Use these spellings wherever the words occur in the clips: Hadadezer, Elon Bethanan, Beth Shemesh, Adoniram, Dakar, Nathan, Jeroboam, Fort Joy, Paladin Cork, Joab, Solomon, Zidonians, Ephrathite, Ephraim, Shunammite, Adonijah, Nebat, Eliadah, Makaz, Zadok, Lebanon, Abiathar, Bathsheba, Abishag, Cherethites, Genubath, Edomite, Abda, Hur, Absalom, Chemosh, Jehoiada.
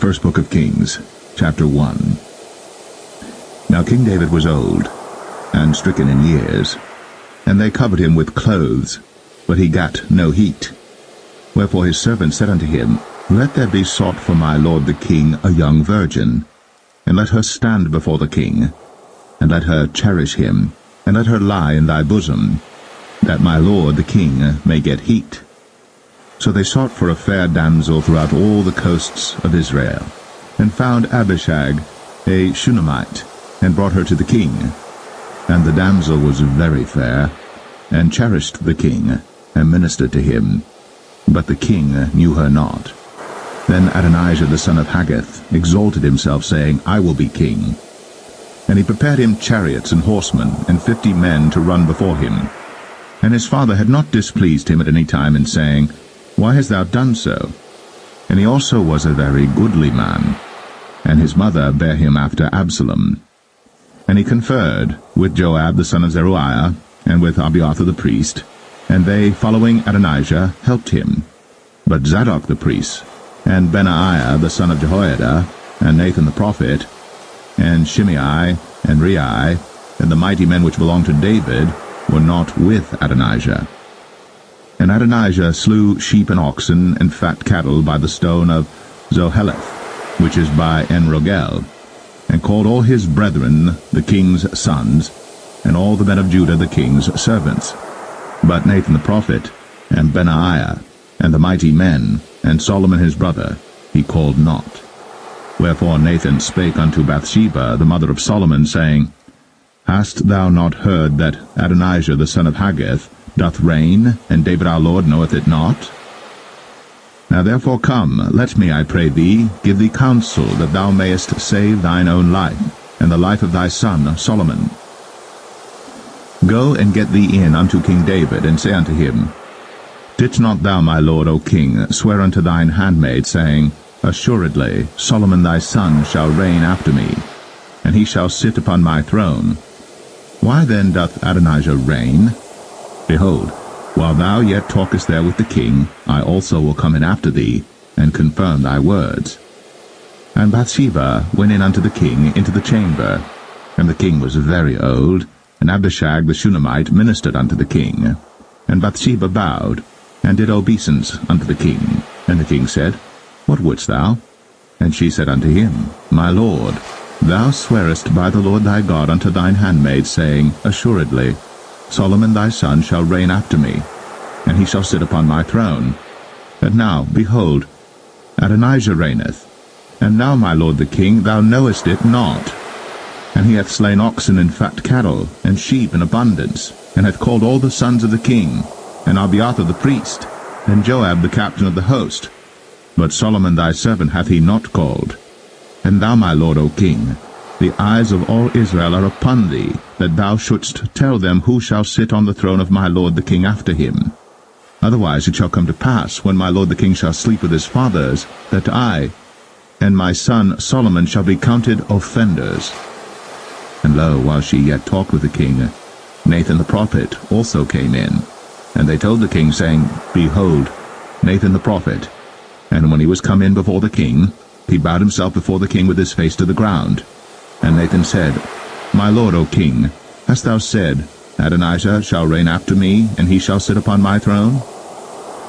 First Book of Kings, Chapter 1. Now King David was old, and stricken in years, and they covered him with clothes, but he got no heat. Wherefore his servants said unto him, Let there be sought for my lord the king a young virgin, and let her stand before the king, and let her cherish him, and let her lie in thy bosom, that my lord the king may get heat. So they sought for a fair damsel throughout all the coasts of Israel, and found Abishag, a Shunammite, and brought her to the king. And the damsel was very fair, and cherished the king, and ministered to him. But the king knew her not. Then Adonijah the son of Haggith exalted himself, saying, I will be king. And he prepared him chariots and horsemen, and 50 men to run before him. And his father had not displeased him at any time in saying, Why hast thou done so? And he also was a very goodly man, and his mother bare him after Absalom. And he conferred with Joab the son of Zeruiah, and with Abiathar the priest, and they, following Adonijah, helped him. But Zadok the priest, and Benaiah the son of Jehoiada, and Nathan the prophet, and Shimei, and Rei, and the mighty men which belonged to David, were not with Adonijah. And Adonijah slew sheep and oxen and fat cattle by the stone of Zoheleth, which is by En-Rogel, and called all his brethren the king's sons, and all the men of Judah the king's servants. But Nathan the prophet, and Benaiah, and the mighty men, and Solomon his brother, he called not. Wherefore Nathan spake unto Bathsheba, the mother of Solomon, saying, Hast thou not heard that Adonijah the son of Haggith doth reign, and David our Lord knoweth it not? Now therefore come, let me, I pray thee, give thee counsel, that thou mayest save thine own life, and the life of thy son Solomon. Go and get thee in unto King David, and say unto him, Didst not thou, my lord, O king, swear unto thine handmaid, saying, Assuredly Solomon thy son shall reign after me, and he shall sit upon my throne? Why then doth Adonijah reign? Behold, while thou yet talkest there with the king, I also will come in after thee, and confirm thy words. And Bathsheba went in unto the king into the chamber, and the king was very old, and Abishag the Shunammite ministered unto the king. And Bathsheba bowed, and did obeisance unto the king. And the king said, What wouldst thou? And she said unto him, My lord, thou swearest by the Lord thy God unto thine handmaid, saying, Assuredly Solomon thy son shall reign after me, and he shall sit upon my throne. And now, behold, Adonijah reigneth, and now, my lord the king, thou knowest it not. And he hath slain oxen and fat cattle, and sheep in abundance, and hath called all the sons of the king, and Abiathar the priest, and Joab the captain of the host. But Solomon thy servant hath he not called. And thou, my lord, O king, the eyes of all Israel are upon thee, that thou shouldst tell them who shall sit on the throne of my lord the king after him. Otherwise it shall come to pass, when my lord the king shall sleep with his fathers, that I and my son Solomon shall be counted offenders. And lo, while she yet talked with the king, Nathan the prophet also came in. And they told the king, saying, Behold, Nathan the prophet. And when he was come in before the king, he bowed himself before the king with his face to the ground. And Nathan said, My lord, O king, hast thou said, Adonijah shall reign after me, and he shall sit upon my throne?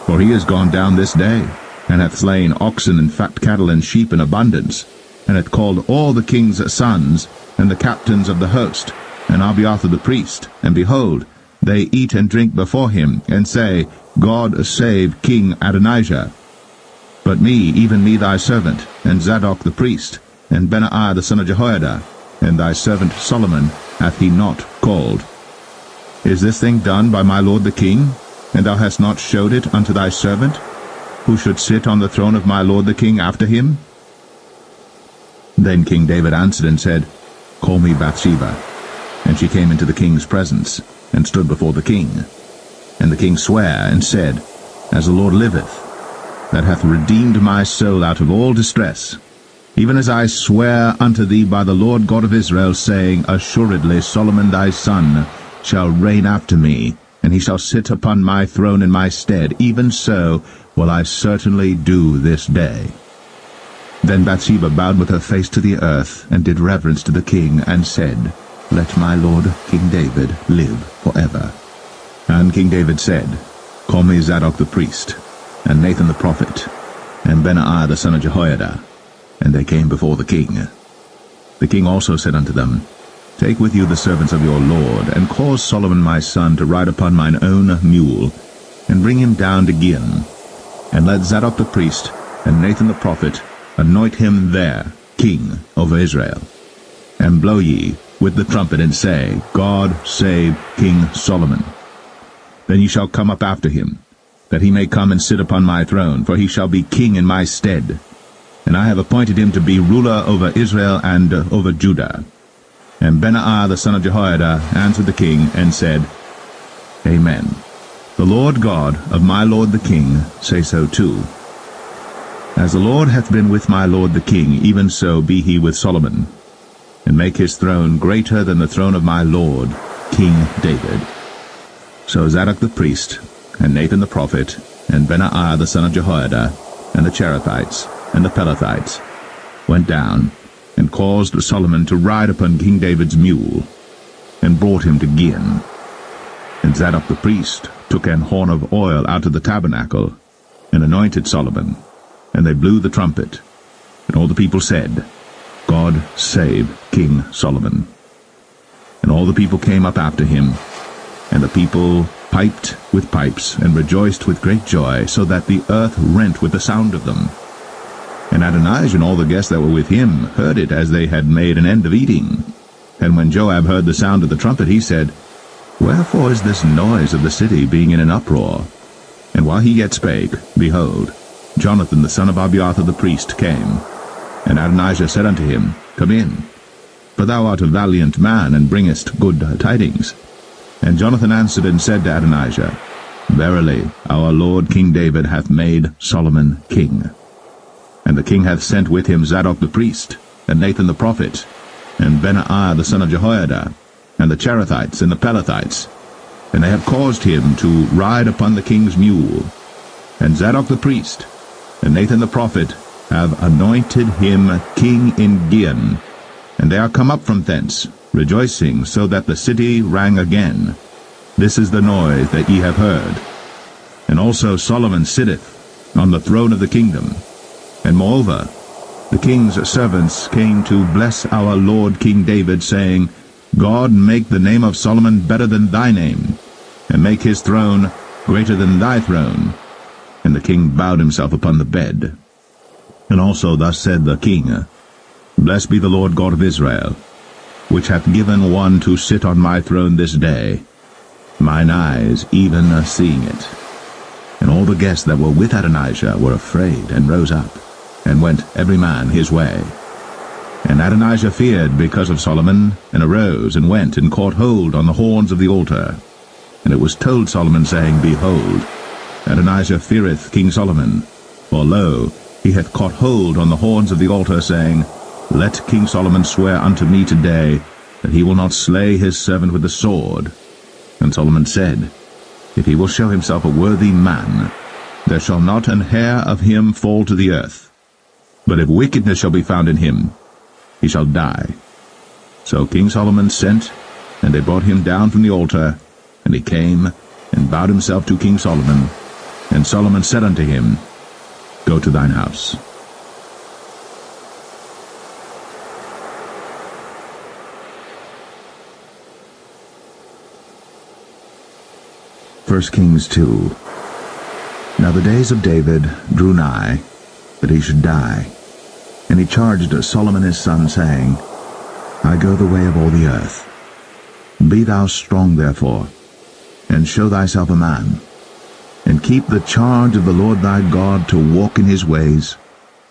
For he is gone down this day, and hath slain oxen and fat cattle and sheep in abundance, and hath called all the king's sons, and the captains of the host, and Abiathar the priest, and behold, they eat and drink before him, and say, God save King Adonijah. But me, even me thy servant, and Zadok the priest, and Benaiah the son of Jehoiada, and thy servant Solomon hath he not called. Is this thing done by my lord the king, and thou hast not showed it unto thy servant, who should sit on the throne of my lord the king after him? Then King David answered and said, Call me Bathsheba. And she came into the king's presence, and stood before the king. And the king sware and said, As the Lord liveth, that hath redeemed my soul out of all distress, even as I swear unto thee by the Lord God of Israel, saying, Assuredly Solomon thy son shall reign after me, and he shall sit upon my throne in my stead, even so will I certainly do this day. Then Bathsheba bowed with her face to the earth, and did reverence to the king, and said, Let my lord, King David, live forever. And King David said, Call me Zadok the priest, and Nathan the prophet, and Benaiah the son of Jehoiada. And they came before the king. The king also said unto them, Take with you the servants of your lord, and cause Solomon my son to ride upon mine own mule, and bring him down to Gion. And let Zadok the priest, and Nathan the prophet, anoint him there, king over Israel. And blow ye with the trumpet, and say, God save King Solomon. Then ye shall come up after him, that he may come and sit upon my throne, for he shall be king in my stead. And I have appointed him to be ruler over Israel and over Judah. And Benaiah the son of Jehoiada answered the king, and said, Amen. The Lord God of my lord the king say so too. As the Lord hath been with my lord the king, even so be he with Solomon, and make his throne greater than the throne of my lord, King David. So Zadok the priest, and Nathan the prophet, and Benaiah the son of Jehoiada, and the Cherethites, and the Pelethites, went down, and caused Solomon to ride upon King David's mule, and brought him to Gion. And Zadok the priest took an horn of oil out of the tabernacle, and anointed Solomon, and they blew the trumpet. And all the people said, God save King Solomon. And all the people came up after him, and the people piped with pipes, and rejoiced with great joy, so that the earth rent with the sound of them. And Adonijah and all the guests that were with him heard it, as they had made an end of eating. And when Joab heard the sound of the trumpet, he said, Wherefore is this noise of the city being in an uproar? And while he yet spake, behold, Jonathan the son of Abiathar the priest came. And Adonijah said unto him, Come in, for thou art a valiant man, and bringest good tidings. And Jonathan answered and said to Adonijah, Verily, our lord King David hath made Solomon king. And the king hath sent with him Zadok the priest, and Nathan the prophet, and Benaiah the son of Jehoiada, and the Cherethites and the Pelethites. And they have caused him to ride upon the king's mule. And Zadok the priest, and Nathan the prophet, have anointed him king in Gion. And they are come up from thence, rejoicing, so that the city rang again. This is the noise that ye have heard. And also Solomon sitteth on the throne of the kingdom. And moreover, the king's servants came to bless our lord King David, saying, God make the name of Solomon better than thy name, and make his throne greater than thy throne. And the king bowed himself upon the bed. And also thus said the king, Blessed be the Lord God of Israel, which hath given one to sit on my throne this day, mine eyes even are seeing it. And all the guests that were with Adonijah were afraid, and rose up, and went every man his way. And Adonijah feared because of Solomon, and arose, and went, and caught hold on the horns of the altar. And it was told Solomon, saying, Behold, Adonijah feareth King Solomon, for lo, he hath caught hold on the horns of the altar, saying, Let King Solomon swear unto me today, that he will not slay his servant with the sword. And Solomon said, If he will show himself a worthy man, there shall not an hair of him fall to the earth. But if wickedness shall be found in him, he shall die. So King Solomon sent, and they brought him down from the altar. And he came, and bowed himself to King Solomon. And Solomon said unto him, Go to thine house. First Kings 2. Now the days of David drew nigh, that he should die. And he charged Solomon his son, saying, I go the way of all the earth. Be thou strong therefore, and show thyself a man, and keep the charge of the Lord thy God, to walk in his ways,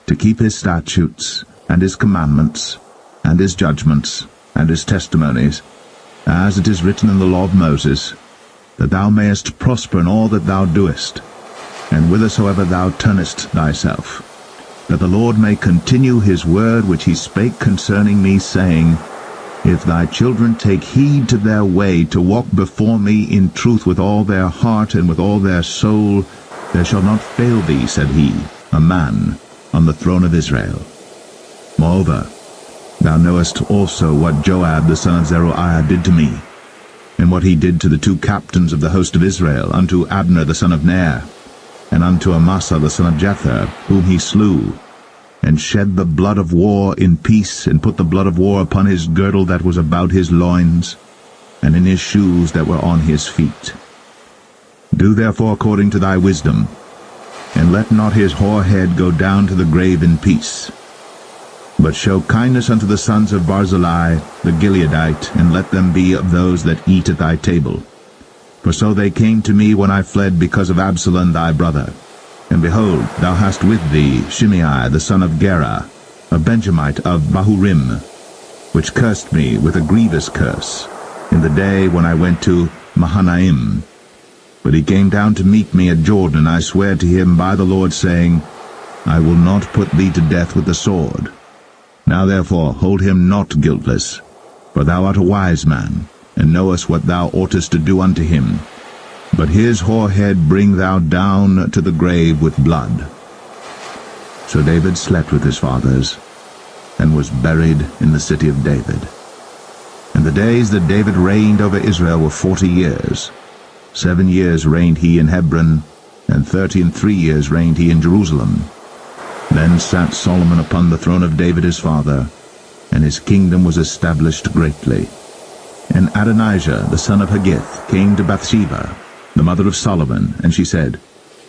to keep his statutes, and his commandments, and his judgments, and his testimonies, as it is written in the law of Moses, that thou mayest prosper in all that thou doest, and whithersoever thou turnest thyself, that the Lord may continue his word which he spake concerning me, saying, If thy children take heed to their way, to walk before me in truth with all their heart and with all their soul, there shall not fail thee, said he, a man on the throne of Israel. Moreover, thou knowest also what Joab the son of Zeruiah did to me, and what he did to the two captains of the host of Israel, unto Abner the son of Ner, and unto Amasa the son of Jether, whom he slew, and shed the blood of war in peace, and put the blood of war upon his girdle that was about his loins, and in his shoes that were on his feet. Do therefore according to thy wisdom, and let not his hoar head go down to the grave in peace. But show kindness unto the sons of Barzillai the Gileadite, and let them be of those that eat at thy table. For so they came to me when I fled because of Absalom thy brother. And behold, thou hast with thee Shimei the son of Gera, a Benjamite of Bahurim, which cursed me with a grievous curse, in the day when I went to Mahanaim. But he came down to meet me at Jordan, and I swear to him by the Lord, saying, I will not put thee to death with the sword. Now therefore hold him not guiltless, for thou art a wise man, and knowest what thou oughtest to do unto him. But his hoar head bring thou down to the grave with blood. So David slept with his fathers, and was buried in the city of David. And the days that David reigned over Israel were 40 years. 7 years reigned he in Hebron, and 33 years reigned he in Jerusalem. Then sat Solomon upon the throne of David his father, and his kingdom was established greatly. And Adonijah the son of Haggith came to Bathsheba, the mother of Solomon, and she said,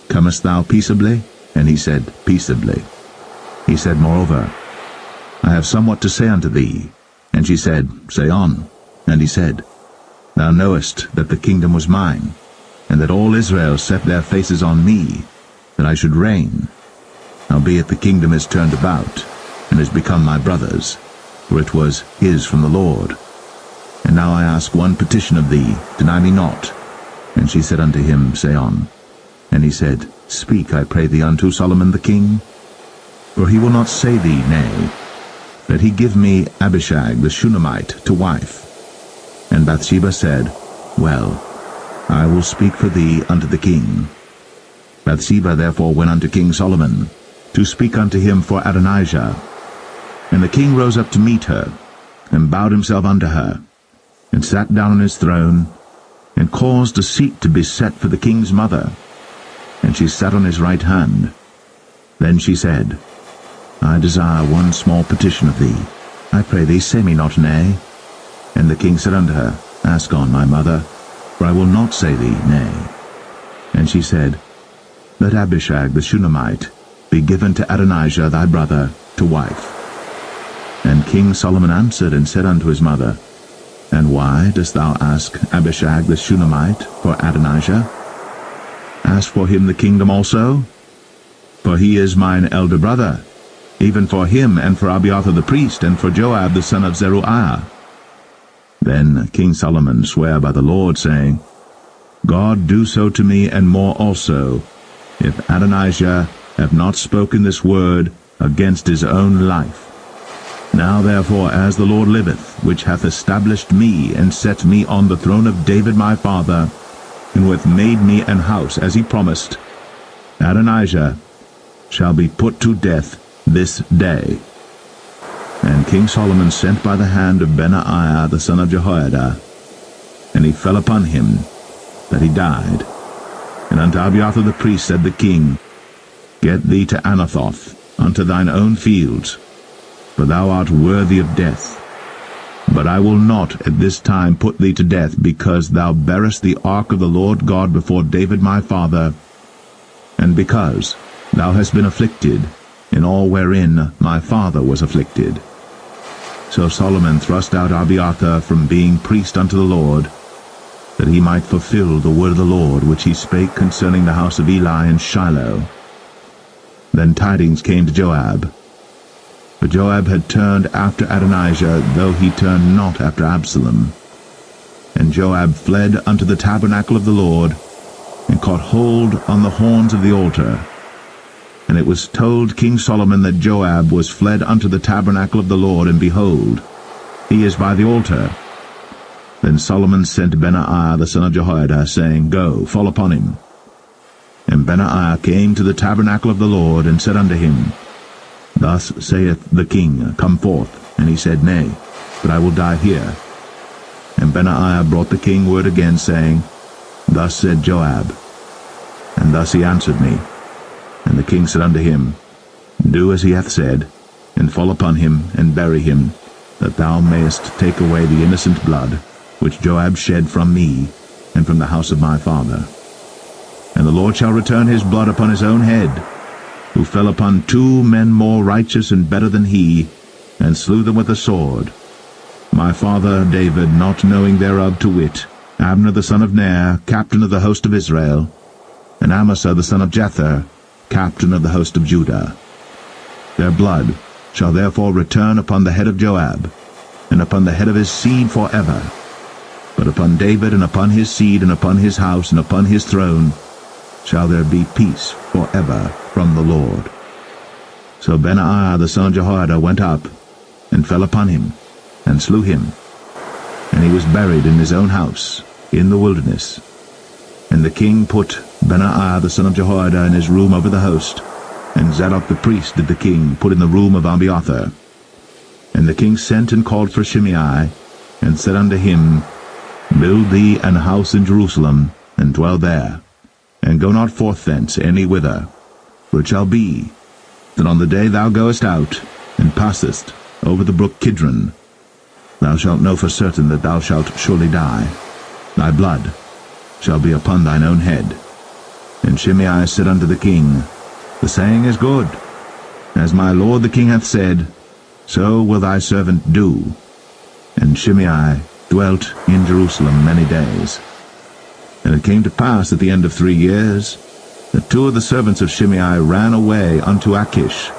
Comest thou peaceably? And he said, Peaceably. He said, Moreover, I have somewhat to say unto thee. And she said, Say on. And he said, Thou knowest that the kingdom was mine, and that all Israel set their faces on me, that I should reign. Howbeit the kingdom is turned about, and is become my brother's, for it was his from the Lord. And now I ask one petition of thee, deny me not. And she said unto him, Say on. And he said, Speak, I pray thee, unto Solomon the king, for he will not say thee nay, that he give me Abishag the Shunammite to wife. And Bathsheba said, Well, I will speak for thee unto the king. Bathsheba therefore went unto King Solomon, to speak unto him for Adonijah. And the king rose up to meet her, and bowed himself unto her, and sat down on his throne, and caused a seat to be set for the king's mother. And she sat on his right hand. Then she said, I desire one small petition of thee. I pray thee, say me not nay. And the king said unto her, Ask on, my mother, for I will not say thee nay. And she said, Let Abishag the Shunammite be given to Adonijah thy brother to wife. And King Solomon answered and said unto his mother, And why dost thou ask Abishag the Shunammite for Adonijah? Ask for him the kingdom also, for he is mine elder brother, even for him and for Abiathar the priest and for Joab the son of Zeruiah. Then King Solomon sware by the Lord, saying, God do so to me and more also, if Adonijah have not spoken this word against his own life. Now therefore, as the Lord liveth, which hath established me and set me on the throne of David my father, and who hath made me an house as he promised, Adonijah shall be put to death this day. And King Solomon sent by the hand of Benaiah the son of Jehoiada, and he fell upon him, that he died. And unto Abiathar the priest said the king, Get thee to Anathoth, unto thine own fields, for thou art worthy of death. But I will not at this time put thee to death, because thou bearest the ark of the Lord God before David my father, and because thou hast been afflicted in all wherein my father was afflicted. So Solomon thrust out Abiathar from being priest unto the Lord, that he might fulfill the word of the Lord which he spake concerning the house of Eli and Shiloh. Then tidings came to Joab. But Joab had turned after Adonijah, though he turned not after Absalom. And Joab fled unto the tabernacle of the Lord, and caught hold on the horns of the altar. And it was told King Solomon that Joab was fled unto the tabernacle of the Lord, and behold, he is by the altar. Then Solomon sent Benaiah the son of Jehoiada, saying, Go, fall upon him. And Benaiah came to the tabernacle of the Lord, and said unto him, Thus saith the king, Come forth. And he said, Nay, but I will die here. And Benaiah brought the king word again, saying, Thus said Joab. And thus he answered me. And the king said unto him, Do as he hath said, and fall upon him, and bury him, that thou mayest take away the innocent blood, which Joab shed from me, and from the house of my father. And the Lord shall return his blood upon his own head, who fell upon 2 men more righteous and better than he, and slew them with a sword. My father David, not knowing thereof, to wit, Abner the son of Ner, captain of the host of Israel, and Amasa the son of Jether, captain of the host of Judah. Their blood shall therefore return upon the head of Joab, and upon the head of his seed forever. But upon David, and upon his seed, and upon his house, and upon his throne, shall there be peace forever from the Lord. So Benaiah the son of Jehoiada went up, and fell upon him, and slew him. And he was buried in his own house, in the wilderness. And the king put Benaiah the son of Jehoiada in his room over the host, and Zadok the priest did the king put in the room of Abiathar. And the king sent and called for Shimei, and said unto him, Build thee an house in Jerusalem, and dwell there, and go not forth thence any whither. For it shall be, that on the day thou goest out, and passest over the brook Kidron, thou shalt know for certain that thou shalt surely die. Thy blood shall be upon thine own head. And Shimei said unto the king, The saying is good. As my lord the king hath said, so will thy servant do. And Shimei dwelt in Jerusalem many days. And it came to pass at the end of 3 years, that 2 of the servants of Shimei ran away unto Achish,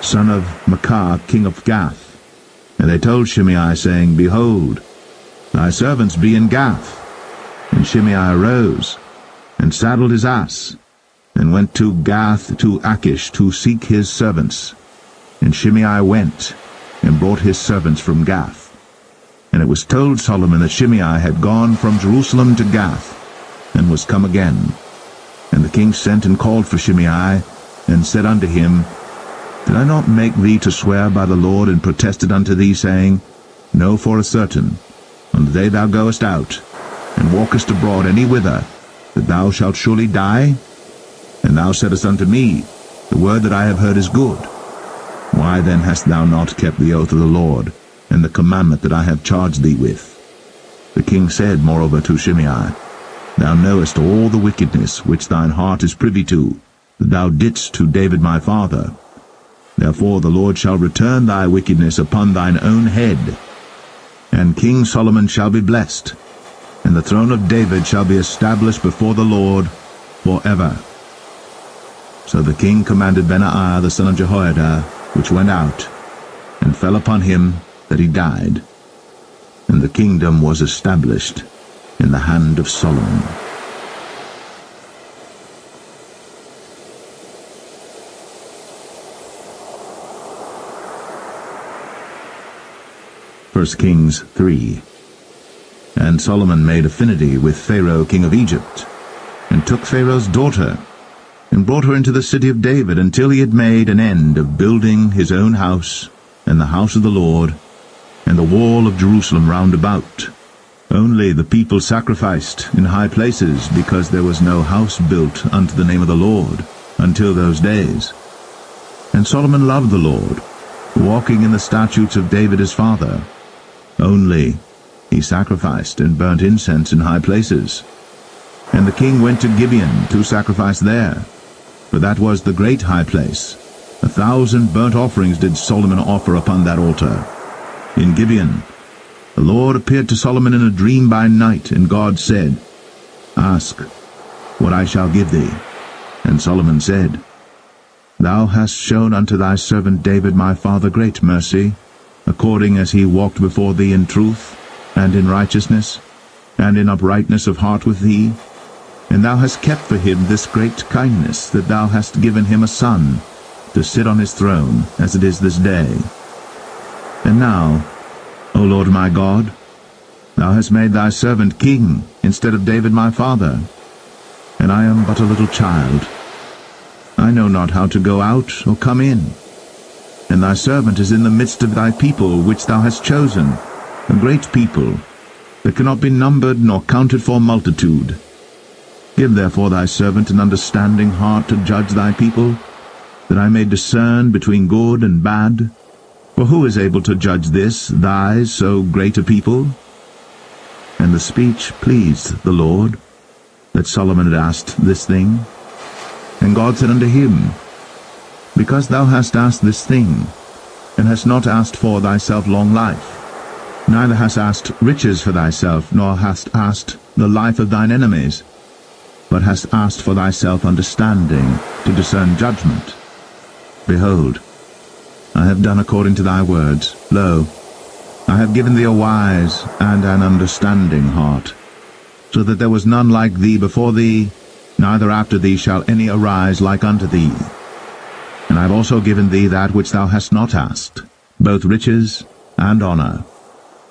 son of Maacah, king of Gath. And they told Shimei, saying, Behold, thy servants be in Gath. And Shimei arose, and saddled his ass, and went to Gath to Achish to seek his servants. And Shimei went, and brought his servants from Gath. And it was told Solomon that Shimei had gone from Jerusalem to Gath, and was come again. And the king sent and called for Shimei, and said unto him, Did I not make thee to swear by the Lord, and protested unto thee, saying, Know for a certain, on the day thou goest out, and walkest abroad any whither, that thou shalt surely die? And thou saidest unto me, The word that I have heard is good. Why then hast thou not kept the oath of the Lord, and the commandment that I have charged thee with? The king said moreover to Shimei, Thou knowest all the wickedness which thine heart is privy to, that thou didst to David my father. Therefore the Lord shall return thy wickedness upon thine own head. And King Solomon shall be blessed, and the throne of David shall be established before the Lord forever. So the king commanded Benaiah the son of Jehoiada, which went out, and fell upon him, that he died. And the kingdom was established in the hand of Solomon. First Kings 3. And Solomon made affinity with Pharaoh king of Egypt, and took Pharaoh's daughter, and brought her into the city of David, until he had made an end of building his own house, and the house of the Lord, and the wall of Jerusalem round about. Only the people sacrificed in high places, because there was no house built unto the name of the Lord, until those days. And Solomon loved the Lord, walking in the statutes of David his father. Only he sacrificed and burnt incense in high places. And the king went to Gibeon to sacrifice there, for that was the great high place. 1,000 burnt offerings did Solomon offer upon that altar. In Gibeon, the Lord appeared to Solomon in a dream by night, and God said, Ask what I shall give thee. And Solomon said, Thou hast shown unto thy servant David my father great mercy, according as he walked before thee in truth, and in righteousness, and in uprightness of heart with thee. And thou hast kept for him this great kindness, that thou hast given him a son, to sit on his throne, as it is this day. And now, O Lord my God, thou hast made thy servant king instead of David my father, and I am but a little child. I know not how to go out or come in. and thy servant is in the midst of thy people which thou hast chosen, a great people, that cannot be numbered nor counted for multitude. Give therefore thy servant an understanding heart to judge thy people, that I may discern between good and bad. For who is able to judge this, thy so great a people? And the speech pleased the Lord, that Solomon had asked this thing. And God said unto him, Because thou hast asked this thing, and hast not asked for thyself long life, neither hast asked riches for thyself, nor hast asked the life of thine enemies, but hast asked for thyself understanding to discern judgment. Behold, I have done according to thy words. Lo, I have given thee a wise and an understanding heart, so that there was none like thee before thee, neither after thee shall any arise like unto thee. And I have also given thee that which thou hast not asked, both riches and honor,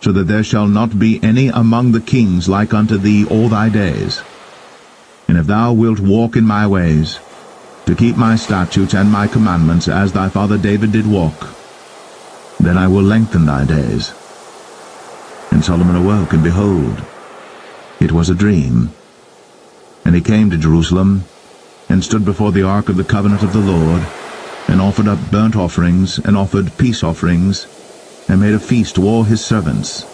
so that there shall not be any among the kings like unto thee all thy days. And if thou wilt walk in my ways, to keep my statutes and my commandments as thy father David did walk, then I will lengthen thy days. And Solomon awoke, and behold, it was a dream. And he came to Jerusalem, and stood before the ark of the covenant of the Lord, and offered up burnt offerings, and offered peace offerings, and made a feast to all his servants.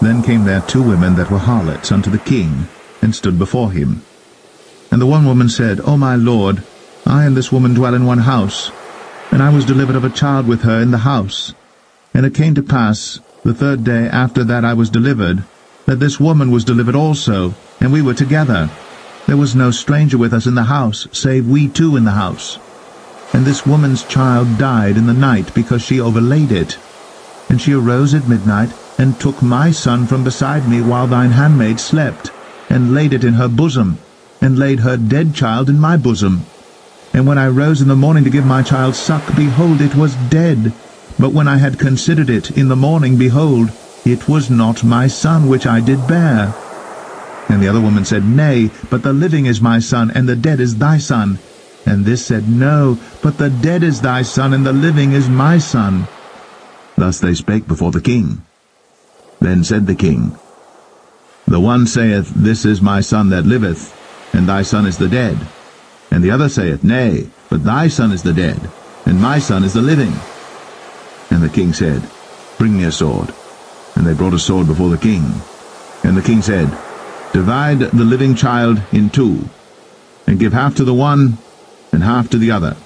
Then came there two women that were harlots unto the king, and stood before him. And the one woman said, O my lord, I and this woman dwell in one house, and I was delivered of a child with her in the house. And it came to pass, the third day after that I was delivered, that this woman was delivered also, and we were together. There was no stranger with us in the house, save we two in the house. And this woman's child died in the night, because she overlaid it. And she arose at midnight, and took my son from beside me while thine handmaid slept, and laid it in her bosom, and laid her dead child in my bosom. And when I rose in the morning to give my child suck, behold, it was dead. But when I had considered it in the morning, behold, it was not my son which I did bear. And the other woman said, Nay, but the living is my son, and the dead is thy son. And this said, No, but the dead is thy son, and the living is my son. Thus they spake before the king. Then said the king, The one saith, This is my son that liveth, and thy son is the dead. And the other saith, Nay, but thy son is the dead, and my son is the living. And the king said, Bring me a sword. And they brought a sword before the king. And the king said, Divide the living child in two, and give half to the one, and half to the other.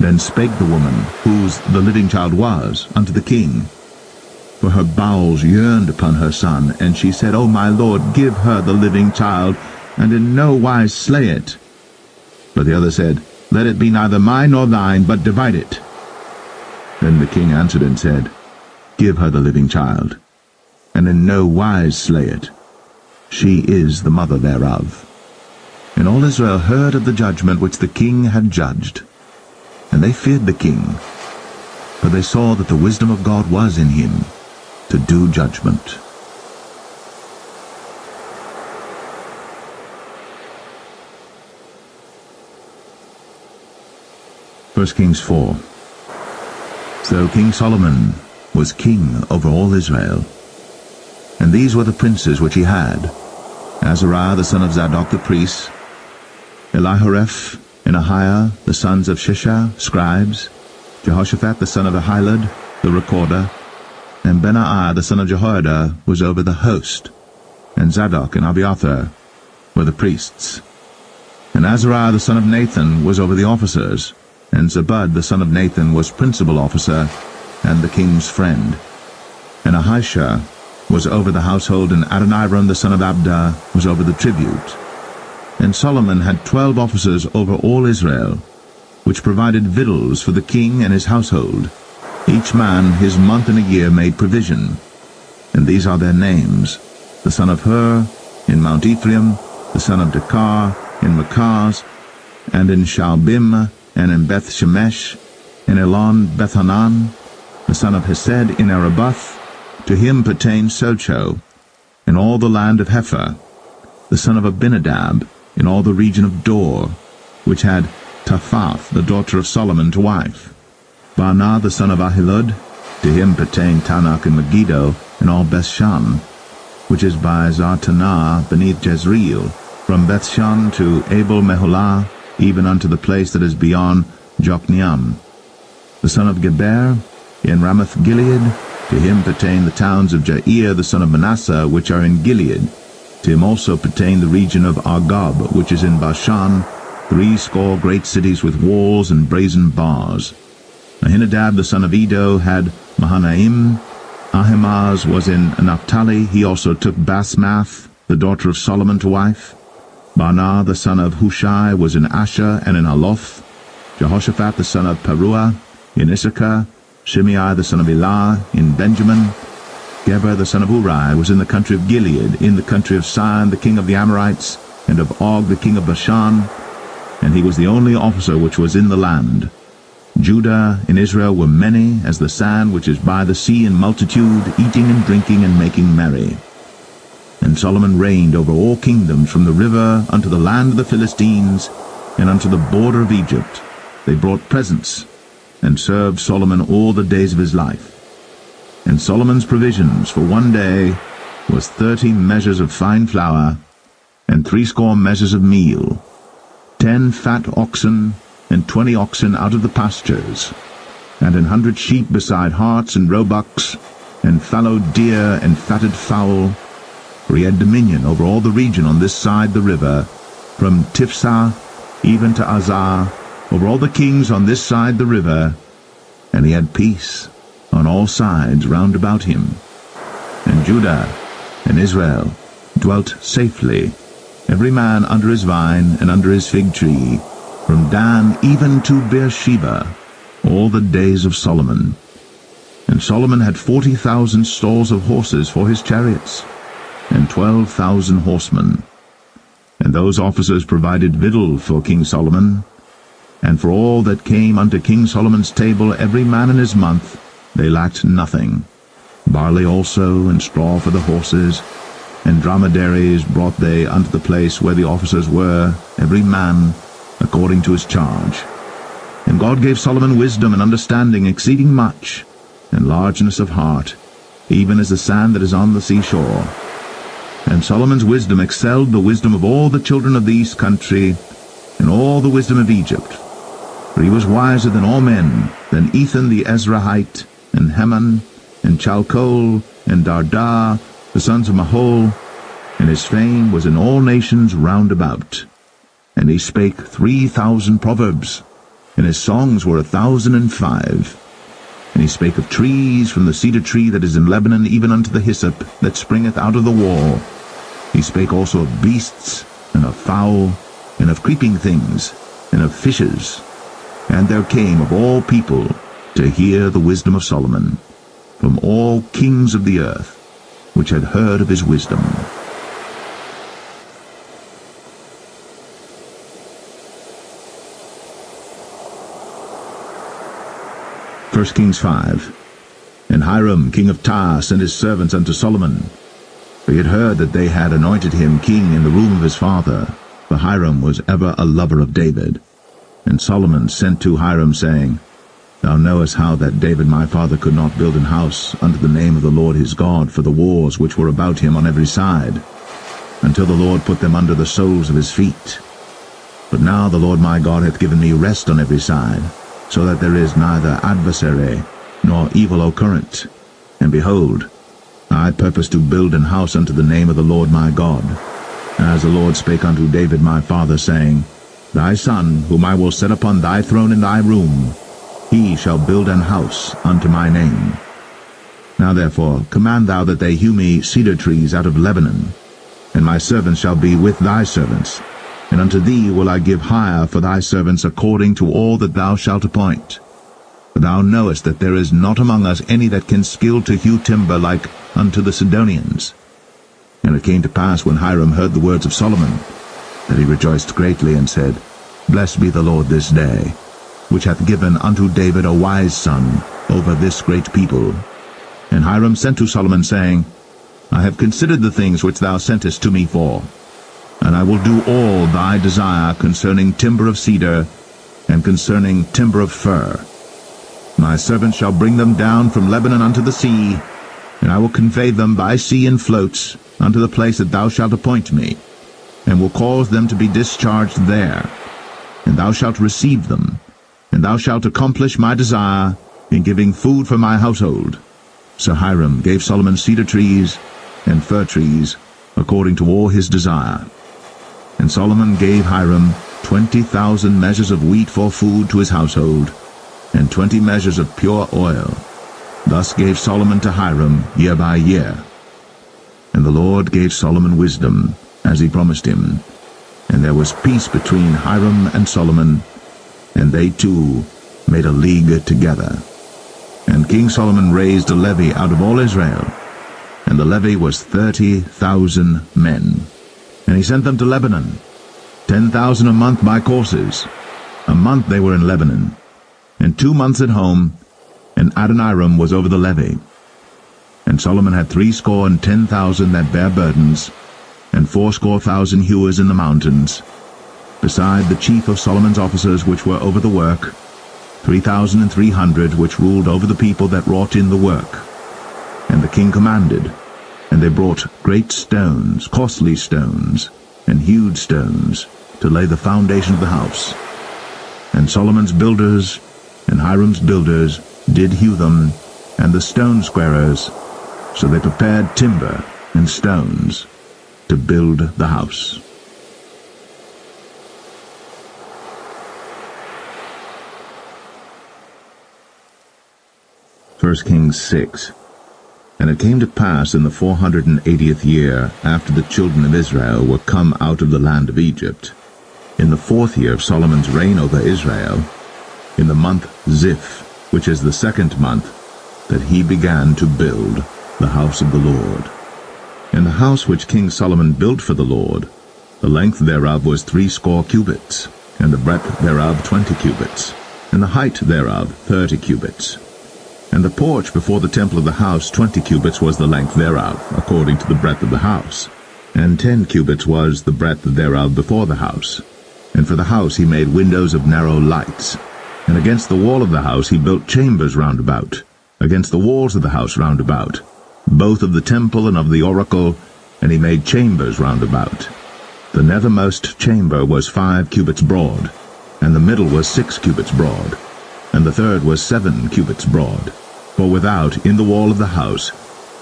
Then spake the woman, whose the living child was, unto the king, for her bowels yearned upon her son, and she said, O my lord, give her the living child, and in no wise slay it. But the other said, Let it be neither mine nor thine, but divide it. Then the king answered and said, Give her the living child, and in no wise slay it. She is the mother thereof. And all Israel heard of the judgment which the king had judged. And they feared the king, for they saw that the wisdom of God was in him to do judgment. First Kings 4. So King Solomon was king over all Israel. And these were the princes which he had: Azariah the son of Zadok the priest, Elihoreph and Ahiah the sons of Shishai, scribes, Jehoshaphat the son of Ahilud the recorder, and Benaiah the son of Jehoiada was over the host, and Zadok and Abiathar were the priests. And Azariah the son of Nathan was over the officers, and Zabud the son of Nathan was principal officer, and the king's friend. And Ahijah was over the household, and Adoniram the son of Abda was over the tribute. And Solomon had 12 officers over all Israel, which provided victuals for the king and his household. Each man his month and a year made provision. And these are their names: the son of Hur, in Mount Ephraim, the son of Dakar, in Makaz, and in Shalbim, and in Beth Shemesh, and Elon Bethanan, the son of Hesed in Araboth. To him pertained Socho, and all the land of Hepher, the son of Abinadab, in all the region of Dor, which had Taphath the daughter of Solomon to wife. Baanah the son of Ahilud, to him pertain Tanakh and Megiddo, and all Bethshan, which is by Zartanah beneath Jezreel, from Bethshan to Abel Meholah, even unto the place that is beyond Jokneam. The son of Geber, in Ramoth-Gilead, to him pertain the towns of Jair the son of Manasseh, which are in Gilead. To him also pertain the region of Argob, which is in Bashan, 3 score great cities with walls and brazen bars. Ahinadab the son of Edo had Mahanaim. Ahimaaz was in Naphtali. He also took Basmath, the daughter of Solomon, to wife. Baanah the son of Hushai was in Asher and in Aloth. Jehoshaphat the son of Peruah in Issachar. Shimei the son of Elah in Benjamin. Geber the son of Uri was in the country of Gilead, in the country of Sihon the king of the Amorites, and of Og the king of Bashan, and he was the only officer which was in the land. Judah in Israel were many, as the sand which is by the sea in multitude, eating and drinking and making merry. And Solomon reigned over all kingdoms, from the river unto the land of the Philistines, and unto the border of Egypt. They brought presents, and served Solomon all the days of his life. And Solomon's provisions for one day was 30 measures of fine flour, and 3 score measures of meal, 10 fat oxen, and 20 oxen out of the pastures, and 100 sheep beside harts and roebucks, and fallow deer and fatted fowl. For he had dominion over all the region on this side the river, from Tifsah even to Azar, over all the kings on this side the river, and he had peace on all sides round about him. And Judah and Israel dwelt safely, every man under his vine and under his fig tree, from Dan even to Beersheba, all the days of Solomon. And Solomon had 40,000 stalls of horses for his chariots, and 12,000 horsemen. And those officers provided victual for King Solomon, and for all that came unto King Solomon's table, every man in his month, they lacked nothing. Barley also, and straw for the horses, and dromedaries brought they unto the place where the officers were, every man according to his charge. And God gave Solomon wisdom and understanding exceeding much, and largeness of heart, even as the sand that is on the seashore. And Solomon's wisdom excelled the wisdom of all the children of the east country, and all the wisdom of Egypt. For he was wiser than all men, than Ethan the Ezrahite, and Heman, and Chalcol, and Dardah, the sons of Mahol, and his fame was in all nations round about. And he spake 3,000 proverbs, and his songs were 1,005. And he spake of trees, from the cedar tree that is in Lebanon, even unto the hyssop that springeth out of the wall. He spake also of beasts, and of fowl, and of creeping things, and of fishes. And there came of all people to hear the wisdom of Solomon, from all kings of the earth, which had heard of his wisdom. First Kings 5. And Hiram king of Tyre sent his servants unto Solomon, for he had heard that they had anointed him king in the room of his father, for Hiram was ever a lover of David. And Solomon sent to Hiram, saying, Thou knowest how that David my father could not build an house unto the name of the Lord his God for the wars which were about him on every side, until the Lord put them under the soles of his feet. But now the Lord my God hath given me rest on every side, so that there is neither adversary nor evil occurrent. And behold, I purpose to build an house unto the name of the Lord my God, as the Lord spake unto David my father, saying, Thy son, whom I will set upon thy throne in thy room, he shall build an house unto my name. Now therefore command thou that they hew me cedar trees out of Lebanon, and my servants shall be with thy servants, and unto thee will I give hire for thy servants according to all that thou shalt appoint. For thou knowest that there is not among us any that can skill to hew timber like unto the Zidonians. And it came to pass, when Hiram heard the words of Solomon, that he rejoiced greatly, and said, Blessed be the Lord this day, which hath given unto David a wise son over this great people. And Hiram sent to Solomon, saying, I have considered the things which thou sentest to me for, and I will do all thy desire concerning timber of cedar, and concerning timber of fir. My servant shall bring them down from Lebanon unto the sea, and I will convey them by sea in floats unto the place that thou shalt appoint me, and will cause them to be discharged there. And thou shalt receive them, and thou shalt accomplish my desire in giving food for my household. So Hiram gave Solomon cedar trees and fir trees according to all his desire. And Solomon gave Hiram 20,000 measures of wheat for food to his household, and 20 measures of pure oil. Thus gave Solomon to Hiram year by year. And the Lord gave Solomon wisdom, as he promised him. And there was peace between Hiram and Solomon, and they two made a league together. And King Solomon raised a levy out of all Israel, and the levy was 30,000 men. And he sent them to Lebanon, 10,000 a month by courses. A month they were in Lebanon, and 2 months at home, and Adoniram was over the levy. And Solomon had 70,000 that bare burdens, and 80,000 hewers in the mountains, beside the chief of Solomon's officers which were over the work, 3,300 which ruled over the people that wrought in the work. And the king commanded, and they brought great stones, costly stones, and hewed stones, to lay the foundation of the house. And Solomon's builders and Hiram's builders did hew them, and the stone squarers, so they prepared timber and stones to build the house. First Kings 6. And it came to pass in the 480th year, after the children of Israel were come out of the land of Egypt, in the 4th year of Solomon's reign over Israel, in the month Ziph, which is the 2nd month, that he began to build the house of the Lord. And the house which King Solomon built for the Lord, the length thereof was 80 cubits, and the breadth thereof 20 cubits, and the height thereof 30 cubits. And the porch before the temple of the house 20 cubits was the length thereof, according to the breadth of the house, and 10 cubits was the breadth thereof before the house. And for the house he made windows of narrow lights. And against the wall of the house he built chambers round about, against the walls of the house round about, both of the temple and of the oracle, and he made chambers round about. The nethermost chamber was 5 cubits broad, and the middle was 6 cubits broad, and the third was 7 cubits broad. For without, in the wall of the house,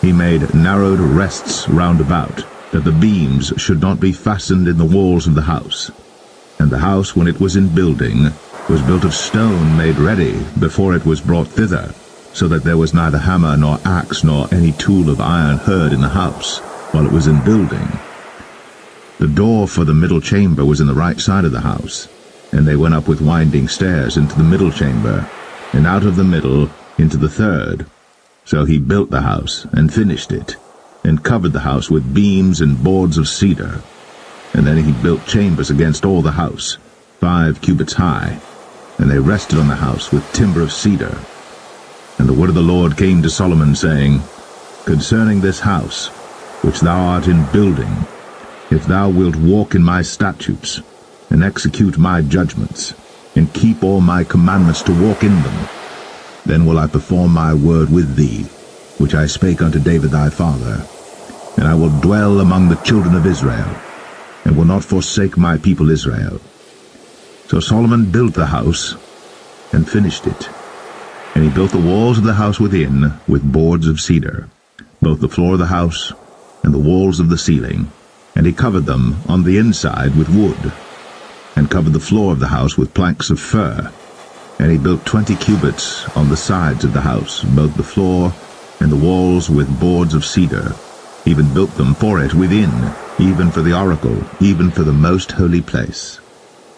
he made narrowed rests round about, that the beams should not be fastened in the walls of the house. And the house, when it was in building, was built of stone made ready before it was brought thither, so that there was neither hammer nor axe nor any tool of iron heard in the house, while it was in building. The door for the middle chamber was in the right side of the house, and they went up with winding stairs into the middle chamber, and out of the middle into the third. So he built the house, and finished it, and covered the house with beams and boards of cedar. And then he built chambers against all the house, 5 cubits high, and they rested on the house with timber of cedar. And the word of the Lord came to Solomon, saying, Concerning this house, which thou art in building, if thou wilt walk in my statutes, and execute my judgments, and keep all my commandments to walk in them, then will I perform my word with thee, which I spake unto David thy father. And I will dwell among the children of Israel, and will not forsake my people Israel. So Solomon built the house, and finished it. And he built the walls of the house within with boards of cedar, both the floor of the house and the walls of the ceiling. And he covered them on the inside with wood, and covered the floor of the house with planks of fir. And he built 20 cubits on the sides of the house, both the floor and the walls with boards of cedar. Even built them for it within, even for the oracle, even for the most holy place.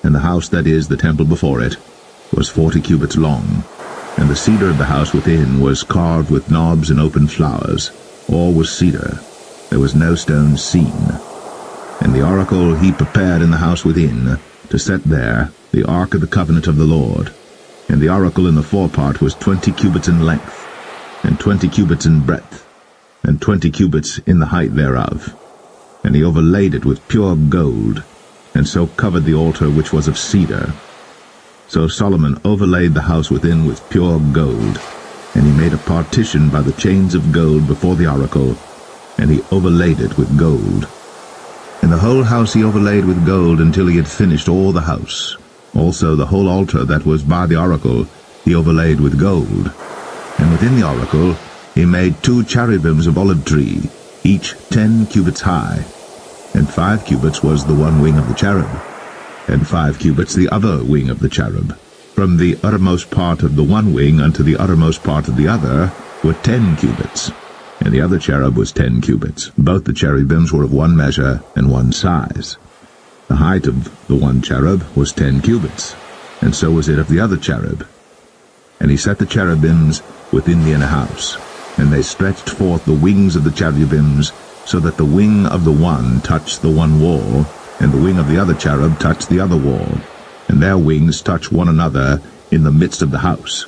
And the house, that is, the temple before it, was 40 cubits long. And the cedar of the house within was carved with knobs and open flowers. All was cedar. There was no stone seen. And the oracle he prepared in the house within, to set there the ark of the covenant of the Lord. And the oracle in the forepart was 20 cubits in length, and 20 cubits in breadth, and 20 cubits in the height thereof. And he overlaid it with pure gold, and so covered the altar which was of cedar. So Solomon overlaid the house within with pure gold, and he made a partition by the chains of gold before the oracle, and he overlaid it with gold. And the whole house he overlaid with gold until he had finished all the house. Also the whole altar that was by the oracle he overlaid with gold. And within the oracle he made 2 cherubims of olive tree, each 10 cubits high. And 5 cubits was the one wing of the cherub, and 5 cubits the other wing of the cherub. From the uttermost part of the one wing unto the uttermost part of the other were 10 cubits, and the other cherub was 10 cubits. Both the cherubims were of one measure and one size. The height of the one cherub was 10 cubits, and so was it of the other cherub. And he set the cherubims within the inner house, and they stretched forth the wings of the cherubims, so that the wing of the one touched the one wall, and the wing of the other cherub touched the other wall, and their wings touched one another in the midst of the house.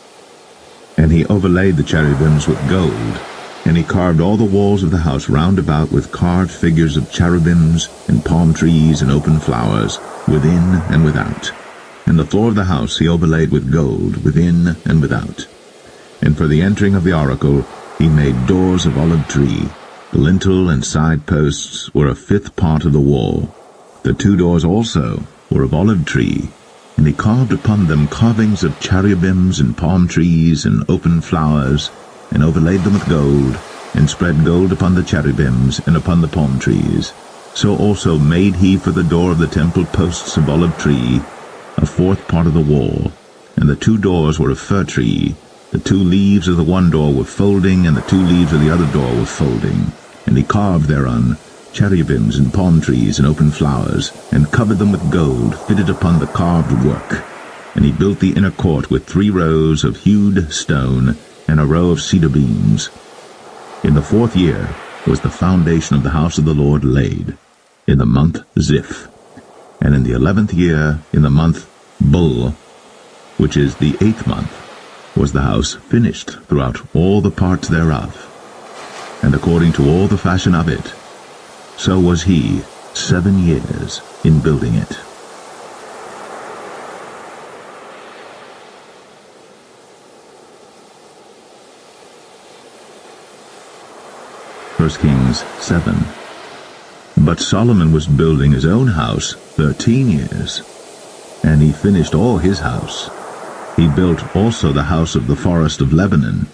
And he overlaid the cherubims with gold, and he carved all the walls of the house round about with carved figures of cherubims, and palm trees, and open flowers, within and without. And the floor of the house he overlaid with gold, within and without. And for the entering of the oracle he made doors of olive tree. The lintel and side posts were a 1/5 part of the wall. The 2 doors also were of olive tree. And he carved upon them carvings of cherubims, and palm trees, and open flowers, and overlaid them with gold, and spread gold upon the cherubims, and upon the palm trees. So also made he for the door of the temple posts of olive tree, a 4th part of the wall. And the 2 doors were of fir tree. The 2 leaves of the one door were folding, and the 2 leaves of the other door were folding. And he carved thereon cherubims, and palm trees, and open flowers, and covered them with gold fitted upon the carved work. And he built the inner court with 3 rows of hewed stone, and a row of cedar beams. In the 4th year was the foundation of the house of the Lord laid, in the month Ziph, and in the 11th year, in the month Bul, which is the 8th month, was the house finished throughout all the parts thereof, and according to all the fashion of it. So was he 7 years in building it. Kings 7. But Solomon was building his own house 13 years, and he finished all his house. He built also the house of the forest of Lebanon.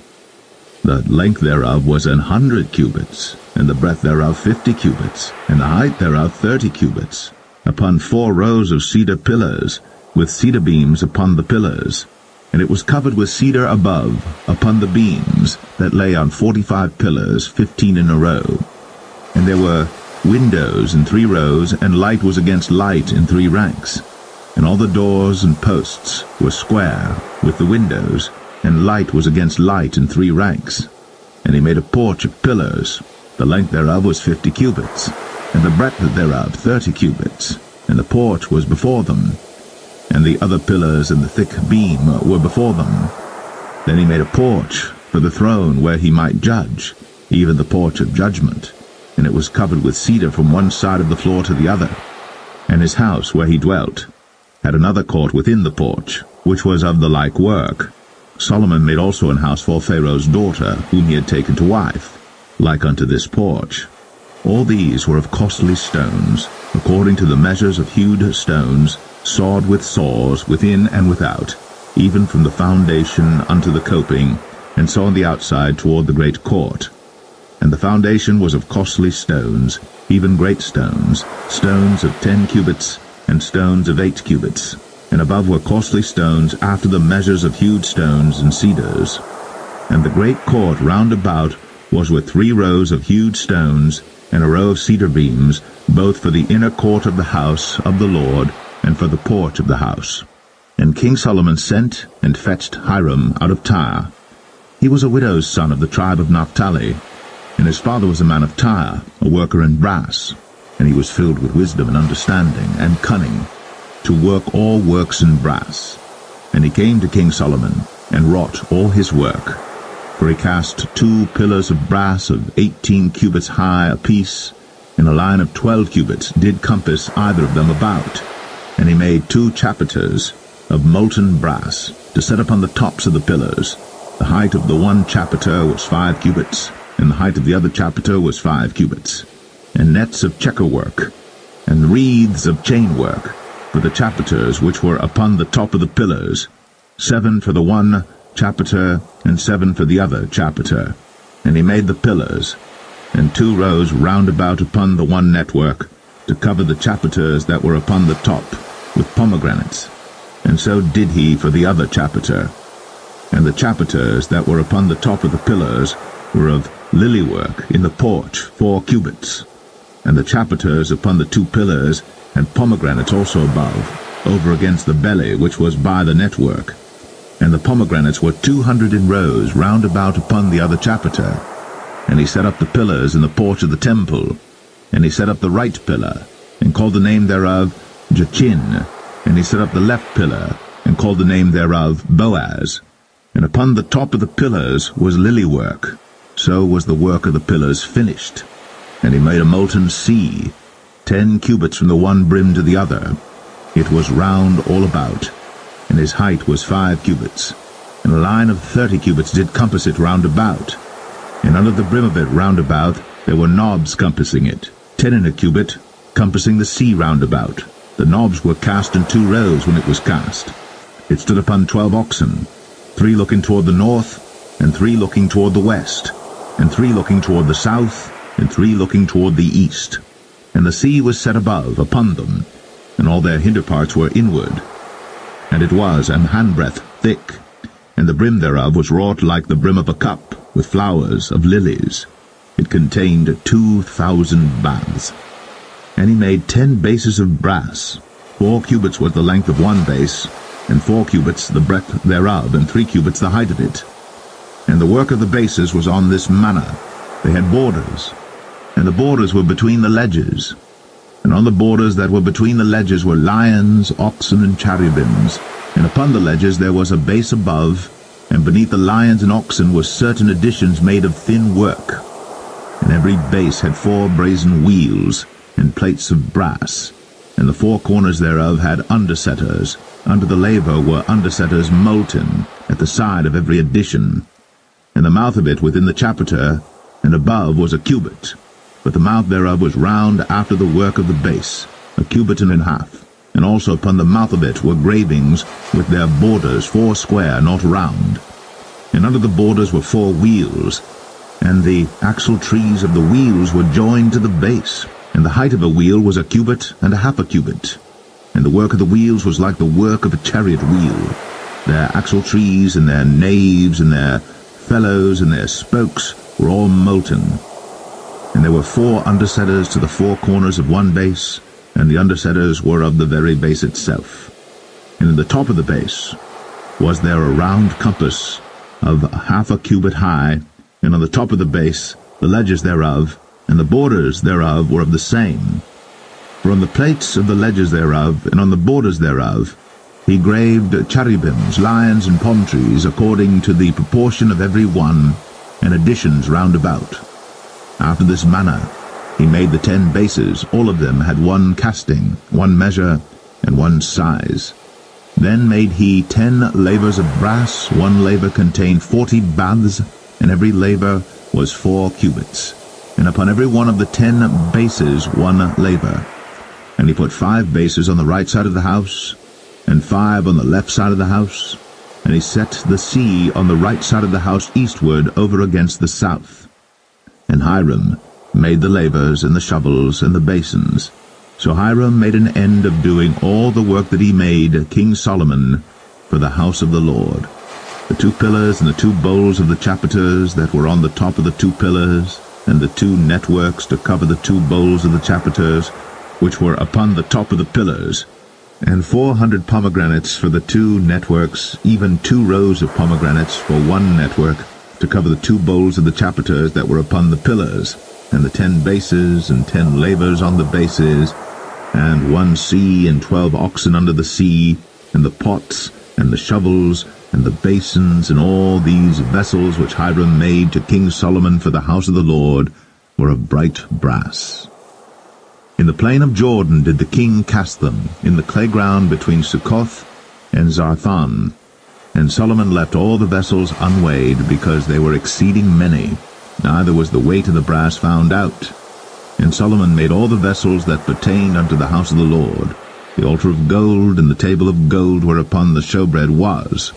The length thereof was 100 cubits, and the breadth thereof 50 cubits, and the height thereof 30 cubits, upon 4 rows of cedar pillars, with cedar beams upon the pillars. And it was covered with cedar above, upon the beams, that lay on 45 pillars, 15 in a row. And there were windows in 3 rows, and light was against light in 3 ranks. And all the doors and posts were square, with the windows, and light was against light in 3 ranks. And he made a porch of pillars. The length thereof was 50 cubits, and the breadth thereof 30 cubits, and the porch was before them. And the other pillars and the thick beam were before them. Then he made a porch for the throne where he might judge, even the porch of judgment, and it was covered with cedar from one side of the floor to the other. And his house where he dwelt had another court within the porch, which was of the like work. Solomon made also an house for Pharaoh's daughter, whom he had taken to wife, like unto this porch. All these were of costly stones, according to the measures of hewed stones, sawed with saws within and without, even from the foundation unto the coping, and so on the outside toward the great court. And the foundation was of costly stones, even great stones, stones of 10 cubits, and stones of 8 cubits, and above were costly stones after the measures of hewed stones and cedars. And the great court round about was with 3 rows of hewed stones, and a row of cedar beams, both for the inner court of the house of the Lord, and for the porch of the house. And King Solomon sent and fetched Hiram out of Tyre. He was a widow's son of the tribe of Naphtali, and his father was a man of Tyre, a worker in brass, and he was filled with wisdom and understanding and cunning, to work all works in brass. And he came to King Solomon, and wrought all his work. For he cast 2 pillars of brass of 18 cubits high apiece, and a line of 12 cubits did compass either of them about. And he made 2 chapiters, of molten brass to set upon the tops of the pillars. The height of the one chapiter was 5 cubits, and the height of the other chapiter was 5 cubits, and nets of checkerwork, and wreaths of chainwork, for the chapiters which were upon the top of the pillars, 7 for the one chapiter, and 7 for the other chapiter. And he made the pillars, and 2 rows round about upon the one network, to cover the chapiters that were upon the top, with pomegranates. And so did he for the other chapiter. And the chapiters that were upon the top of the pillars were of lily work in the porch, 4 cubits. And the chapiters upon the 2 pillars had pomegranates also above, over against the belly which was by the network. And the pomegranates were 200 in rows round about upon the other chapiter. And he set up the pillars in the porch of the temple. And he set up the right pillar, and called the name thereof Jachin. And he set up the left pillar, and called the name thereof Boaz. And upon the top of the pillars was lily work. So was the work of the pillars finished. And he made a molten sea, 10 cubits from the one brim to the other. It was round all about, and his height was 5 cubits. And a line of 30 cubits did compass it round about. And under the brim of it round about there were knobs compassing it, 10 in a cubit, compassing the sea round about. The knobs were cast in 2 rows when it was cast. It stood upon 12 oxen, 3 looking toward the north, and 3 looking toward the west, and 3 looking toward the south, and 3 looking toward the east. And the sea was set above upon them, and all their hinder parts were inward. And it was an handbreadth thick, and the brim thereof was wrought like the brim of a cup, with flowers of lilies. It contained 2,000 baths. And he made 10 bases of brass. 4 cubits was the length of one base, and 4 cubits the breadth thereof, and 3 cubits the height of it. And the work of the bases was on this manner. They had borders, and the borders were between the ledges. And on the borders that were between the ledges were lions, oxen, and cherubims. And upon the ledges there was a base above, and beneath the lions and oxen were certain additions made of thin work. And every base had 4 brazen wheels, and plates of brass. And the 4 corners thereof had undersetters. Under the laver were undersetters molten, at the side of every addition. And the mouth of it within the chapiter, and above was a cubit. But the mouth thereof was round after the work of the base, 1 cubit and a half. And also upon the mouth of it were gravings, with their borders 4 square, not round. And under the borders were 4 wheels, and the axle trees of the wheels were joined to the base. And the height of a wheel was 1 cubit and a half a cubit. And the work of the wheels was like the work of a chariot wheel. Their axle trees, and their naves, and their fellows, and their spokes were all molten. And there were 4 undersetters to the 4 corners of one base, and the undersetters were of the very base itself. And in the top of the base was there a round compass of 1/2 cubit high, and on the top of the base the ledges thereof, and the borders thereof were of the same. For on the plates of the ledges thereof, and on the borders thereof, he graved cherubims, lions, and palm trees, according to the proportion of every one, and additions round about. After this manner he made the 10 bases, all of them had 1 casting, 1 measure, and 1 size. Then made he 10 lavers of brass. 1 laver contained 40 baths, and every laver was 4 cubits. And upon every one of the 10 bases 1 laver. And he put 5 bases on the right side of the house, and 5 on the left side of the house. And he set the sea on the right side of the house eastward, over against the south. And Hiram made the lavers, and the shovels, and the basins. So Hiram made an end of doing all the work that he made, King Solomon, for the house of the Lord. The 2 pillars and the 2 bowls of the chapiters that were on the top of the 2 pillars, and the 2 networks to cover the 2 bowls of the chapiters, which were upon the top of the pillars, and 400 pomegranates for the 2 networks, even 2 rows of pomegranates for 1 network, to cover the 2 bowls of the chapiters that were upon the pillars, and the 10 bases, and 10 lavers on the bases, and 1 sea, and 12 oxen under the sea, and the pots, and the shovels, and the basins, and all these vessels which Hiram made to King Solomon for the house of the Lord were of bright brass. In the plain of Jordan did the king cast them, in the clay ground between Succoth and Zarthon. And Solomon left all the vessels unweighed, because they were exceeding many, neither was the weight of the brass found out. And Solomon made all the vessels that pertained unto the house of the Lord. The altar of gold and the table of gold whereupon the showbread was,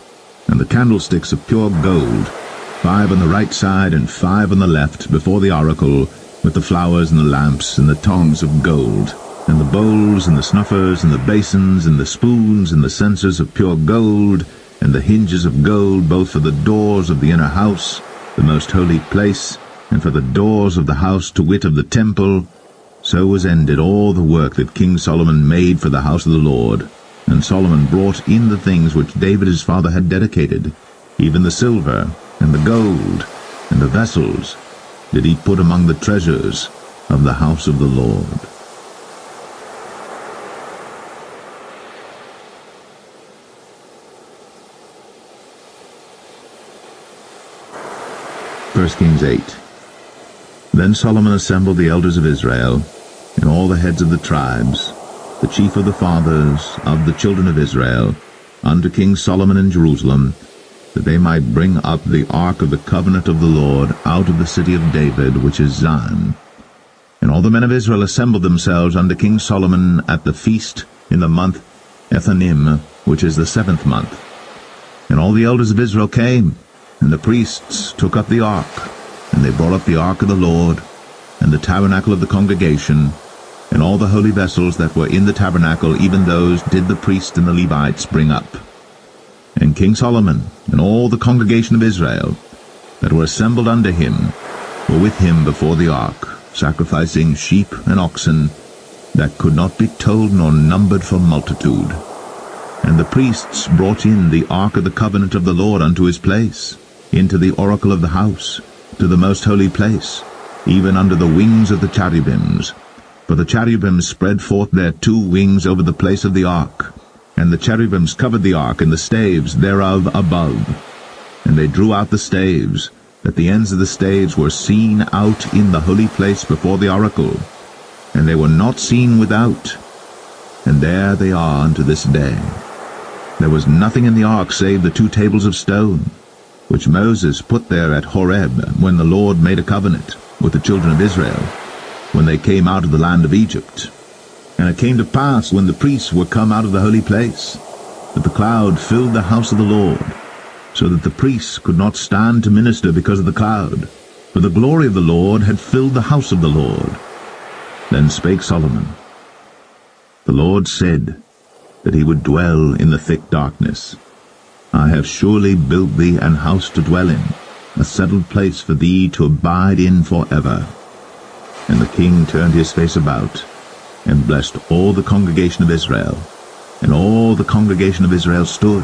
and the candlesticks of pure gold, 5 on the right side and 5 on the left, before the oracle, with the flowers and the lamps and the tongs of gold, and the bowls and the snuffers and the basins and the spoons and the censers of pure gold, and the hinges of gold, both for the doors of the inner house, the most holy place, and for the doors of the house, to wit, of the temple. So was ended all the work that King Solomon made for the house of the Lord. And Solomon brought in the things which David his father had dedicated, even the silver, and the gold, and the vessels, did he put among the treasures of the house of the Lord. First Kings 8. Then Solomon assembled the elders of Israel, and all the heads of the tribes, the chief of the fathers of the children of Israel, unto King Solomon in Jerusalem, that they might bring up the ark of the covenant of the Lord out of the city of David, which is Zion. And all the men of Israel assembled themselves unto King Solomon at the feast in the month Ethanim, which is the 7th month. And all the elders of Israel came, and the priests took up the ark, and they brought up the ark of the Lord, and the tabernacle of the congregation, and all the holy vessels that were in the tabernacle, even those did the priests and the Levites bring up. And King Solomon, and all the congregation of Israel, that were assembled unto him, were with him before the ark, sacrificing sheep and oxen, that could not be told nor numbered for multitude. And the priests brought in the ark of the covenant of the Lord unto his place, into the oracle of the house, to the most holy place, even under the wings of the cherubims. For the cherubims spread forth their 2 wings over the place of the ark, and the cherubims covered the ark and the staves thereof above. And they drew out the staves, that the ends of the staves were seen out in the holy place before the oracle, and they were not seen without. And there they are unto this day. There was nothing in the ark save the 2 tables of stone, which Moses put there at Horeb, when the Lord made a covenant with the children of Israel, when they came out of the land of Egypt. And it came to pass, when the priests were come out of the holy place, that the cloud filled the house of the Lord, so that the priests could not stand to minister because of the cloud, for the glory of the Lord had filled the house of the Lord. Then spake Solomon. The Lord said that he would dwell in the thick darkness. I have surely built thee an house to dwell in, a settled place for thee to abide in forever. And the king turned his face about, and blessed all the congregation of Israel. And all the congregation of Israel stood,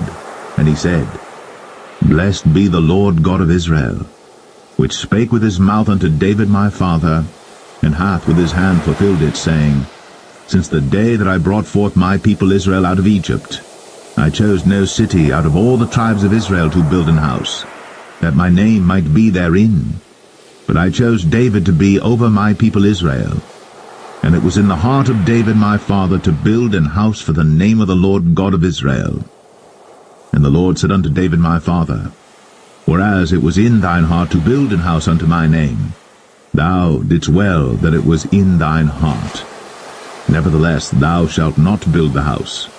and he said, Blessed be the Lord God of Israel, which spake with his mouth unto David my father, and hath with his hand fulfilled it, saying, Since the day that I brought forth my people Israel out of Egypt, I chose no city out of all the tribes of Israel to build an house, that my name might be therein. But I chose David to be over my people Israel. And it was in the heart of David my father to build an house for the name of the Lord God of Israel. And the Lord said unto David my father, Whereas it was in thine heart to build an house unto my name, thou didst well that it was in thine heart. Nevertheless thou shalt not build the house,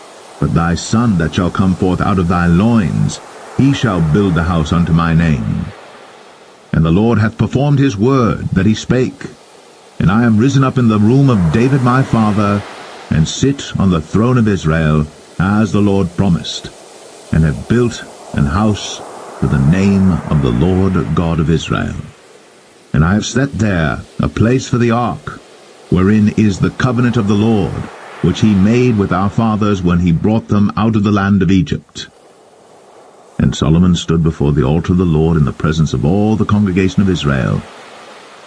but thy son that shall come forth out of thy loins, he shall build the house unto my name. And the Lord hath performed his word that he spake, and I am risen up in the room of David my father, and sit on the throne of Israel, as the Lord promised, and have built an house for the name of the Lord God of Israel. And I have set there a place for the ark, wherein is the covenant of the Lord, which he made with our fathers when he brought them out of the land of Egypt. And Solomon stood before the altar of the Lord in the presence of all the congregation of Israel,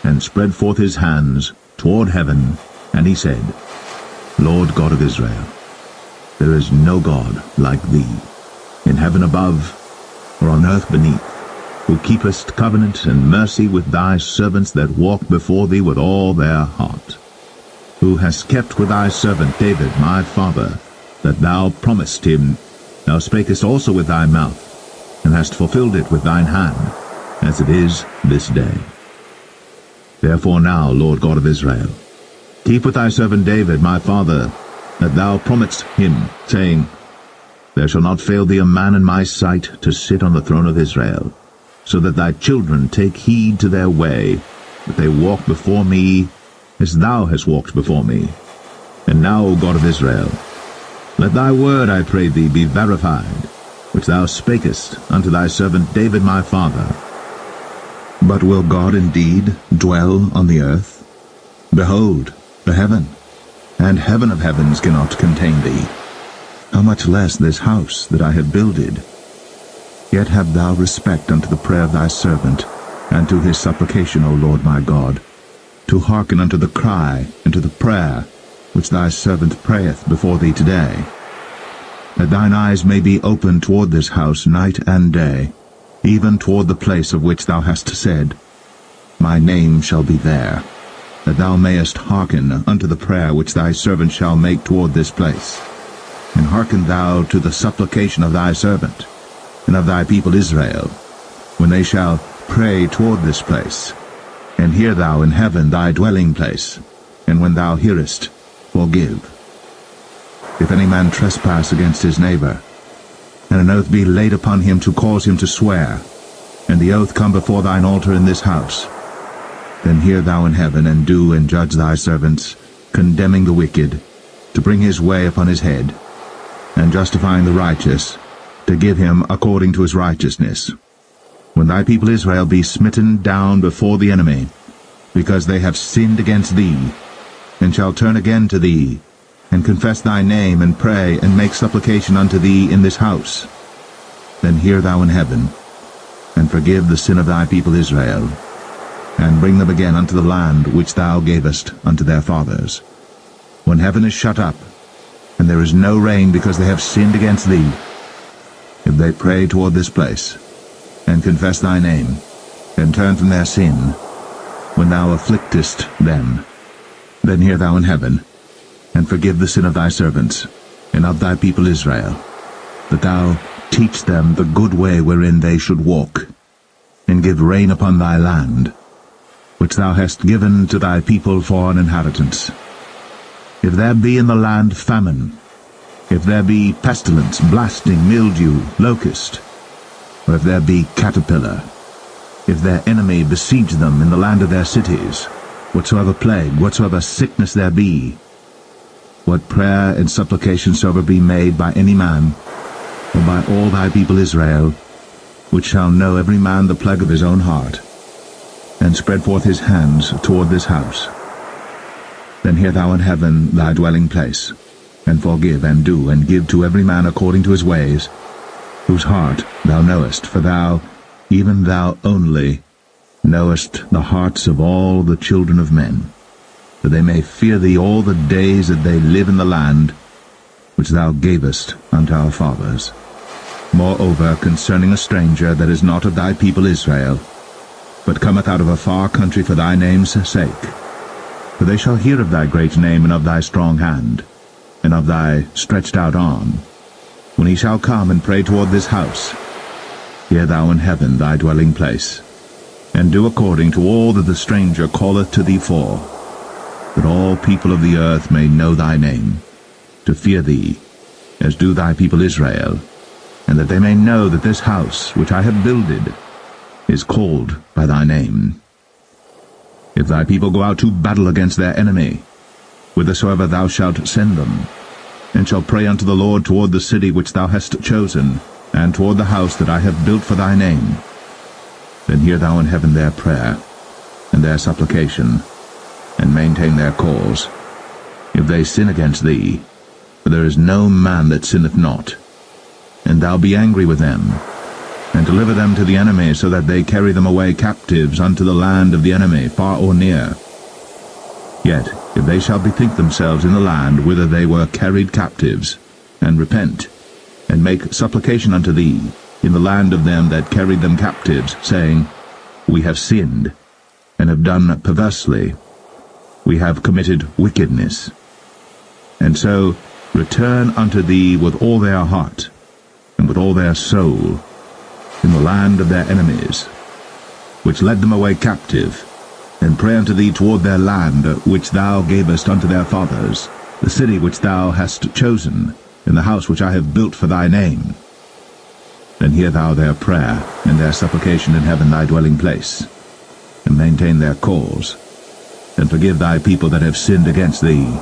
and spread forth his hands toward heaven, and he said, Lord God of Israel, there is no God like thee, in heaven above, or on earth beneath, who keepest covenant and mercy with thy servants that walk before thee with all their heart, who hast kept with thy servant David my father, that thou promised him, Thou sprakest also with thy mouth, and hast fulfilled it with thine hand, as it is this day. Therefore now, Lord God of Israel, keep with thy servant David my father, that thou promitedst him, saying, There shall not fail thee a man in my sight to sit on the throne of Israel, so that thy children take heed to their way, that they walk before me as thou hast walked before me. And now, O God of Israel, let thy word, I pray thee, be verified, which thou spakest unto thy servant David my father. But will God indeed dwell on the earth? Behold, the heaven, and heaven of heavens cannot contain thee. How much less this house that I have builded? Yet have thou respect unto the prayer of thy servant, and to his supplication, O Lord my God, to hearken unto the cry and to the prayer which thy servant prayeth before thee today, that thine eyes may be open toward this house night and day, even toward the place of which thou hast said, My name shall be there, that thou mayest hearken unto the prayer which thy servant shall make toward this place. And hearken thou to the supplication of thy servant, and of thy people Israel, when they shall pray toward this place. And hear thou in heaven thy dwelling place, and when thou hearest, forgive. If any man trespass against his neighbor, and an oath be laid upon him to cause him to swear, and the oath come before thine altar in this house, then hear thou in heaven, and do and judge thy servants, condemning the wicked, to bring his way upon his head, and justifying the righteous, to give him according to his righteousness. When thy people Israel be smitten down before the enemy, because they have sinned against thee, and shall turn again to thee, and confess thy name, and pray, and make supplication unto thee in this house, then hear thou in heaven, and forgive the sin of thy people Israel, and bring them again unto the land which thou gavest unto their fathers. When heaven is shut up, and there is no rain because they have sinned against thee, if they pray toward this place, and confess thy name, and turn from their sin, when thou afflictest them, then hear thou in heaven, and forgive the sin of thy servants, and of thy people Israel, that thou teach them the good way wherein they should walk, and give rain upon thy land, which thou hast given to thy people for an inheritance. If there be in the land famine, if there be pestilence, blasting, mildew, locust, or if there be caterpillar, if their enemy besiege them in the land of their cities, whatsoever plague, whatsoever sickness there be, what prayer and supplication soever be made by any man, or by all thy people Israel, which shall know every man the plague of his own heart, and spread forth his hands toward this house, then hear thou in heaven thy dwelling place, and forgive, and do, and give to every man according to his ways, whose heart thou knowest, for thou, even thou only, knowest the hearts of all the children of men, that they may fear thee all the days that they live in the land which thou gavest unto our fathers. Moreover, concerning a stranger that is not of thy people Israel, but cometh out of a far country for thy name's sake, for they shall hear of thy great name, and of thy strong hand, and of thy stretched out arm. When he shall come and pray toward this house, hear thou in heaven thy dwelling place, and do according to all that the stranger calleth to thee for, that all people of the earth may know thy name, to fear thee, as do thy people Israel, and that they may know that this house which I have builded is called by thy name. If thy people go out to battle against their enemy, whithersoever thou shalt send them, and shall pray unto the Lord toward the city which thou hast chosen, and toward the house that I have built for thy name, then hear thou in heaven their prayer, and their supplication, and maintain their cause. If they sin against thee, for there is no man that sinneth not, and thou be angry with them, and deliver them to the enemy, so that they carry them away captives unto the land of the enemy, far or near. Yet if they shall bethink themselves in the land whither they were carried captives, and repent, and make supplication unto thee, in the land of them that carried them captives, saying, We have sinned, and have done perversely, we have committed wickedness, and so return unto thee with all their heart, and with all their soul, in the land of their enemies, which led them away captive, and pray unto thee toward their land, which thou gavest unto their fathers, the city which thou hast chosen, and the house which I have built for thy name. Then hear thou their prayer, and their supplication in heaven thy dwelling place, and maintain their cause, and forgive thy people that have sinned against thee,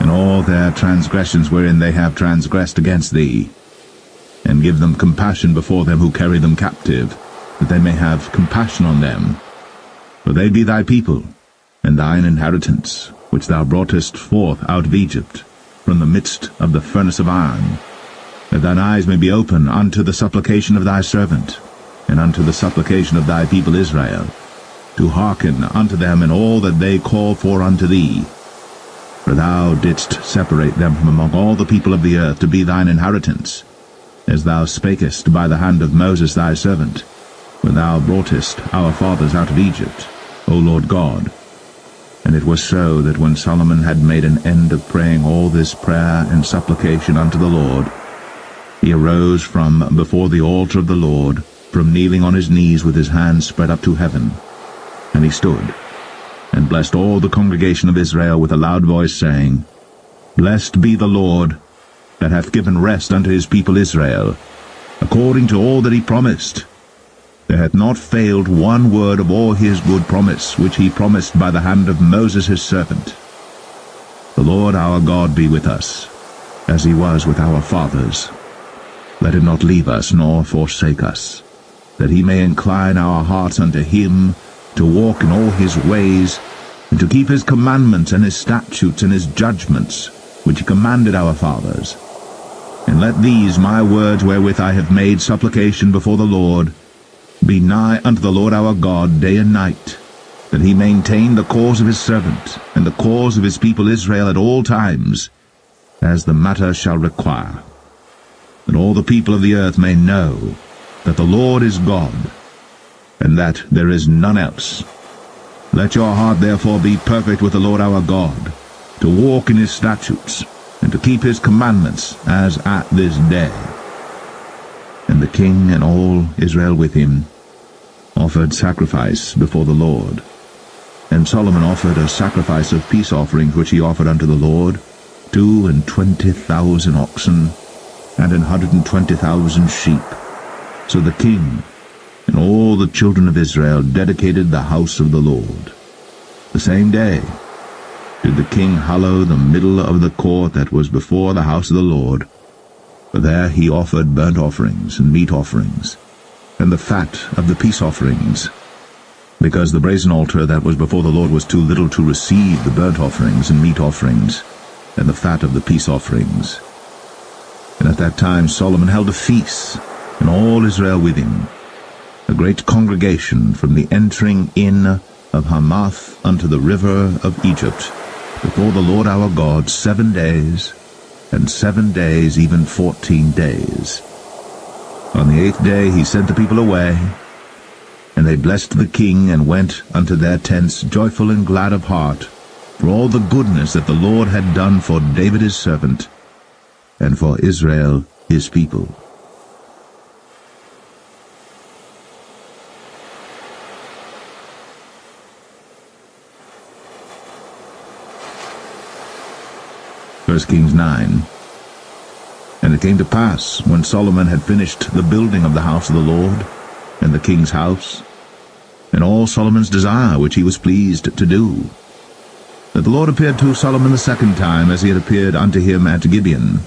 and all their transgressions wherein they have transgressed against thee, and give them compassion before them who carry them captive, that they may have compassion on them. For they be thy people, and thine inheritance, which thou broughtest forth out of Egypt, from the midst of the furnace of iron, that thine eyes may be open unto the supplication of thy servant, and unto the supplication of thy people Israel, to hearken unto them in all that they call for unto thee. For thou didst separate them from among all the people of the earth to be thine inheritance, as thou spakest by the hand of Moses thy servant, when thou broughtest our fathers out of Egypt, O Lord God. And it was so that when Solomon had made an end of praying all this prayer and supplication unto the Lord, he arose from before the altar of the Lord, from kneeling on his knees with his hands spread up to heaven. And he stood, and blessed all the congregation of Israel with a loud voice, saying, Blessed be the Lord, that hath given rest unto his people Israel, according to all that he promised. There hath not failed one word of all his good promise, which he promised by the hand of Moses his servant. The Lord our God be with us, as he was with our fathers. Let him not leave us nor forsake us, that he may incline our hearts unto him, to walk in all his ways, and to keep his commandments and his statutes and his judgments, which he commanded our fathers. And let these my words wherewith I have made supplication before the Lord be nigh unto the Lord our God day and night, that he maintain the cause of his servant and the cause of his people Israel at all times, as the matter shall require. That all the people of the earth may know that the Lord is God, and that there is none else. Let your heart therefore be perfect with the Lord our God, to walk in his statutes, and to keep his commandments as at this day. And the king and all Israel with him offered sacrifice before the Lord. And Solomon offered a sacrifice of peace offerings, which he offered unto the Lord, 22,000 oxen, and 120,000 sheep. So the king and all the children of Israel dedicated the house of the Lord. The same day did the king hallow the middle of the court that was before the house of the Lord, for there he offered burnt offerings and meat offerings, and the fat of the peace offerings, because the brazen altar that was before the Lord was too little to receive the burnt offerings and meat offerings, and the fat of the peace offerings. And at that time Solomon held a feast, and all Israel with him, a great congregation from the entering in of Hamath unto the river of Egypt, before the Lord our God 7 days, and 7 days, even 14 days. On the 8th day he sent the people away, and they blessed the king, and went unto their tents joyful and glad of heart, for all the goodness that the Lord had done for David his servant, and for Israel his people. First Kings 9. And it came to pass, when Solomon had finished the building of the house of the Lord, and the king's house, and all Solomon's desire which he was pleased to do, that the Lord appeared to Solomon the second time, as he had appeared unto him at Gibeon.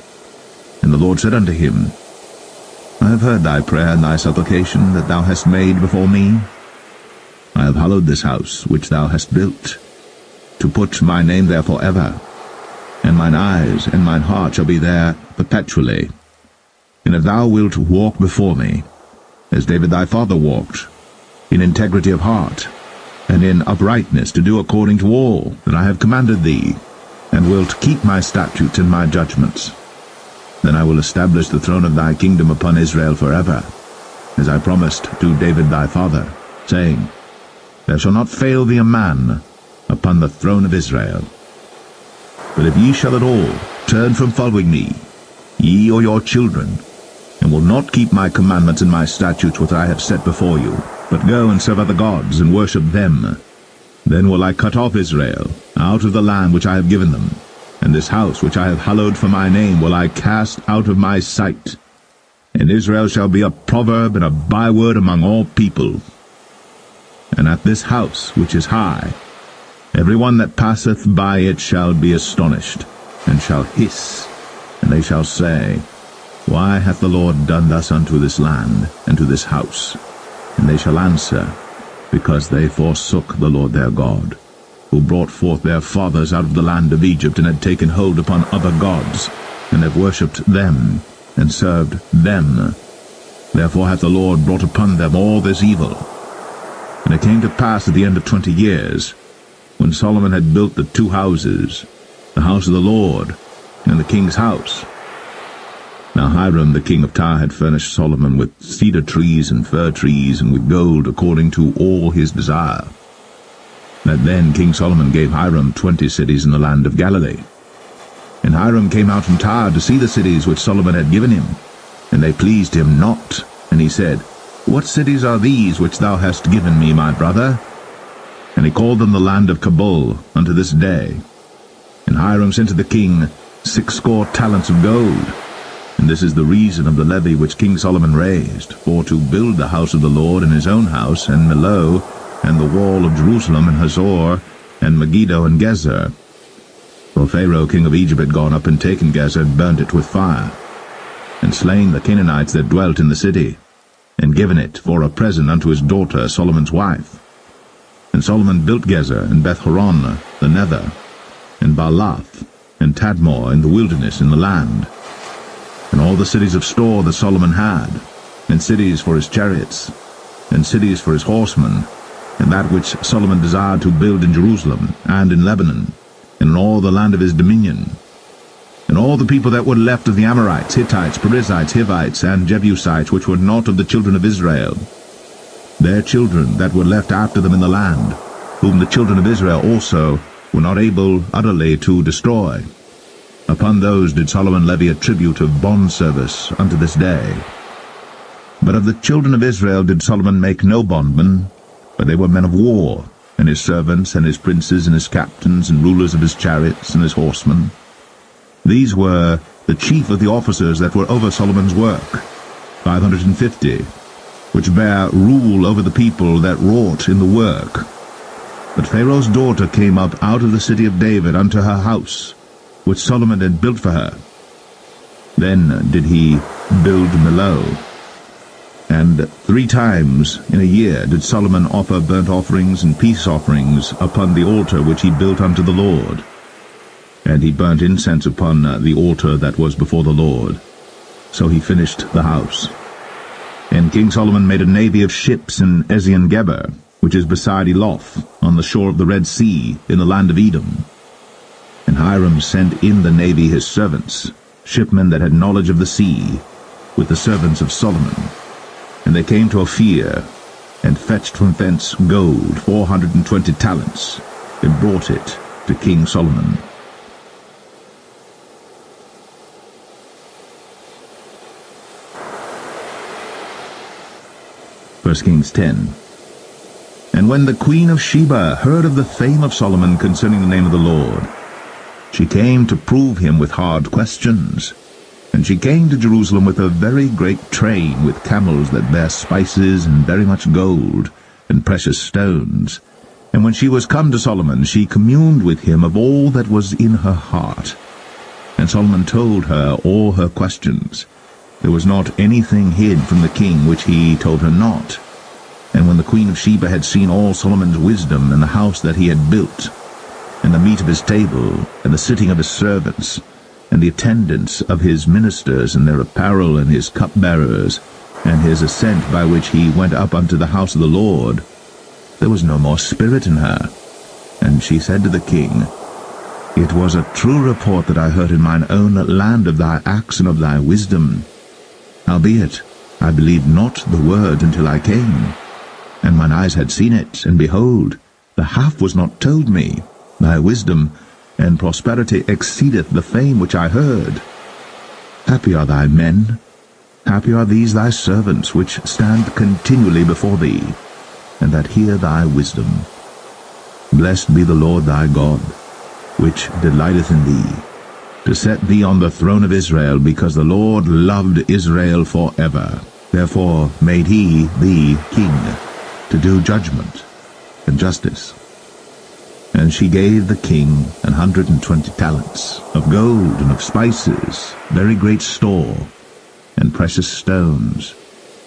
And the Lord said unto him, I have heard thy prayer and thy supplication that thou hast made before me. I have hallowed this house which thou hast built, to put my name there for ever, and mine eyes and mine heart shall be there perpetually. And if thou wilt walk before me, as David thy father walked, in integrity of heart, and in uprightness, to do according to all that I have commanded thee, and wilt keep my statutes and my judgments, then I will establish the throne of thy kingdom upon Israel forever, as I promised to David thy father, saying, There shall not fail thee a man upon the throne of Israel. But if ye shall at all turn from following me, ye or your children, and will not keep my commandments and my statutes which I have set before you, but go and serve other gods and worship them. Then will I cut off Israel out of the land which I have given them, and this house which I have hallowed for my name will I cast out of my sight. And Israel shall be a proverb and a byword among all people. And at this house which is high, every one that passeth by it shall be astonished, and shall hiss, and they shall say, Why hath the Lord done thus unto this land, and to this house? And they shall answer, Because they forsook the Lord their God, who brought forth their fathers out of the land of Egypt, and had taken hold upon other gods, and have worshipped them, and served them. Therefore hath the Lord brought upon them all this evil. And it came to pass at the end of 20 years, when Solomon had built the two houses, the house of the Lord, and the king's house. Now Hiram the king of Tyre had furnished Solomon with cedar trees and fir trees, and with gold according to all his desire. That then King Solomon gave Hiram 20 cities in the land of Galilee. And Hiram came out from Tyre to see the cities which Solomon had given him, and they pleased him not. And he said, What cities are these which thou hast given me, my brother? And he called them the land of Cabul unto this day. And Hiram sent to the king 60 talents of gold. And this is the reason of the levy which King Solomon raised, for to build the house of the Lord and his own house, and Millo, and the wall of Jerusalem, and Hazor, and Megiddo, and Gezer. For Pharaoh king of Egypt had gone up and taken Gezer, and burned it with fire, and slain the Canaanites that dwelt in the city, and given it for a present unto his daughter Solomon's wife. And Solomon built Gezer, and Beth-horon, the nether, and Baalath, and Tadmor, in the wilderness, in the land, and all the cities of store that Solomon had, and cities for his chariots, and cities for his horsemen, and that which Solomon desired to build in Jerusalem, and in Lebanon, and in all the land of his dominion. And all the people that were left of the Amorites, Hittites, Perizzites, Hivites, and Jebusites, which were not of the children of Israel, their children that were left after them in the land, whom the children of Israel also were not able utterly to destroy. Upon those did Solomon levy a tribute of bondservice unto this day. But of the children of Israel did Solomon make no bondmen, but they were men of war, and his servants, and his princes, and his captains, and rulers of his chariots, and his horsemen. These were the chief of the officers that were over Solomon's work, 550, which bare rule over the people that wrought in the work. But Pharaoh's daughter came up out of the city of David unto her house, which Solomon had built for her. Then did he build Millo. And 3 times in a year did Solomon offer burnt offerings and peace offerings upon the altar which he built unto the Lord. And he burnt incense upon the altar that was before the Lord. So he finished the house. And King Solomon made a navy of ships in Ezion-Geber, which is beside Eloth, on the shore of the Red Sea, in the land of Edom. And Hiram sent in the navy his servants, shipmen that had knowledge of the sea, with the servants of Solomon. And they came to Ophir, and fetched from thence gold 420 talents, and brought it to King Solomon. First Kings 10. And when the queen of Sheba heard of the fame of Solomon concerning the name of the Lord, she came to prove him with hard questions. And she came to Jerusalem with a very great train, with camels that bare spices, and very much gold, and precious stones. And when she was come to Solomon, she communed with him of all that was in her heart. And Solomon told her all her questions. There was not anything hid from the king which he told her not. And when the queen of Sheba had seen all Solomon's wisdom, and the house that he had built, and the meat of his table, and the sitting of his servants, and the attendance of his ministers, and their apparel, and his cupbearers, and his ascent by which he went up unto the house of the Lord, there was no more spirit in her. And she said to the king, It was a true report that I heard in mine own land of thy acts and of thy wisdom. Howbeit, I believed not the word until I came, and mine eyes had seen it, and behold, the half was not told me. Thy wisdom and prosperity exceedeth the fame which I heard. Happy are thy men, Happy are these thy servants, which stand continually before thee, and that hear thy wisdom. Blessed be the Lord thy God, which delighteth in thee, to set thee on the throne of Israel, because the Lord loved Israel forever. Therefore made he thee king, to do judgment and justice. And she gave the king 120 talents of gold and of spices, very great store, and precious stones.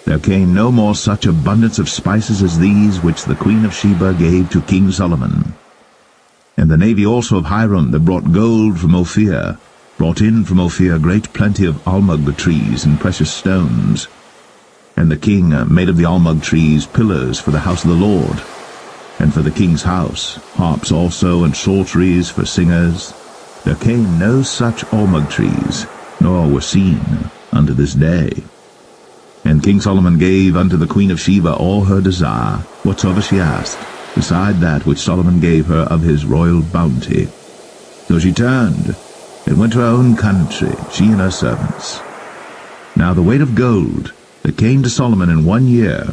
There came no more such abundance of spices as these which the queen of Sheba gave to King Solomon. And the navy also of Hiram, that brought gold from Ophir, brought in from Ophir great plenty of almug trees and precious stones. And the king made of the almug trees pillars for the house of the Lord, and for the king's house, harps also, and psalteries for singers. There came no such almug trees, nor were seen unto this day. And King Solomon gave unto the queen of Sheba all her desire, whatsoever she asked, beside that which Solomon gave her of his royal bounty. So she turned, and went to her own country, she and her servants. Now the weight of gold that came to Solomon in 1 year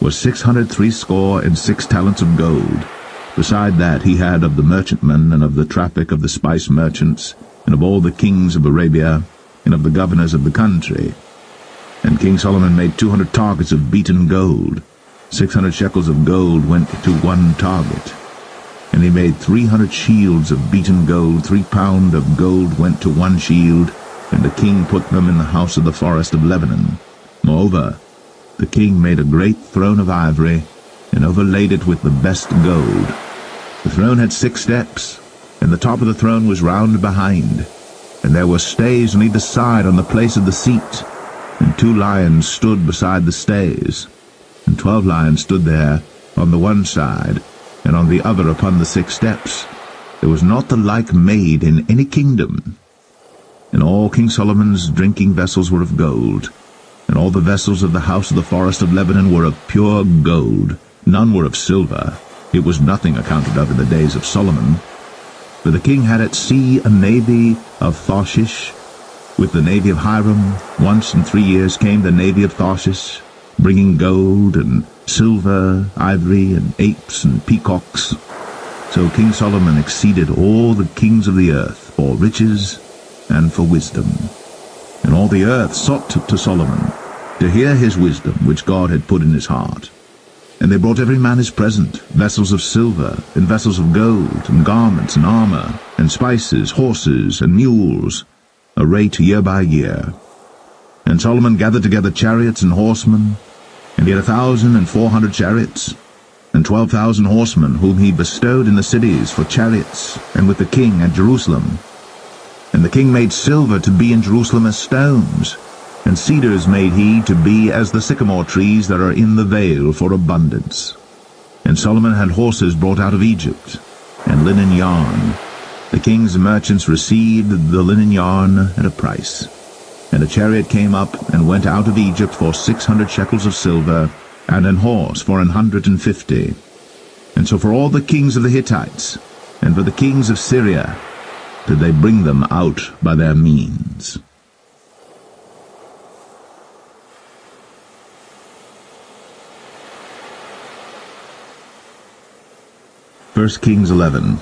was 666 talents of gold. Beside that he had of the merchantmen, and of the traffic of the spice merchants, and of all the kings of Arabia, and of the governors of the country. And King Solomon made 200 targets of beaten gold. 600 shekels of gold went to one target. And he made 300 shields of beaten gold. 3 pound of gold went to one shield, and the king put them in the house of the forest of Lebanon. Moreover, the king made a great throne of ivory, and overlaid it with the best gold. The throne had 6 steps, and the top of the throne was round behind, and there were stays on either side on the place of the seat, and 2 lions stood beside the stays, and 12 lions stood there on the one side, and on the other upon the 6 steps. There was not the like made in any kingdom. And all King Solomon's drinking vessels were of gold, and all the vessels of the house of the forest of Lebanon were of pure gold. None were of silver. It was nothing accounted of in the days of Solomon. For the king had at sea a navy of Tarshish. With the navy of Hiram, once in 3 years came the navy of Tarshish, bringing gold and silver, ivory, and apes and peacocks. So King Solomon exceeded all the kings of the earth for riches and for wisdom. And all the earth sought to Solomon, to hear his wisdom which God had put in his heart. And they brought every man his present, vessels of silver, and vessels of gold, and garments, and armor, and spices, horses, and mules, a rate year by year. And Solomon gathered together chariots and horsemen, and he had 1,400 chariots, and 12,000 horsemen, whom he bestowed in the cities for chariots, and with the king at Jerusalem. And the king made silver to be in Jerusalem as stones, and cedars made he to be as the sycamore trees that are in the vale for abundance. And Solomon had horses brought out of Egypt, and linen yarn. The king's merchants received the linen yarn at a price. And a chariot came up and went out of Egypt for 600 shekels of silver, and an horse for 150. And so for all the kings of the Hittites, and for the kings of Syria, did they bring them out by their means. First Kings 11.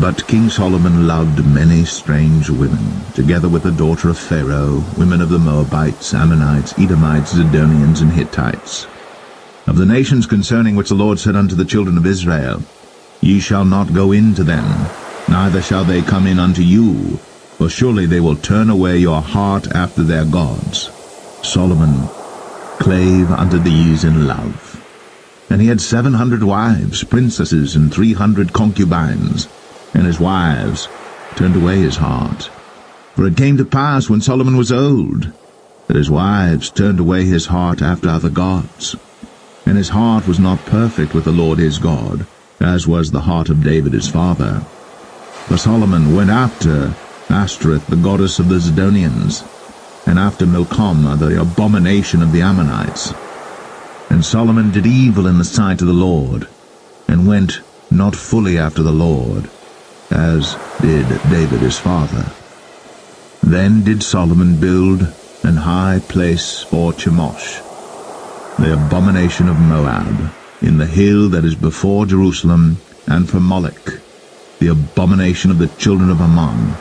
But King Solomon loved many strange women, together with the daughter of Pharaoh, women of the Moabites, Ammonites, Edomites, Zidonians, and Hittites, of the nations concerning which the Lord said unto the children of Israel, Ye shall not go into them, neither shall they come in unto you, for surely they will turn away your heart after their gods. Solomon clave unto these in love. And he had 700 wives, princesses, and 300 concubines, and his wives turned away his heart. For it came to pass, when Solomon was old, that his wives turned away his heart after other gods. And his heart was not perfect with the Lord his God, as was the heart of David his father. For Solomon went after Ashtoreth, the goddess of the Zidonians, and after Milcom, the abomination of the Ammonites. And Solomon did evil in the sight of the Lord, and went not fully after the Lord, as did David his father. Then did Solomon build an high place for Chemosh, the abomination of Moab, in the hill that is before Jerusalem, and for Molech, the abomination of the children of Ammon.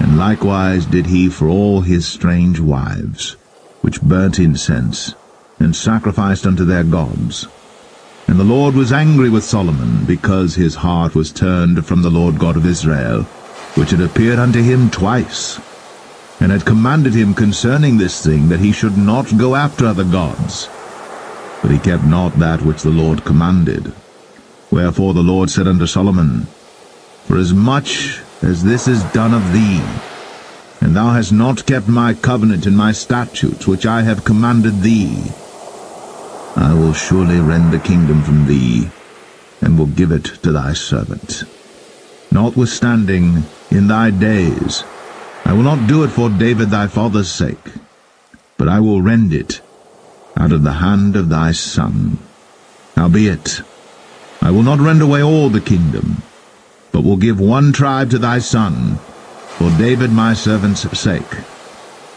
And likewise did he for all his strange wives, which burnt incense, and sacrificed unto their gods. And the Lord was angry with Solomon, because his heart was turned from the Lord God of Israel, which had appeared unto him twice, and had commanded him concerning this thing, that he should not go after other gods. But he kept not that which the Lord commanded. Wherefore the Lord said unto Solomon, Forasmuch as this is done of thee, and thou hast not kept my covenant and my statutes, which I have commanded thee, I will surely rend the kingdom from thee, and will give it to thy servant. Notwithstanding, in thy days, I will not do it for David thy father's sake, but I will rend it out of the hand of thy son. Howbeit, I will not rend away all the kingdom, but will give one tribe to thy son, for David my servant's sake,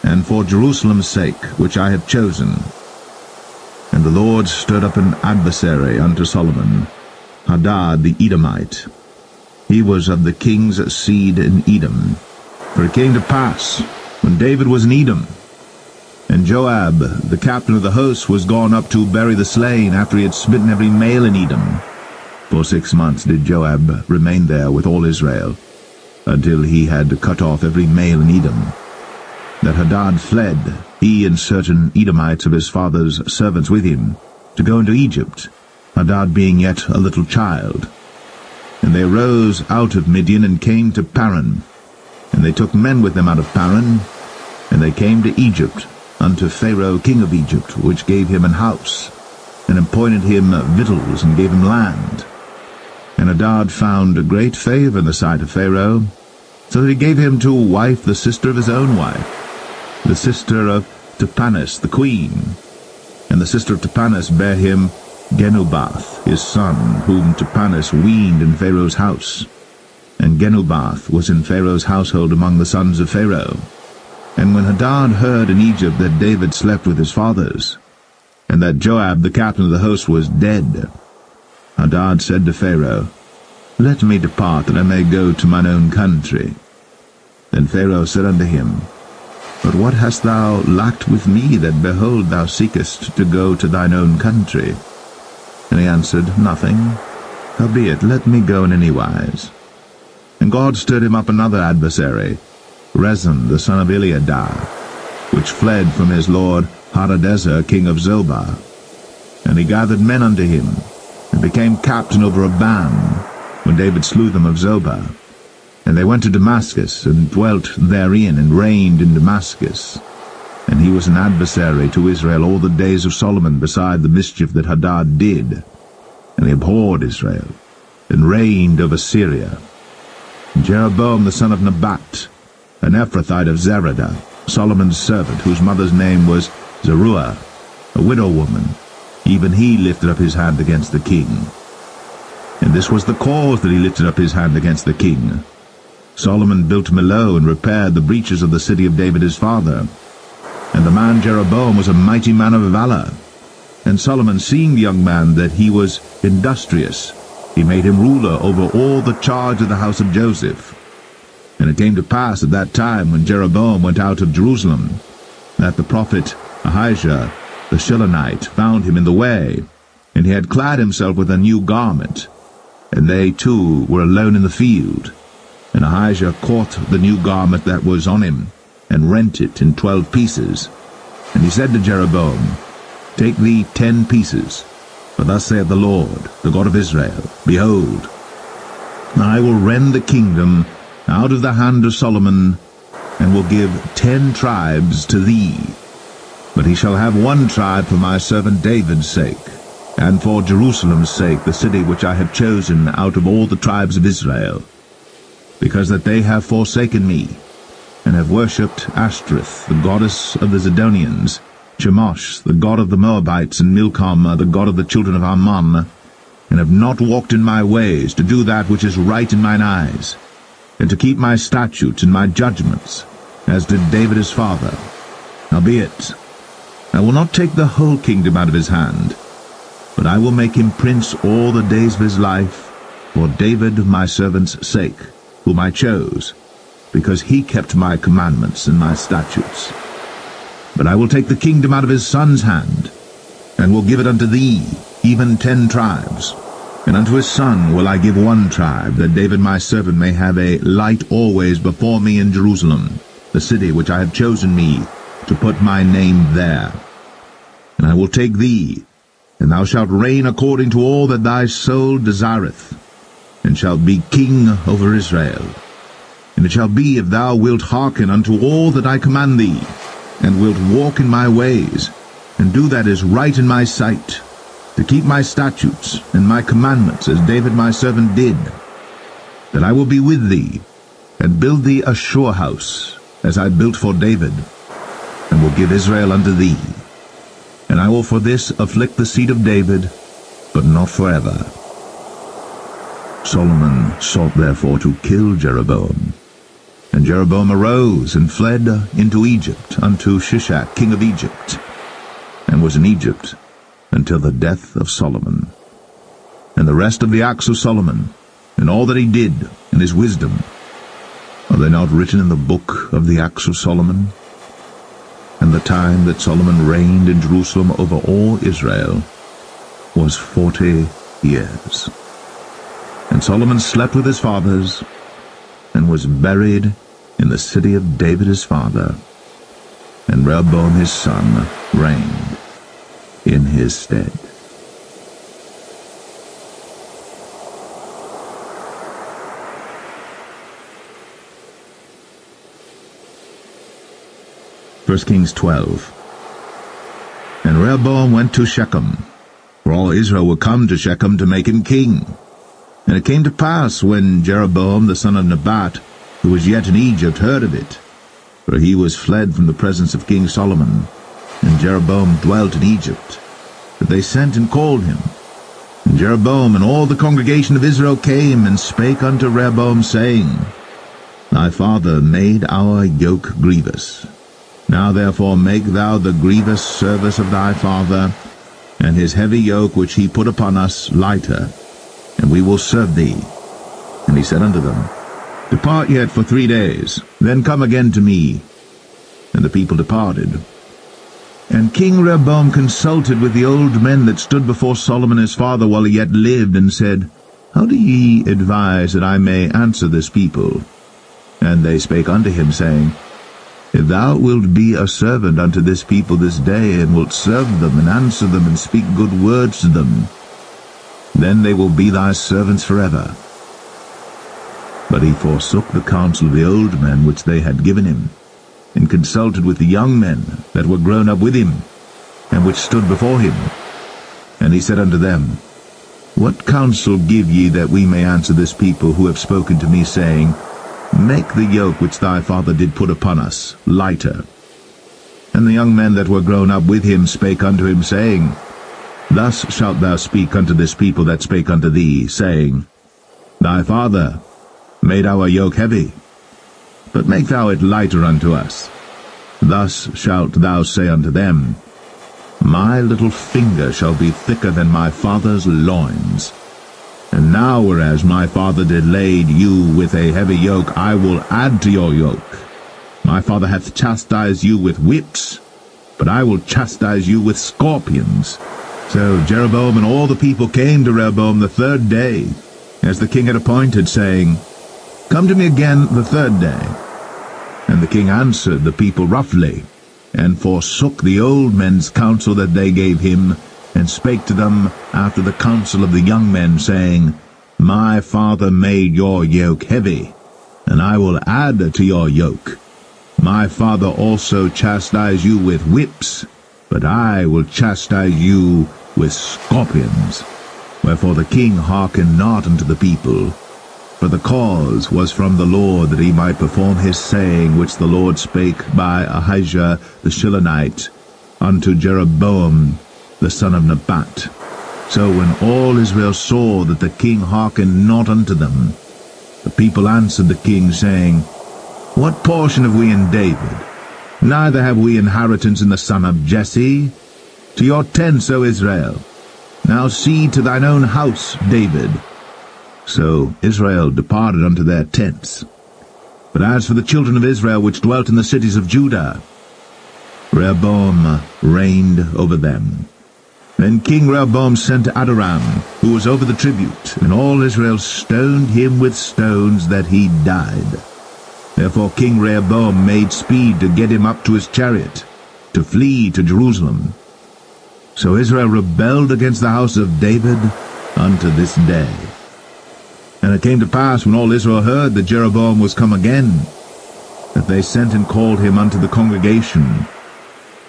and for Jerusalem's sake, which I have chosen. And the Lord stirred up an adversary unto Solomon, Hadad the Edomite. He was of the king's seed in Edom. For it came to pass, when David was in Edom, and Joab, the captain of the host, was gone up to bury the slain, after he had smitten every male in Edom. For 6 months did Joab remain there with all Israel, until he had cut off every male in Edom. That Hadad fled, he and certain Edomites of his father's servants with him, to go into Egypt, Hadad being yet a little child. And they rose out of Midian, and came to Paran. And they took men with them out of Paran, and they came to Egypt, unto Pharaoh king of Egypt, which gave him an house, and appointed him victuals, and gave him land. And Hadad found a great favour in the sight of Pharaoh, so that he gave him to wife the sister of his own wife, the sister of Tahpenes the queen. And the sister of Tahpenes bare him Genubath his son, whom Tahpenes weaned in Pharaoh's house. And Genubath was in Pharaoh's household among the sons of Pharaoh. And when Hadad heard in Egypt that David slept with his fathers, and that Joab the captain of the host was dead, Hadad said to Pharaoh, Let me depart, that I may go to mine own country. Then Pharaoh said unto him, But what hast thou lacked with me, that, behold, thou seekest to go to thine own country? And he answered, Nothing. Howbeit, let me go in any wise. And God stirred him up another adversary, Rezin the son of Eliadah, which fled from his lord Hadadezer king of Zobah. And he gathered men unto him, and became captain over a band, when David slew them of Zobah. And they went to Damascus, and dwelt therein, and reigned in Damascus. And he was an adversary to Israel all the days of Solomon, beside the mischief that Hadad did. And he abhorred Israel, and reigned over Syria. Jeroboam the son of Nebat, an Ephrathite of Zereda, Solomon's servant, whose mother's name was Zeruiah, a widow woman, even he lifted up his hand against the king. And this was the cause that he lifted up his hand against the king. Solomon built Millo, and repaired the breaches of the city of David his father. And the man Jeroboam was a mighty man of valor. And Solomon, seeing the young man that he was industrious, he made him ruler over all the charge of the house of Joseph. And it came to pass at that time, when Jeroboam went out of Jerusalem, that the prophet Ahijah the Shilonite found him in the way, and he had clad himself with a new garment, and they two were alone in the field. And Ahijah caught the new garment that was on him, and rent it in 12 pieces. And he said to Jeroboam, Take thee 10 pieces, for thus saith the Lord, the God of Israel, Behold, I will rend the kingdom out of the hand of Solomon, and will give 10 tribes to thee. But he shall have one tribe for my servant David's sake, and for Jerusalem's sake, the city which I have chosen out of all the tribes of Israel, because that they have forsaken me, and have worshipped Ashtoreth, the goddess of the Zidonians, Chemosh, the god of the Moabites, and Milcom, the god of the children of Ammon, and have not walked in my ways, to do that which is right in mine eyes, and to keep my statutes and my judgments, as did David his father, Howbeit, I will not take the whole kingdom out of his hand, but I will make him prince all the days of his life, for David my servant's sake, whom I chose, because he kept my commandments and my statutes. But I will take the kingdom out of his son's hand, and will give it unto thee, even 10 tribes. And unto his son will I give 1 tribe, that David my servant may have a light always before me in Jerusalem, the city which I have chosen me, to put my name there. And I will take thee, and thou shalt reign according to all that thy soul desireth, and shalt be king over Israel. And it shall be, if thou wilt hearken unto all that I command thee, and wilt walk in my ways, and do that is right in my sight, to keep my statutes and my commandments, as David my servant did, that I will be with thee, and build thee a sure house, as I built for David, and will give Israel unto thee. And I will for this afflict the seed of David, but not forever. Solomon sought therefore to kill Jeroboam. And Jeroboam arose and fled into Egypt unto Shishak king of Egypt, and was in Egypt until the death of Solomon. And the rest of the acts of Solomon, and all that he did, and his wisdom, are they not written in the book of the acts of Solomon? And the time that Solomon reigned in Jerusalem over all Israel was 40 years. And Solomon slept with his fathers, and was buried in the city of David his father, and Rehoboam his son reigned in his stead. First Kings 12. And Rehoboam went to Shechem, for all Israel were come to Shechem to make him king. And it came to pass, when Jeroboam the son of Nebat, who was yet in Egypt, heard of it, for he was fled from the presence of King Solomon, and Jeroboam dwelt in Egypt, that they sent and called him. And Jeroboam and all the congregation of Israel came and spake unto Rehoboam, saying, Thy father made our yoke grievous. Now therefore make thou the grievous service of thy father, and his heavy yoke which he put upon us lighter, and we will serve thee. And he said unto them, Depart yet for 3 days, then come again to me. And the people departed. And King Rehoboam consulted with the old men that stood before Solomon his father while he yet lived, and said, How do ye advise that I may answer this people? And they spake unto him, saying, If thou wilt be a servant unto this people this day, and wilt serve them, and answer them, and speak good words to them, then they will be thy servants forever. But he forsook the counsel of the old men which they had given him, and consulted with the young men that were grown up with him, and which stood before him. And he said unto them, What counsel give ye that we may answer this people who have spoken to me, saying, Make the yoke which thy father did put upon us lighter? And the young men that were grown up with him spake unto him, saying, Thus shalt thou speak unto this people that spake unto thee, saying, Thy father made our yoke heavy, but make thou it lighter unto us. Thus shalt thou say unto them, My little finger shall be thicker than my father's loins. And now, whereas my father did lade you with a heavy yoke, I will add to your yoke. My father hath chastised you with whips, but I will chastise you with scorpions. So Jeroboam and all the people came to Rehoboam the 3rd day, as the king had appointed, saying, Come to me again the 3rd day. And the king answered the people roughly, and forsook the old men's counsel that they gave him, and spake to them after the counsel of the young men, saying, My father made your yoke heavy, and I will add to your yoke. My father also chastised you with whips, but I will chastise you with scorpions. Wherefore the king hearkened not unto the people, for the cause was from the Lord, that he might perform his saying which the Lord spake by Ahijah the Shilonite unto Jeroboam the son of Nebat. So when all Israel saw that the king hearkened not unto them, the people answered the king, saying, What portion have we in David? neither have we inheritance in the son of Jesse. To your tents, O Israel. Now see to thine own house, David. So Israel departed unto their tents. But as for the children of Israel which dwelt in the cities of Judah, Rehoboam reigned over them. Then King Rehoboam sent Adoram, who was over the tribute, and all Israel stoned him with stones that he died. Therefore King Rehoboam made speed to get him up to his chariot, to flee to Jerusalem. So Israel rebelled against the house of David unto this day. And it came to pass, when all Israel heard that Jeroboam was come again, that they sent and called him unto the congregation,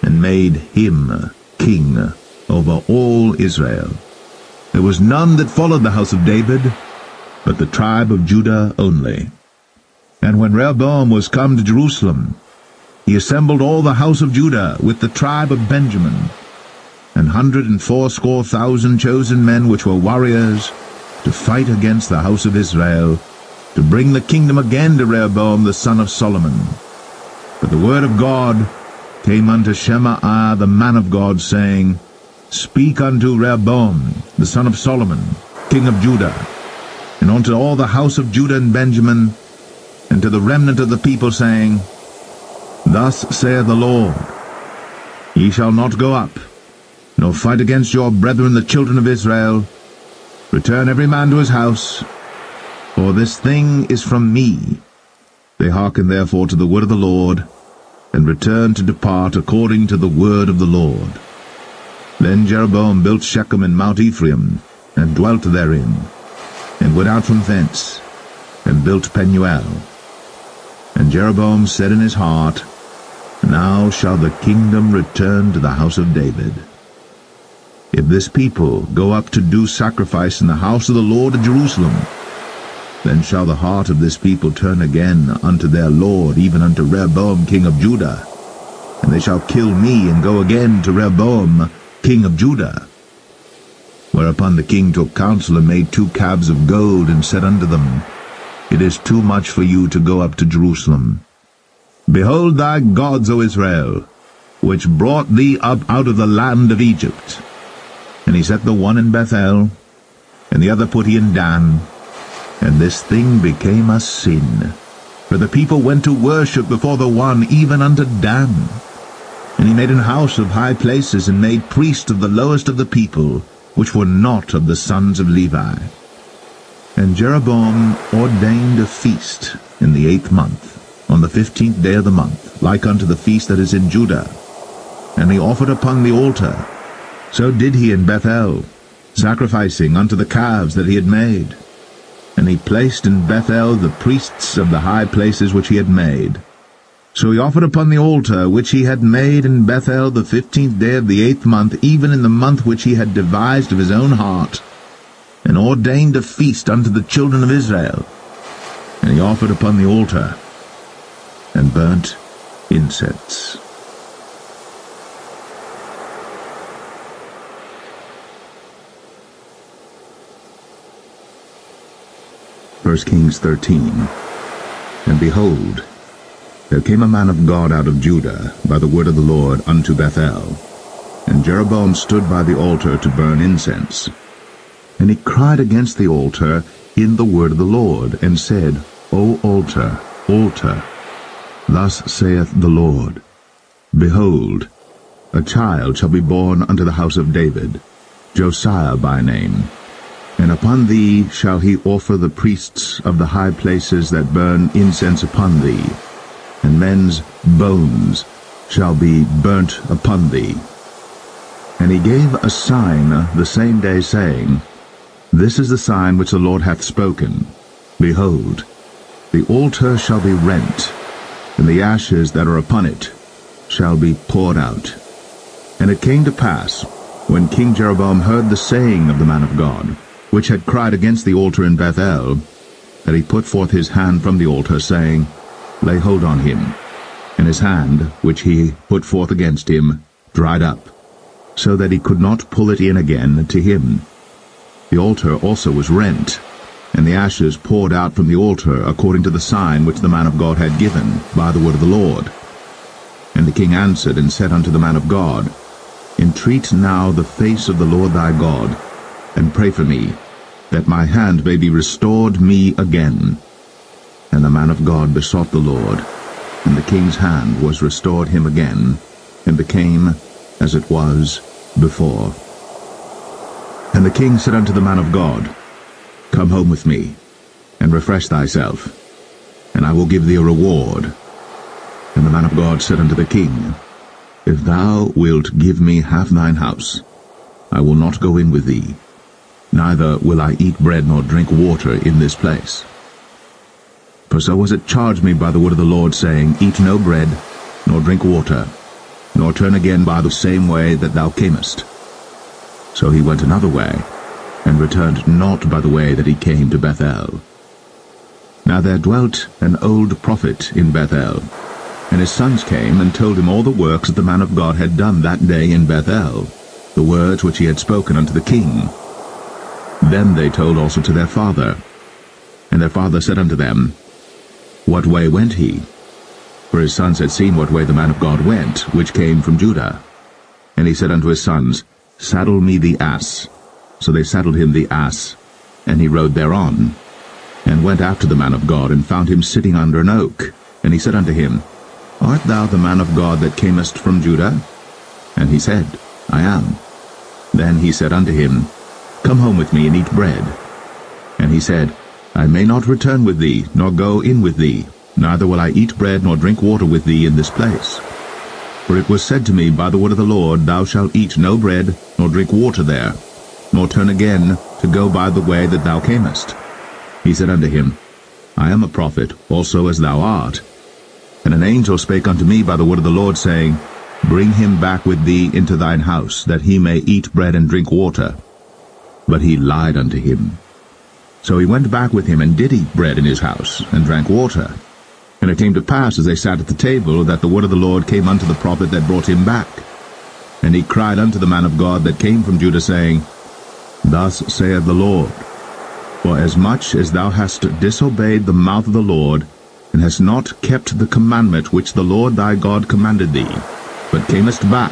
and made him king over all Israel. There was none that followed the house of David, but the tribe of Judah only. And when Rehoboam was come to Jerusalem, he assembled all the house of Judah with the tribe of Benjamin, 180,000 chosen men which were warriors, to fight against the house of Israel, to bring the kingdom again to Rehoboam the son of Solomon. But the word of God came unto Shemaiah the man of God, saying, Speak unto Rehoboam the son of Solomon, king of Judah, and unto all the house of Judah and Benjamin, and to the remnant of the people, saying, Thus saith the Lord, Ye shall not go up, nor fight against your brethren the children of Israel. Return every man to his house, for this thing is from me. They hearken therefore to the word of the Lord, and returned to depart according to the word of the Lord. Then Jeroboam built Shechem in Mount Ephraim, and dwelt therein, and went out from thence, and built Penuel. And Jeroboam said in his heart, Now shall the kingdom return to the house of David. If this people go up to do sacrifice in the house of the Lord at Jerusalem, then shall the heart of this people turn again unto their Lord, even unto Rehoboam king of Judah, and they shall kill me and go again to Rehoboam king of Judah. Whereupon the king took counsel and made 2 calves of gold, and said unto them, It is too much for you to go up to Jerusalem. Behold thy gods, O Israel, which brought thee up out of the land of Egypt. And he set the one in Bethel, and the other put he in Dan. And this thing became a sin, for the people went to worship before the one, even unto Dan. And he made an house of high places, and made priests of the lowest of the people, which were not of the sons of Levi. And Jeroboam ordained a feast in the 8th month, on the 15th day of the month, like unto the feast that is in Judah. And he offered upon the altar, so did he in Bethel, sacrificing unto the calves that he had made. And he placed in Bethel the priests of the high places which he had made. So he offered upon the altar which he had made in Bethel the 15th day of the 8th month, even in the month which he had devised of his own heart, and ordained a feast unto the children of Israel. And he offered upon the altar, and burnt incense. First Kings 13. And behold, there came a man of God out of Judah by the word of the Lord unto Bethel. And Jeroboam stood by the altar to burn incense. And he cried against the altar in the word of the Lord, and said, O altar, altar, thus saith the Lord, Behold, a child shall be born unto the house of David, Josiah by name. And upon thee shall he offer the priests of the high places that burn incense upon thee, and men's bones shall be burnt upon thee. And he gave a sign the same day, saying, This is the sign which the Lord hath spoken. Behold, the altar shall be rent, and the ashes that are upon it shall be poured out. And it came to pass, when King Jeroboam heard the saying of the man of God, which had cried against the altar in Bethel, that he put forth his hand from the altar, saying, Lay hold on him. And his hand, which he put forth against him, dried up, so that he could not pull it in again to him. The altar also was rent, and the ashes poured out from the altar, according to the sign which the man of God had given by the word of the Lord. And the king answered and said unto the man of God, Entreat now the face of the Lord thy God, and pray for me, that my hand may be restored me again. And the man of God besought the Lord, and the king's hand was restored him again, and became as it was before. And the king said unto the man of God, Come home with me, and refresh thyself, and I will give thee a reward. And the man of God said unto the king, If thou wilt give me half thine house, I will not go in with thee, neither will I eat bread nor drink water in this place. For so was it charged me by the word of the Lord, saying, Eat no bread, nor drink water, nor turn again by the same way that thou camest. So he went another way, and returned not by the way that he came to Bethel. Now there dwelt an old prophet in Bethel, and his sons came and told him all the works that the man of God had done that day in Bethel, the words which he had spoken unto the king. Then they told also to their father. And their father said unto them, What way went he? For his sons had seen what way the man of God went, which came from Judah. And he said unto his sons, Saddle me the ass. So they saddled him the ass, and he rode thereon, and went after the man of God, and found him sitting under an oak. And he said unto him, Art thou the man of God that camest from Judah? And he said, I am. Then he said unto him, Come home with me and eat bread. And he said, I may not return with thee, nor go in with thee, neither will I eat bread nor drink water with thee in this place. For it was said to me by the word of the Lord, Thou shalt eat no bread, nor drink water there, nor turn again to go by the way that thou camest. He said unto him, I am a prophet, also as thou art. And an angel spake unto me by the word of the Lord, saying, Bring him back with thee into thine house, that he may eat bread and drink water. But he lied unto him. So he went back with him, and did eat bread in his house, and drank water. And it came to pass, as they sat at the table, that the word of the Lord came unto the prophet that brought him back. And he cried unto the man of God that came from Judah, saying, Thus saith the Lord, For as much as thou hast disobeyed the mouth of the Lord, and hast not kept the commandment which the Lord thy God commanded thee, but camest back,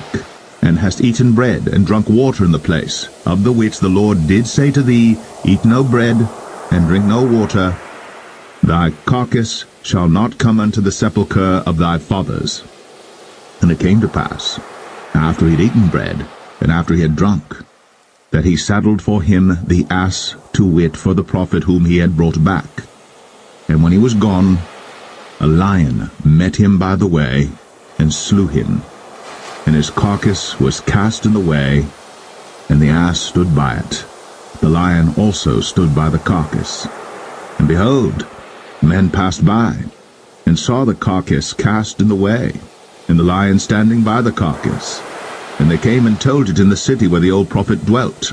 and hast eaten bread, and drunk water in the place, of the which the Lord did say to thee, Eat no bread, and drink no water, thy carcass shall not come unto the sepulchre of thy fathers. And it came to pass, after he had eaten bread, and after he had drunk, that he saddled for him the ass, to wit, for the prophet whom he had brought back. And when he was gone, a lion met him by the way, and slew him. And his carcass was cast in the way, and the ass stood by it. The lion also stood by the carcass. And behold, men passed by, and saw the carcass cast in the way, and the lion standing by the carcass. And they came and told it in the city where the old prophet dwelt.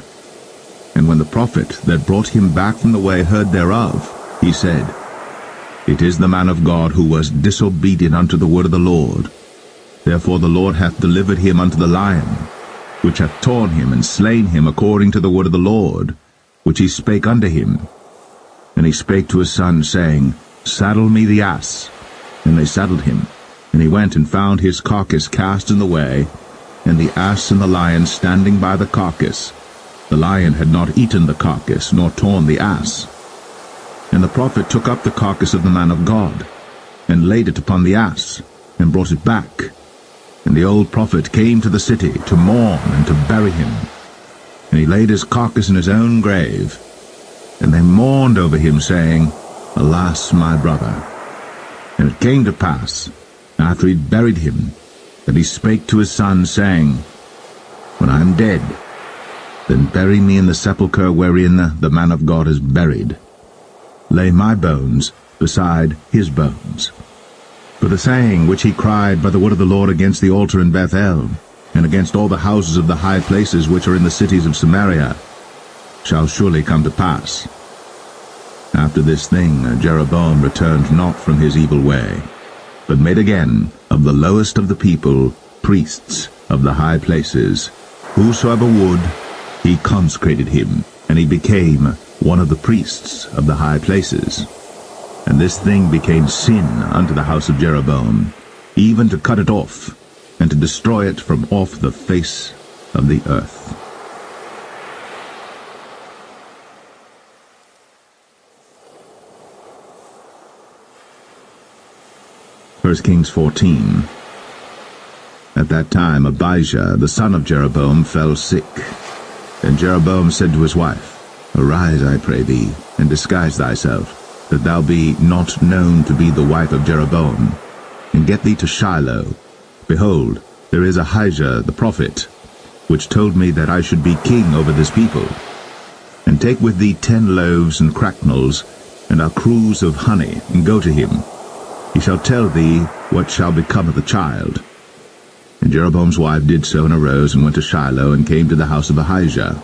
And when the prophet that brought him back from the way heard thereof, he said, It is the man of God who was disobedient unto the word of the Lord. Therefore the Lord hath delivered him unto the lion, which hath torn him and slain him according to the word of the Lord, which he spake unto him. And he spake to his son, saying, Saddle me the ass. And they saddled him, and he went and found his carcass cast in the way, and the ass and the lion standing by the carcass. The lion had not eaten the carcass, nor torn the ass. And the prophet took up the carcass of the man of God, and laid it upon the ass, and brought it back. And the old prophet came to the city to mourn and to bury him. And he laid his carcass in his own grave. And they mourned over him, saying, Alas, my brother. And it came to pass, after he had buried him, that he spake to his son, saying, When I am dead, then bury me in the sepulchre wherein the man of God is buried. Lay my bones beside his bones. For the saying which he cried by the word of the Lord against the altar in Bethel, and against all the houses of the high places which are in the cities of Samaria, shall surely come to pass. After this thing Jeroboam returned not from his evil way, but made again of the lowest of the people priests of the high places. Whosoever would, he consecrated him, and he became one of the priests of the high places. And this thing became sin unto the house of Jeroboam, even to cut it off, and to destroy it from off the face of the earth. First Kings 14. At that time Abijah, the son of Jeroboam, fell sick. And Jeroboam said to his wife, Arise, I pray thee, and disguise thyself, that thou be not known to be the wife of Jeroboam, and get thee to Shiloh. Behold, there is Ahijah the prophet, which told me that I should be king over this people. And take with thee 10 loaves and cracknels, and a cruse of honey, and go to him. He shall tell thee what shall become of the child. And Jeroboam's wife did so, and arose, and went to Shiloh, and came to the house of Ahijah.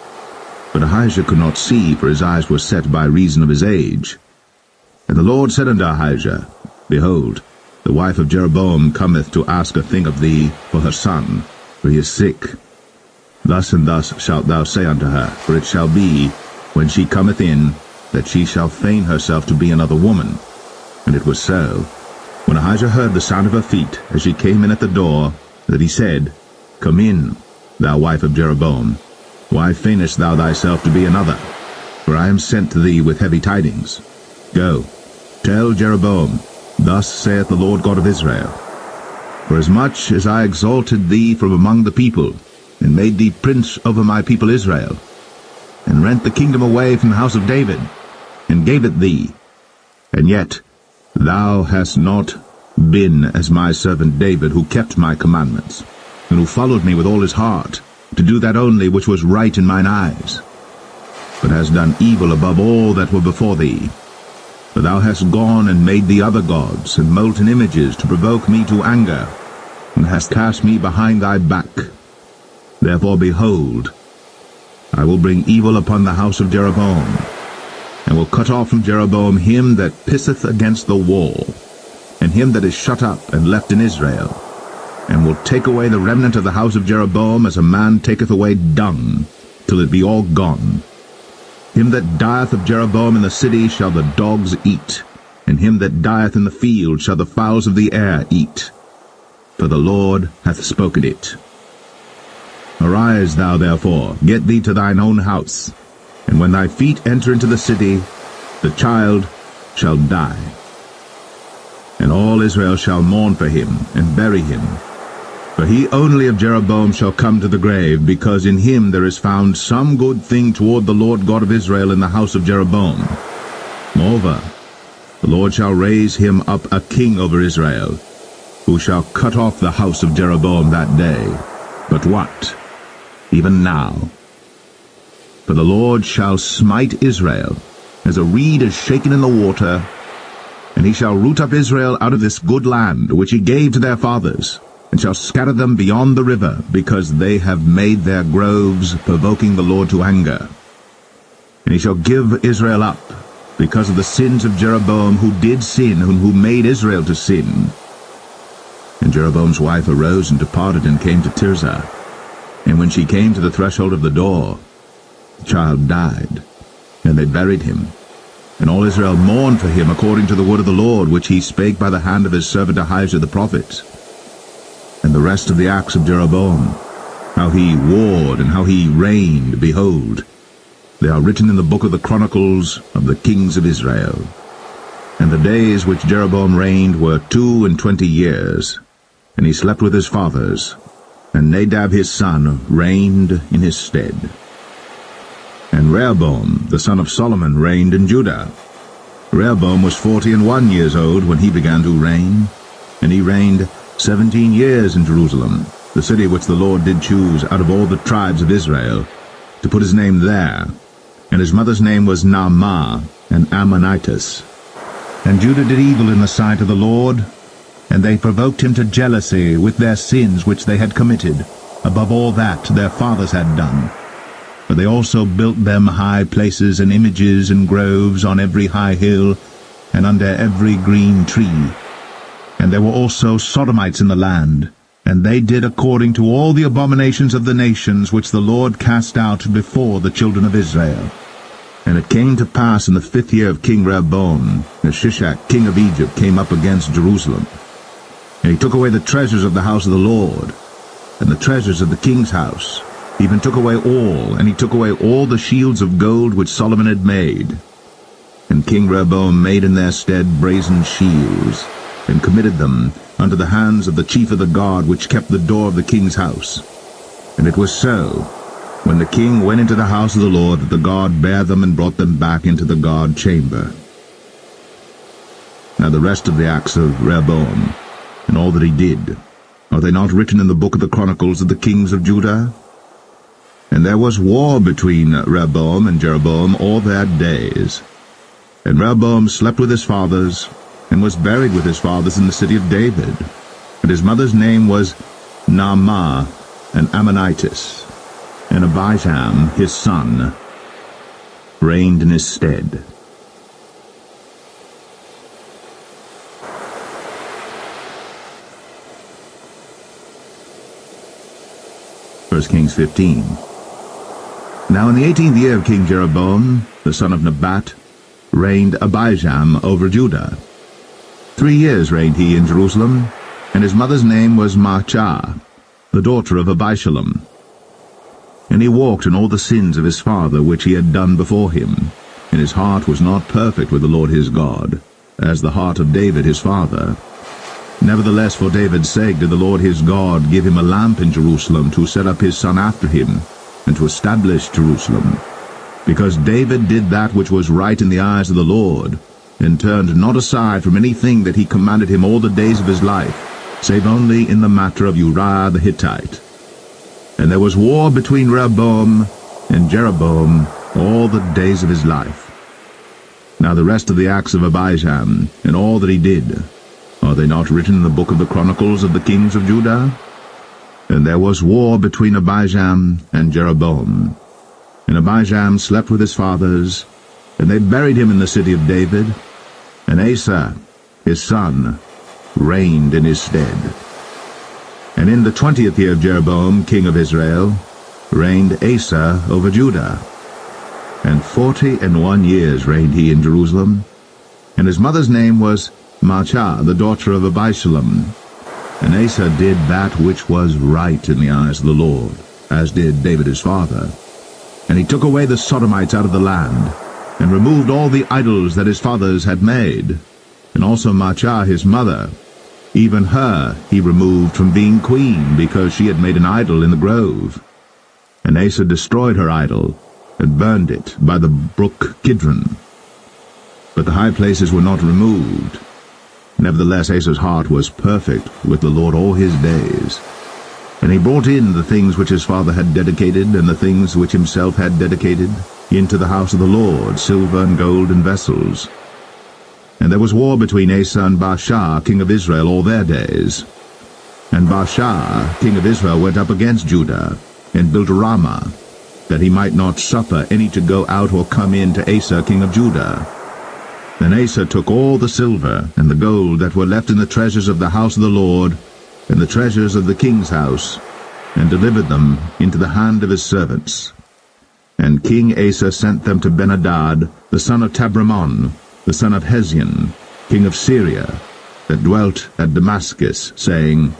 But Ahijah could not see, for his eyes were set by reason of his age. And the Lord said unto Ahijah, Behold, the wife of Jeroboam cometh to ask a thing of thee for her son, for he is sick. Thus and thus shalt thou say unto her, for it shall be, when she cometh in, that she shall feign herself to be another woman. And it was so, when Ahijah heard the sound of her feet, as she came in at the door, that he said, Come in, thou wife of Jeroboam. Why feignest thou thyself to be another? For I am sent to thee with heavy tidings. Go, tell Jeroboam, Thus saith the Lord God of Israel, For as much as I exalted thee from among the people, and made thee prince over my people Israel, and rent the kingdom away from the house of David, and gave it thee, and yet thou hast not been as my servant David, who kept my commandments, and who followed me with all his heart, to do that only which was right in mine eyes, but hast done evil above all that were before thee. For thou hast gone and made thee other gods, and molten images, to provoke me to anger, and hast cast me behind thy back. Therefore, behold, I will bring evil upon the house of Jeroboam, and will cut off from Jeroboam him that pisseth against the wall, and him that is shut up and left in Israel, and will take away the remnant of the house of Jeroboam as a man taketh away dung, till it be all gone. Him that dieth of Jeroboam in the city shall the dogs eat, and him that dieth in the field shall the fowls of the air eat. For the Lord hath spoken it. Arise thou therefore, get thee to thine own house, and when thy feet enter into the city, the child shall die. And all Israel shall mourn for him, and bury him. For he only of Jeroboam shall come to the grave, because in him there is found some good thing toward the Lord God of Israel in the house of Jeroboam. Moreover, the Lord shall raise him up a king over Israel, who shall cut off the house of Jeroboam that day. But what? Even now. For the Lord shall smite Israel, as a reed is shaken in the water, and he shall root up Israel out of this good land, which he gave to their fathers, and shall scatter them beyond the river, because they have made their groves, provoking the Lord to anger. And he shall give Israel up, because of the sins of Jeroboam, who did sin, and who made Israel to sin. And Jeroboam's wife arose and departed, and came to Tirzah. And when she came to the threshold of the door, the child died, and they buried him. And all Israel mourned for him, according to the word of the Lord, which he spake by the hand of his servant Ahijah the prophet. And the rest of the acts of Jeroboam, how he warred and how he reigned, behold, they are written in the book of the Chronicles of the kings of Israel. And the days which Jeroboam reigned were 22 years, and he slept with his fathers, and Nadab his son reigned in his stead. And Rehoboam, the son of Solomon, reigned in Judah. Rehoboam was 41 years old when he began to reign, and he reigned 17 years in Jerusalem, the city which the Lord did choose out of all the tribes of Israel, to put his name there. And his mother's name was Naamah, an Ammonitess. And Judah did evil in the sight of the Lord, and they provoked him to jealousy with their sins which they had committed, above all that their fathers had done. For they also built them high places and images and groves on every high hill, and under every green tree. And there were also Sodomites in the land, and they did according to all the abominations of the nations which the Lord cast out before the children of Israel. And it came to pass in the 5th year of King Rehoboam, that Shishak king of Egypt came up against Jerusalem. And he took away the treasures of the house of the Lord, and the treasures of the king's house, even took away all, and he took away all the shields of gold which Solomon had made. And King Rehoboam made in their stead brazen shields, and committed them unto the hands of the chief of the guard which kept the door of the king's house. And it was so, when the king went into the house of the Lord, that the guard bare them and brought them back into the guard chamber. Now the rest of the acts of Rehoboam, and all that he did, are they not written in the book of the Chronicles of the kings of Judah? And there was war between Rehoboam and Jeroboam all their days. And Rehoboam slept with his fathers, and was buried with his fathers in the city of David. And his mother's name was Naamah, an Ammonitess, and Abisham, his son, reigned in his stead. First Kings 15. Now in the 18th year of King Jeroboam, the son of Nebat, reigned Abijam over Judah. 3 years reigned he in Jerusalem, and his mother's name was Maachah, the daughter of Abishalom. And he walked in all the sins of his father which he had done before him, and his heart was not perfect with the Lord his God, as the heart of David his father. Nevertheless, for David's sake did the Lord his God give him a lamp in Jerusalem to set up his son after him, and to establish Jerusalem. Because David did that which was right in the eyes of the Lord, and turned not aside from anything that he commanded him all the days of his life, save only in the matter of Uriah the Hittite. And there was war between Rehoboam and Jeroboam all the days of his life. Now the rest of the acts of Abijam, and all that he did, are they not written in the book of the Chronicles of the kings of Judah? And there was war between Abijam and Jeroboam. And Abijam slept with his fathers, and they buried him in the city of David, and Asa, his son, reigned in his stead. And in the 20th year of Jeroboam, king of Israel, reigned Asa over Judah. And 41 years reigned he in Jerusalem, and his mother's name was Maachah, the daughter of Abishalom. And Asa did that which was right in the eyes of the Lord, as did David his father. And he took away the Sodomites out of the land, and removed all the idols that his fathers had made, and also Maachah his mother. Even her he removed from being queen, because she had made an idol in the grove. And Asa destroyed her idol, and burned it by the brook Kidron. But the high places were not removed. Nevertheless, Asa's heart was perfect with the Lord all his days. And he brought in the things which his father had dedicated, and the things which himself had dedicated, into the house of the Lord, silver and gold and vessels. And there was war between Asa and Baasha, king of Israel, all their days. And Baasha, king of Israel, went up against Judah, and built Ramah, that he might not suffer any to go out or come in to Asa, king of Judah. Then Asa took all the silver and the gold that were left in the treasures of the house of the Lord, and the treasures of the king's house, and delivered them into the hand of his servants. And King Asa sent them to Ben-Hadad, the son of Tabrimon, the son of Hezion, king of Syria, that dwelt at Damascus, saying,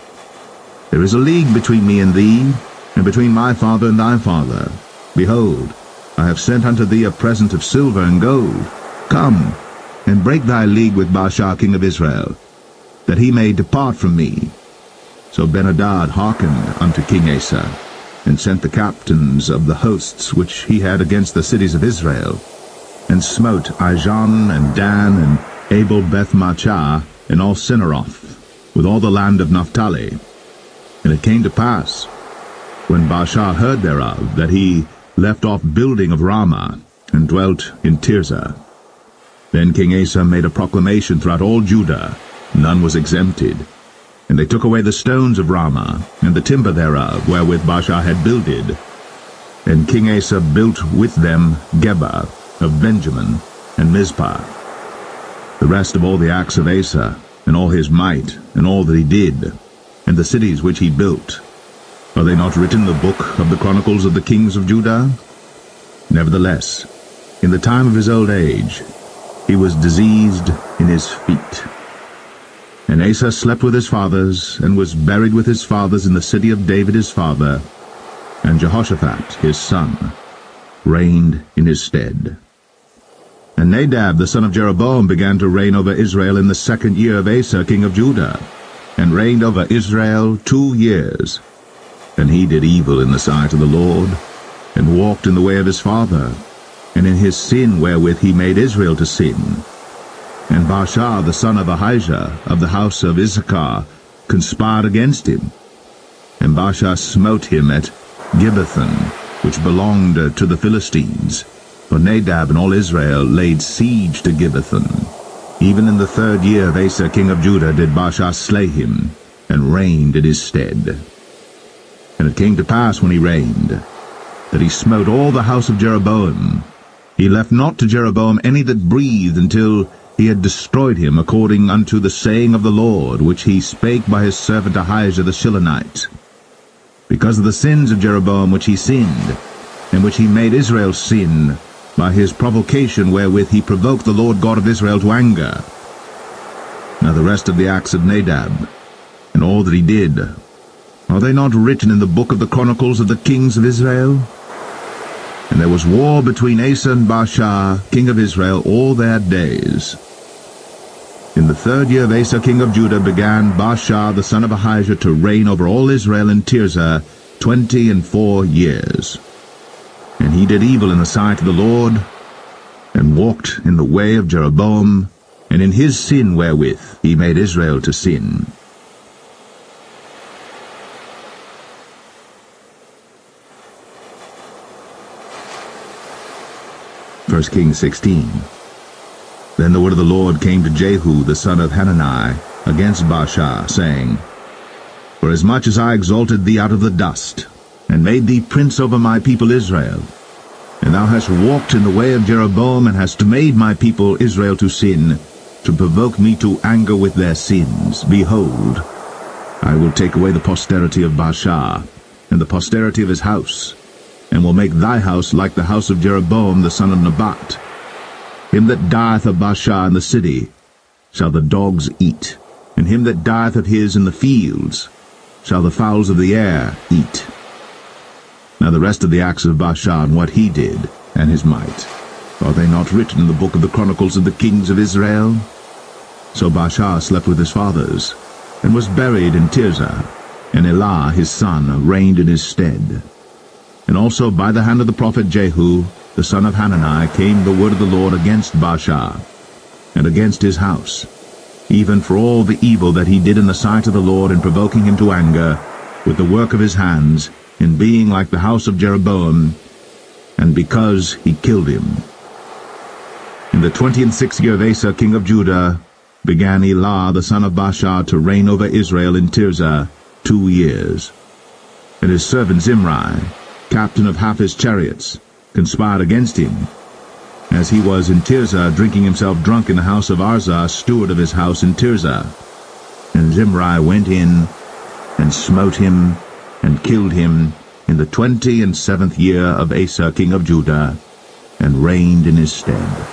There is a league between me and thee, and between my father and thy father. Behold, I have sent unto thee a present of silver and gold. Come, and break thy league with Baasha king of Israel, that he may depart from me. So Ben-Hadad hearkened unto King Asa, and sent the captains of the hosts which he had against the cities of Israel, and smote Ijon and Dan and Abel-Beth-Maachah, and all Cinneroth, with all the land of Naphtali. And it came to pass, when Baasha heard thereof, that he left off building of Ramah, and dwelt in Tirzah. Then King Asa made a proclamation throughout all Judah, none was exempted. And they took away the stones of Ramah, and the timber thereof, wherewith Baasha had builded. And King Asa built with them Geba of Benjamin, and Mizpah. The rest of all the acts of Asa, and all his might, and all that he did, and the cities which he built, are they not written in the book of the Chronicles of the kings of Judah? Nevertheless, in the time of his old age, he was diseased in his feet. And Asa slept with his fathers, and was buried with his fathers in the city of David his father. And Jehoshaphat his son reigned in his stead. And Nadab the son of Jeroboam began to reign over Israel in the second year of Asa king of Judah, and reigned over Israel 2 years. And he did evil in the sight of the Lord, and walked in the way of his father, and in his sin wherewith he made Israel to sin. And Baasha the son of Ahijah of the house of Issachar conspired against him. And Baasha smote him at Gibbethon, which belonged to the Philistines, for Nadab and all Israel laid siege to Gibbethon. Even in the third year of Asa king of Judah did Baasha slay him, and reigned in his stead. And it came to pass when he reigned, that he smote all the house of Jeroboam. He left not to Jeroboam any that breathed, until he had destroyed him according unto the saying of the Lord, which he spake by his servant Ahijah the Shilonite. Because of the sins of Jeroboam which he sinned, and which he made Israel sin, by his provocation wherewith he provoked the Lord God of Israel to anger. Now the rest of the acts of Nadab, and all that he did, are they not written in the book of the Chronicles of the kings of Israel? And there was war between Asa and Baasha, king of Israel, all their days. In the third year of Asa king of Judah began Baasha the son of Ahijah to reign over all Israel in Tirzah 24 years. And he did evil in the sight of the Lord, and walked in the way of Jeroboam, and in his sin wherewith he made Israel to sin. First Kings 16. Then the word of the Lord came to Jehu the son of Hanani against Baasha, saying, For as much as I exalted thee out of the dust, and made thee prince over my people Israel, and thou hast walked in the way of Jeroboam, and hast made my people Israel to sin, to provoke me to anger with their sins, behold, I will take away the posterity of Baasha, and the posterity of his house, and will make thy house like the house of Jeroboam the son of Nebat. Him that dieth of Baasha in the city shall the dogs eat, and him that dieth of his in the fields shall the fowls of the air eat. Now the rest of the acts of Baasha, and what he did, and his might, are they not written in the book of the Chronicles of the kings of Israel? So Baasha slept with his fathers, and was buried in Tirzah, and Elah his son reigned in his stead. And also by the hand of the prophet Jehu, the son of Hanani, came the word of the Lord against Baasha, and against his house, even for all the evil that he did in the sight of the Lord, in provoking him to anger with the work of his hands, in being like the house of Jeroboam, and because he killed him. In the 26th year of Asa king of Judah began Elah the son of Baasha to reign over Israel in Tirzah 2 years. And his servant Zimri, captain of half his chariots, conspired against him, as he was in Tirzah, drinking himself drunk in the house of Arzah, steward of his house in Tirzah. And Zimri went in, and smote him, and killed him, in the 27th year of Asa king of Judah, and reigned in his stead.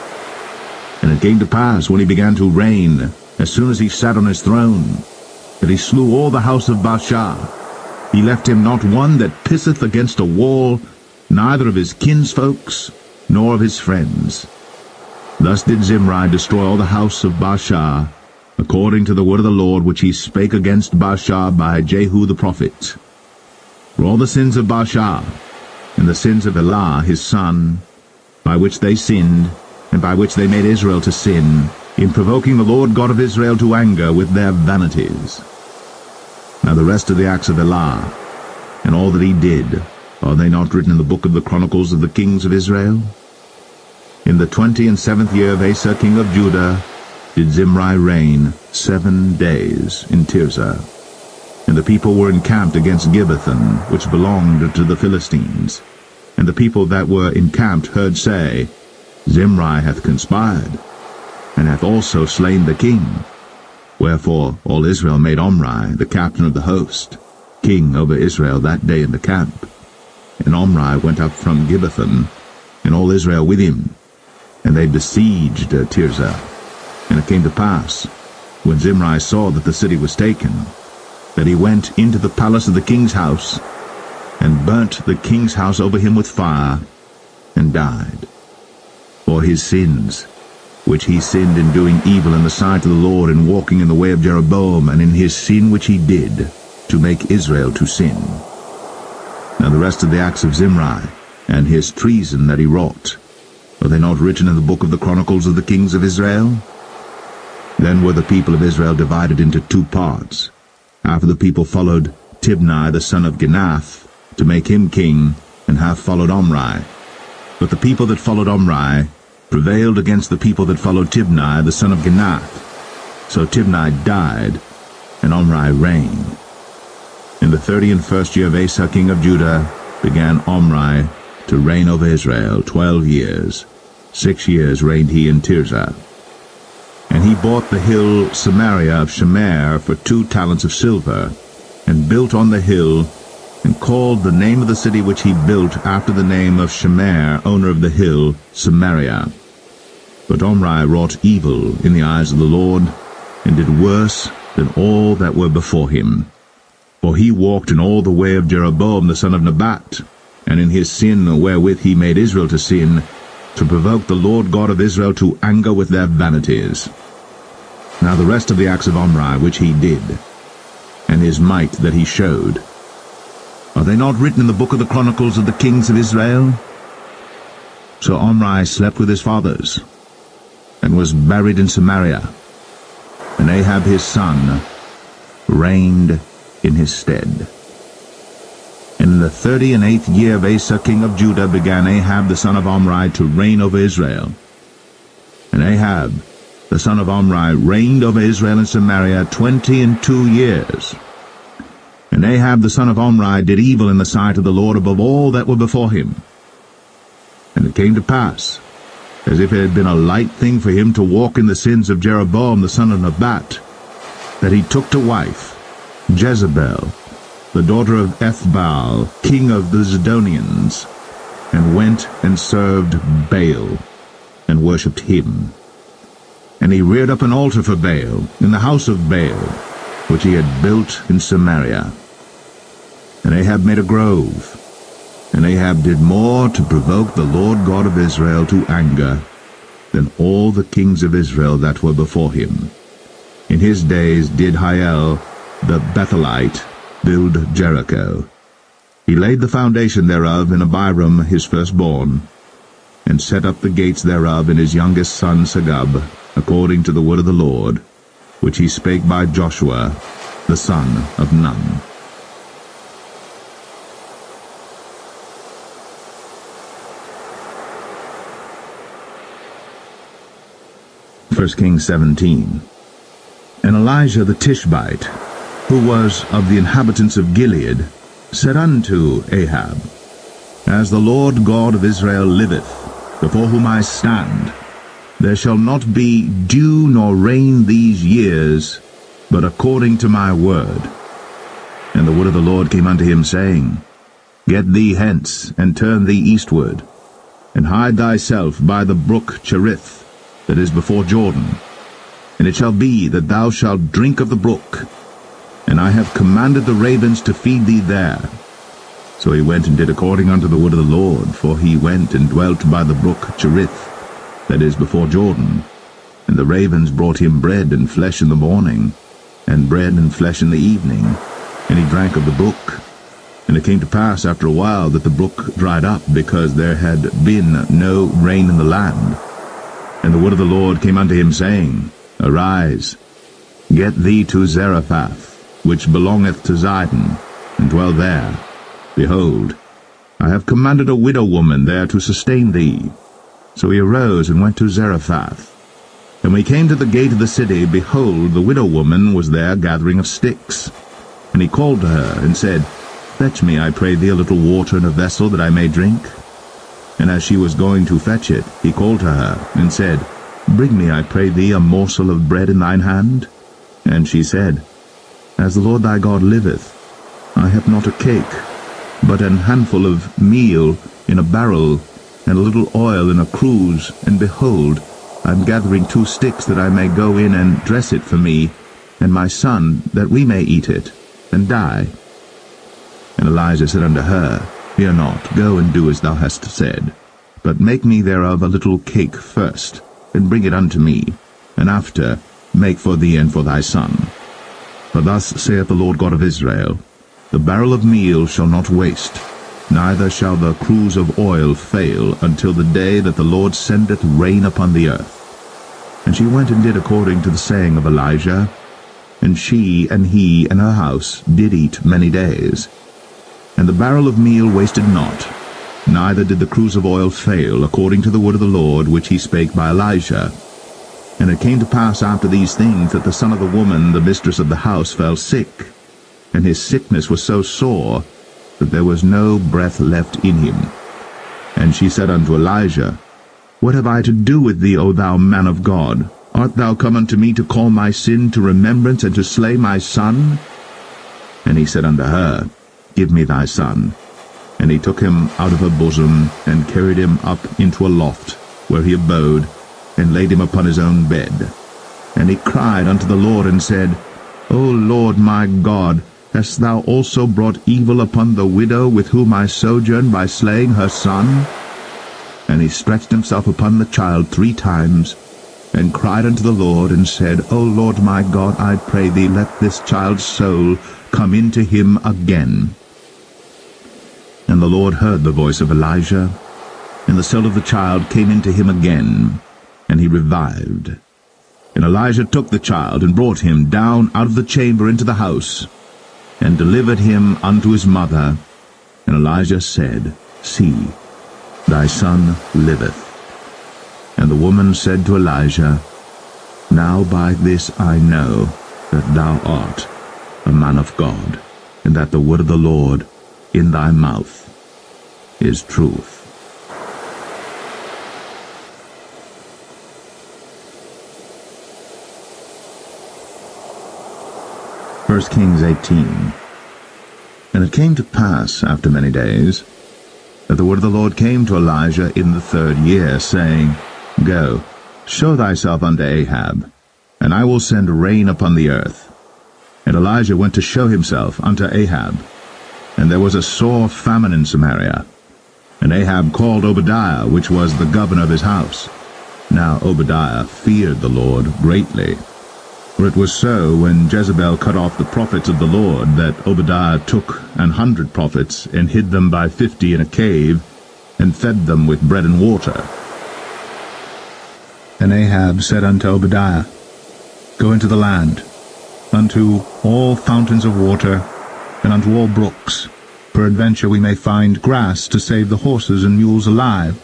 And it came to pass, when he began to reign, as soon as he sat on his throne, that he slew all the house of Baasha. He left him not one that pisseth against a wall, neither of his kinsfolks, nor of his friends. Thus did Zimri destroy all the house of Baasha, according to the word of the Lord which he spake against Baasha by Jehu the prophet. For all the sins of Baasha, and the sins of Elah his son, by which they sinned, and by which they made Israel to sin, in provoking the Lord God of Israel to anger with their vanities. Now the rest of the acts of Elah, and all that he did, are they not written in the book of the Chronicles of the kings of Israel? In the 27th year of Asa king of Judah did Zimri reign 7 days in Tirzah. And the people were encamped against Gibbethon, which belonged to the Philistines. And the people that were encamped heard say, Zimri hath conspired, and hath also slain the king. Wherefore all Israel made Omri, the captain of the host, king over Israel that day in the camp. And Omri went up from Gibbethon, and all Israel with him. And they besieged Tirzah. And it came to pass, when Zimri saw that the city was taken, that he went into the palace of the king's house, and burnt the king's house over him with fire, and died. For his sins, which he sinned in doing evil in the sight of the Lord, in walking in the way of Jeroboam, and in his sin which he did, to make Israel to sin. Now the rest of the acts of Zimri, and his treason that he wrought, are they not written in the book of the Chronicles of the kings of Israel? Then were the people of Israel divided into two parts, after the people followed Tibni the son of Ginath, to make him king, and half followed Omri. But the people that followed Omri prevailed against the people that followed Tibni the son of Ginath. So Tibni died, and Omri reigned. In the 31st year of Asa king of Judah began Omri to reign over Israel 12 years. 6 years reigned he in Tirzah. And he bought the hill Samaria of Shemer for 2 talents of silver, and built on the hill, and called the name of the city which he built after the name of Shemer, owner of the hill, Samaria. But Omri wrought evil in the eyes of the Lord, and did worse than all that were before him. For he walked in all the way of Jeroboam the son of Nebat, and in his sin wherewith he made Israel to sin, to provoke the Lord God of Israel to anger with their vanities. Now the rest of the acts of Omri which he did, and his might that he showed, are they not written in the book of the Chronicles of the kings of Israel? So Omri slept with his fathers, and was buried in Samaria, and Ahab his son reigned in his stead. In the 38th year of Asa king of Judah began Ahab the son of Omri to reign over Israel. And Ahab the son of Omri reigned over Israel and Samaria 22 years. And Ahab the son of Omri did evil in the sight of the Lord above all that were before him. And it came to pass, as if it had been a light thing for him to walk in the sins of Jeroboam the son of Nebat, that he took to wife Jezebel, the daughter of Ethbaal, king of the Zidonians, and went and served Baal, and worshipped him. And he reared up an altar for Baal in the house of Baal, which he had built in Samaria. And Ahab made a grove, and Ahab did more to provoke the Lord God of Israel to anger than all the kings of Israel that were before him. In his days did Hiel the Bethelite build Jericho. He laid the foundation thereof in Abiram his firstborn, and set up the gates thereof in his youngest son Segub, according to the word of the Lord, which he spake by Joshua the son of Nun. First Kings 17. And Elijah the Tishbite, who was of the inhabitants of Gilead, said unto Ahab, As the Lord God of Israel liveth, before whom I stand, there shall not be dew nor rain these years, but according to my word. And the word of the Lord came unto him, saying, Get thee hence, and turn thee eastward, and hide thyself by the brook Cherith, that is before Jordan. And it shall be that thou shalt drink of the brook, and I have commanded the ravens to feed thee there. So he went and did according unto the word of the Lord, for he went and dwelt by the brook Cherith, that is before Jordan. And the ravens brought him bread and flesh in the morning, and bread and flesh in the evening, and he drank of the brook. And it came to pass after a while that the brook dried up, because there had been no rain in the land. And the word of the Lord came unto him, saying, Arise, get thee to Zarephath, which belongeth to Zidon, and dwell there. Behold, I have commanded a widow woman there to sustain thee. So he arose and went to Zarephath. And when he came to the gate of the city, behold, the widow woman was there gathering of sticks. And he called to her, and said, Fetch me, I pray thee, a little water in a vessel, that I may drink. And as she was going to fetch it, he called to her, and said, Bring me, I pray thee, a morsel of bread in thine hand. And she said, As the Lord thy God liveth, I have not a cake, but an handful of meal in a barrel, and a little oil in a cruse, and behold, I'm gathering 2 sticks that I may go in and dress it for me, and my son, that we may eat it, and die. And Elijah said unto her, Fear not, go and do as thou hast said, but make me thereof a little cake first, and bring it unto me, and after make for thee and for thy son. For thus saith the Lord God of Israel, The barrel of meal shall not waste, neither shall the cruse of oil fail until the day that the Lord sendeth rain upon the earth. And she went and did according to the saying of Elijah, and she and he and her house did eat many days. And the barrel of meal wasted not, neither did the cruse of oil fail, according to the word of the Lord which he spake by Elijah. And it came to pass after these things that the son of the woman, the mistress of the house, fell sick, and his sickness was so sore that there was no breath left in him. And she said unto Elijah, What have I to do with thee, O thou man of God? Art thou come unto me to call my sin to remembrance, and to slay my son? And he said unto her, Give me thy son. And he took him out of her bosom, and carried him up into a loft, where he abode, and laid him upon his own bed. And he cried unto the Lord, and said, O Lord my God, hast thou also brought evil upon the widow with whom I sojourn by slaying her son? And he stretched himself upon the child 3 times, and cried unto the Lord, and said, O Lord my God, I pray thee, let this child's soul come into him again. And the Lord heard the voice of Elijah, and the soul of the child came into him again, and he revived. And Elijah took the child, and brought him down out of the chamber into the house, and delivered him unto his mother. And Elijah said, See, thy son liveth. And the woman said to Elijah, Now by this I know that thou art a man of God, and that the word of the Lord in thy mouth is truth. First Kings 18. And it came to pass after many days that the word of the Lord came to Elijah in the 3rd year, saying, Go, show thyself unto Ahab, and I will send rain upon the earth. And Elijah went to show himself unto Ahab, and there was a sore famine in Samaria. And Ahab called Obadiah, which was the governor of his house. Now Obadiah feared the Lord greatly. For it was so, when Jezebel cut off the prophets of the Lord, that Obadiah took 100 prophets, and hid them by 50 in a cave, and fed them with bread and water. And Ahab said unto Obadiah, Go into the land, unto all fountains of water, and unto all brooks, peradventure we may find grass to save the horses and mules alive,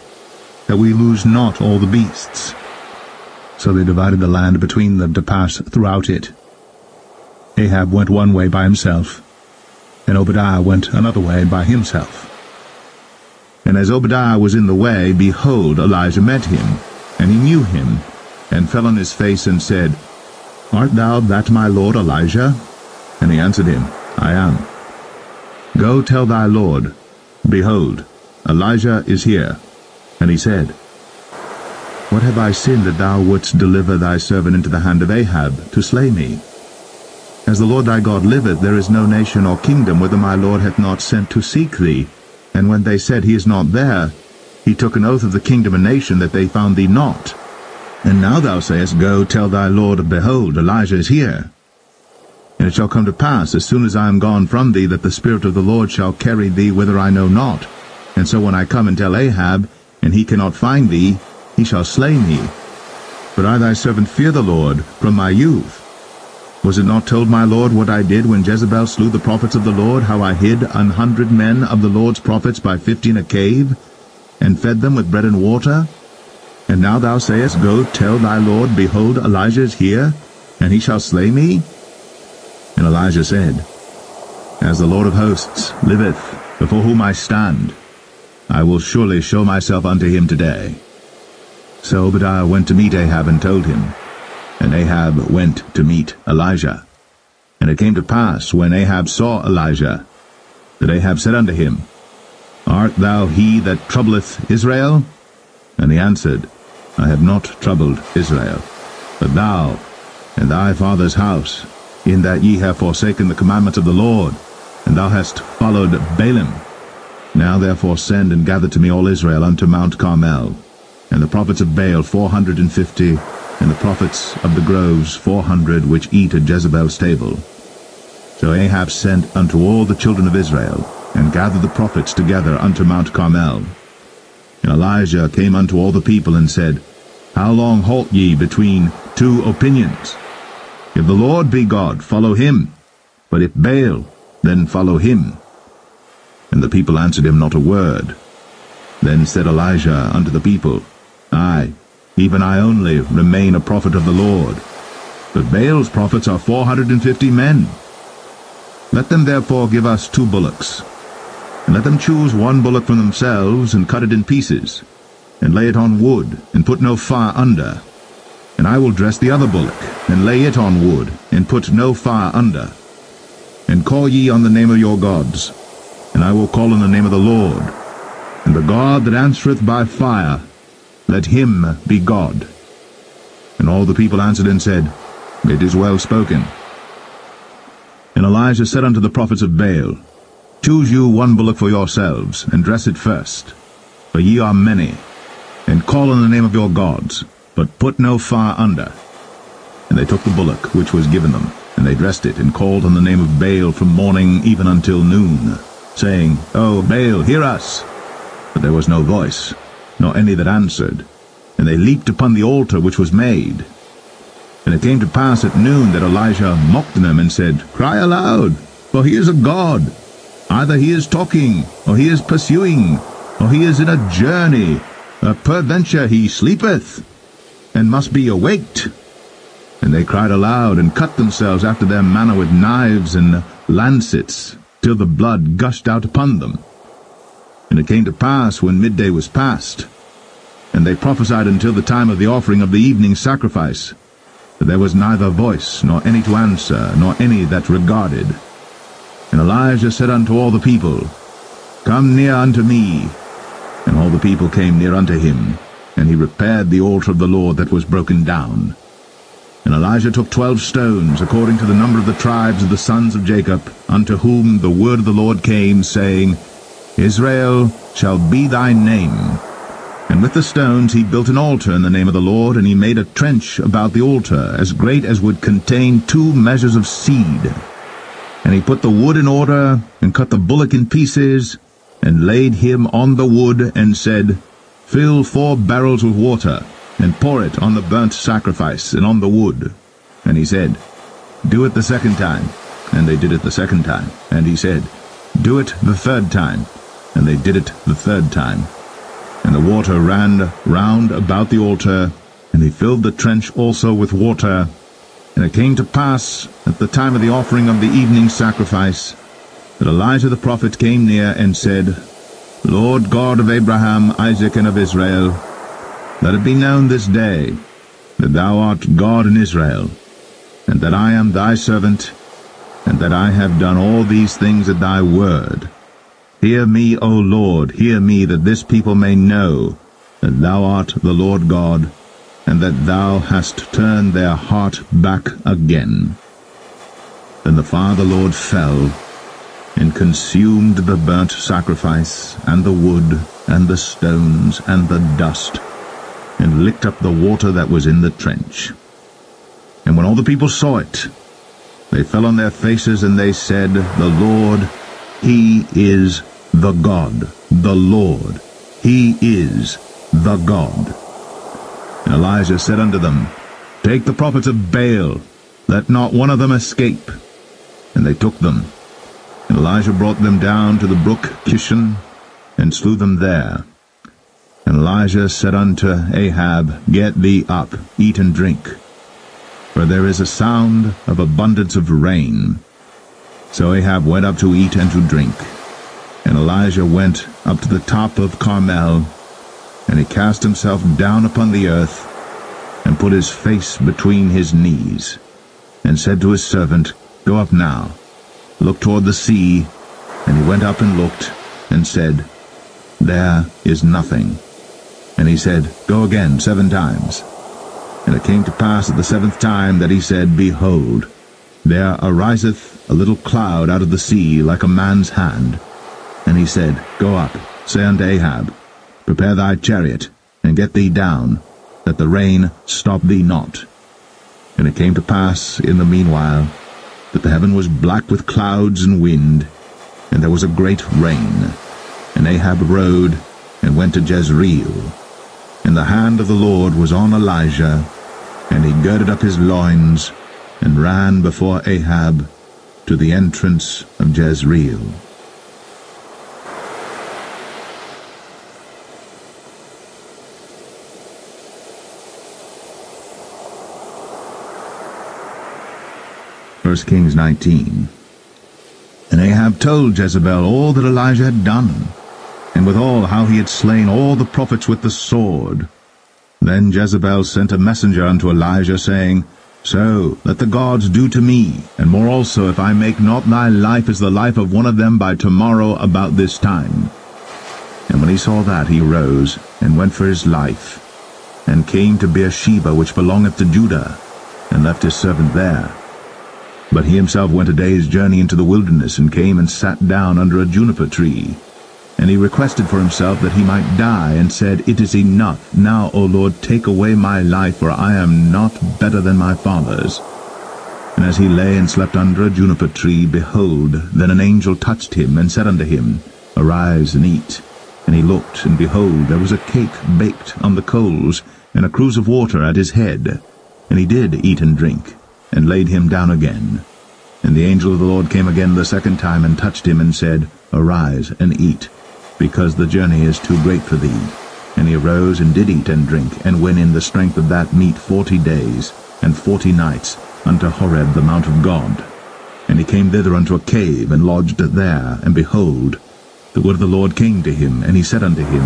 that we lose not all the beasts. So they divided the land between them to pass throughout it. Ahab went one way by himself, and Obadiah went another way by himself. And as Obadiah was in the way, behold, Elijah met him, and he knew him, and fell on his face and said, Art thou that my lord Elijah? And he answered him, I am. Go tell thy lord, Behold, Elijah is here. And he said, What have I sinned that thou wouldst deliver thy servant into the hand of Ahab, to slay me? As the Lord thy God liveth, there is no nation or kingdom whither my Lord hath not sent to seek thee. And when they said, He is not there, he took an oath of the kingdom and nation that they found thee not. And now thou sayest, Go, tell thy Lord, Behold, Elijah is here. And it shall come to pass, as soon as I am gone from thee, that the Spirit of the Lord shall carry thee whither I know not. And so when I come and tell Ahab, and he cannot find thee, he shall slay me. But I thy servant fear the Lord from my youth. Was it not told my Lord what I did when Jezebel slew the prophets of the Lord, how I hid 100 men of the Lord's prophets by 50 in a cave, and fed them with bread and water? And now thou sayest, Go, tell thy Lord, Behold, Elijah is here, and he shall slay me? And Elijah said, As the Lord of hosts liveth, before whom I stand, I will surely show myself unto him today. So Obadiah went to meet Ahab and told him, and Ahab went to meet Elijah. And it came to pass, when Ahab saw Elijah, that Ahab said unto him, Art thou he that troubleth Israel? And he answered, I have not troubled Israel. But thou and thy father's house, in that ye have forsaken the commandment of the Lord, and thou hast followed Balaam. Now therefore send and gather to me all Israel unto Mount Carmel, and the prophets of Baal 450, and the prophets of the groves 400, which eat at Jezebel's table. So Ahab sent unto all the children of Israel, and gathered the prophets together unto Mount Carmel. And Elijah came unto all the people, and said, How long halt ye between two opinions? If the Lord be God, follow him. But if Baal, then follow him. And the people answered him not a word. Then said Elijah unto the people, I, even I only, remain a prophet of the Lord. But Baal's prophets are 450 men. Let them therefore give us 2 bullocks. And let them choose one bullock from themselves, and cut it in pieces, and lay it on wood, and put no fire under. And I will dress the other bullock, and lay it on wood, and put no fire under. And call ye on the name of your gods, and I will call on the name of the Lord. And the God that answereth by fire, let him be God. And all the people answered and said, It is well spoken. And Elijah said unto the prophets of Baal, Choose you one bullock for yourselves, and dress it first, for ye are many, and call on the name of your gods, but put no fire under. And they took the bullock which was given them, and they dressed it, and called on the name of Baal from morning even until noon, saying, O Baal, hear us! But there was no voice, nor any that answered, and they leaped upon the altar which was made. And it came to pass at noon that Elijah mocked them, and said, Cry aloud, for he is a god. Either he is talking, or he is pursuing, or he is in a journey, or peradventure he sleepeth, and must be awaked. And they cried aloud, and cut themselves after their manner with knives and lancets, till the blood gushed out upon them. And it came to pass, when midday was past, and they prophesied until the time of the offering of the evening sacrifice, that there was neither voice, nor any to answer, nor any that regarded. And Elijah said unto all the people, Come near unto me. And all the people came near unto him, and he repaired the altar of the Lord that was broken down. And Elijah took 12 stones, according to the number of the tribes of the sons of Jacob, unto whom the word of the Lord came, saying, Israel shall be thy name. And with the stones he built an altar in the name of the Lord, and he made a trench about the altar, as great as would contain 2 measures of seed. And he put the wood in order, and cut the bullock in pieces, and laid him on the wood, and said, Fill 4 barrels with water, and pour it on the burnt sacrifice, and on the wood. And he said, Do it the second time. And they did it the second time. And he said, Do it the third time. And they did it the third time. And the water ran round about the altar, and he filled the trench also with water. And it came to pass, at the time of the offering of the evening sacrifice, that Elijah the prophet came near and said, Lord God of Abraham, Isaac, and of Israel, let it be known this day that thou art God in Israel, and that I am thy servant, and that I have done all these things at thy word. Hear me, O Lord, hear me, that this people may know that thou art the Lord God, and that thou hast turned their heart back again. Then the fire of the Lord fell, and consumed the burnt sacrifice, and the wood, and the stones, and the dust, and licked up the water that was in the trench. And when all the people saw it, they fell on their faces, and they said, The Lord, he is the God. The Lord, he is the God. And Elijah said unto them, Take the prophets of Baal, let not one of them escape. And they took them. And Elijah brought them down to the brook Kishon, and slew them there. And Elijah said unto Ahab, Get thee up, eat and drink, for there is a sound of abundance of rain. So Ahab went up to eat and to drink. And Elijah went up to the top of Carmel, and he cast himself down upon the earth, and put his face between his knees, and said to his servant, Go up now, look toward the sea. And he went up and looked, and said, There is nothing. And he said, Go again 7 times. And it came to pass at the 7th time that he said, Behold, there ariseth a little cloud out of the sea like a man's hand. And he said, Go up, say unto Ahab, Prepare thy chariot, and get thee down, that the rain stop thee not. And it came to pass, in the meanwhile, that the heaven was black with clouds and wind, and there was a great rain. And Ahab rode, and went to Jezreel. And the hand of the Lord was on Elijah, and he girded up his loins, and ran before Ahab to the entrance of Jezreel. First Kings 19. And Ahab told Jezebel all that Elijah had done, and withal how he had slain all the prophets with the sword. Then Jezebel sent a messenger unto Elijah, saying, So let the gods do to me, and more also, if I make not thy life as the life of one of them by tomorrow about this time. And when he saw that, he rose, and went for his life, and came to Beersheba, which belongeth to Judah, and left his servant there. But he himself went a day's journey into the wilderness, and came and sat down under a juniper tree. And he requested for himself that he might die, and said, It is enough. Now, O Lord, take away my life, for I am not better than my fathers. And as he lay and slept under a juniper tree, behold, then an angel touched him, and said unto him, Arise and eat. And he looked, and behold, there was a cake baked on the coals, and a cruse of water at his head. And he did eat and drink, and laid him down again. And the angel of the Lord came again the 2nd time, and touched him, and said, Arise and eat, because the journey is too great for thee. And he arose, and did eat and drink, and went in the strength of that meat 40 days and 40 nights unto Horeb the mount of God. And he came thither unto a cave, and lodged there. And behold, the word of the Lord came to him, and he said unto him,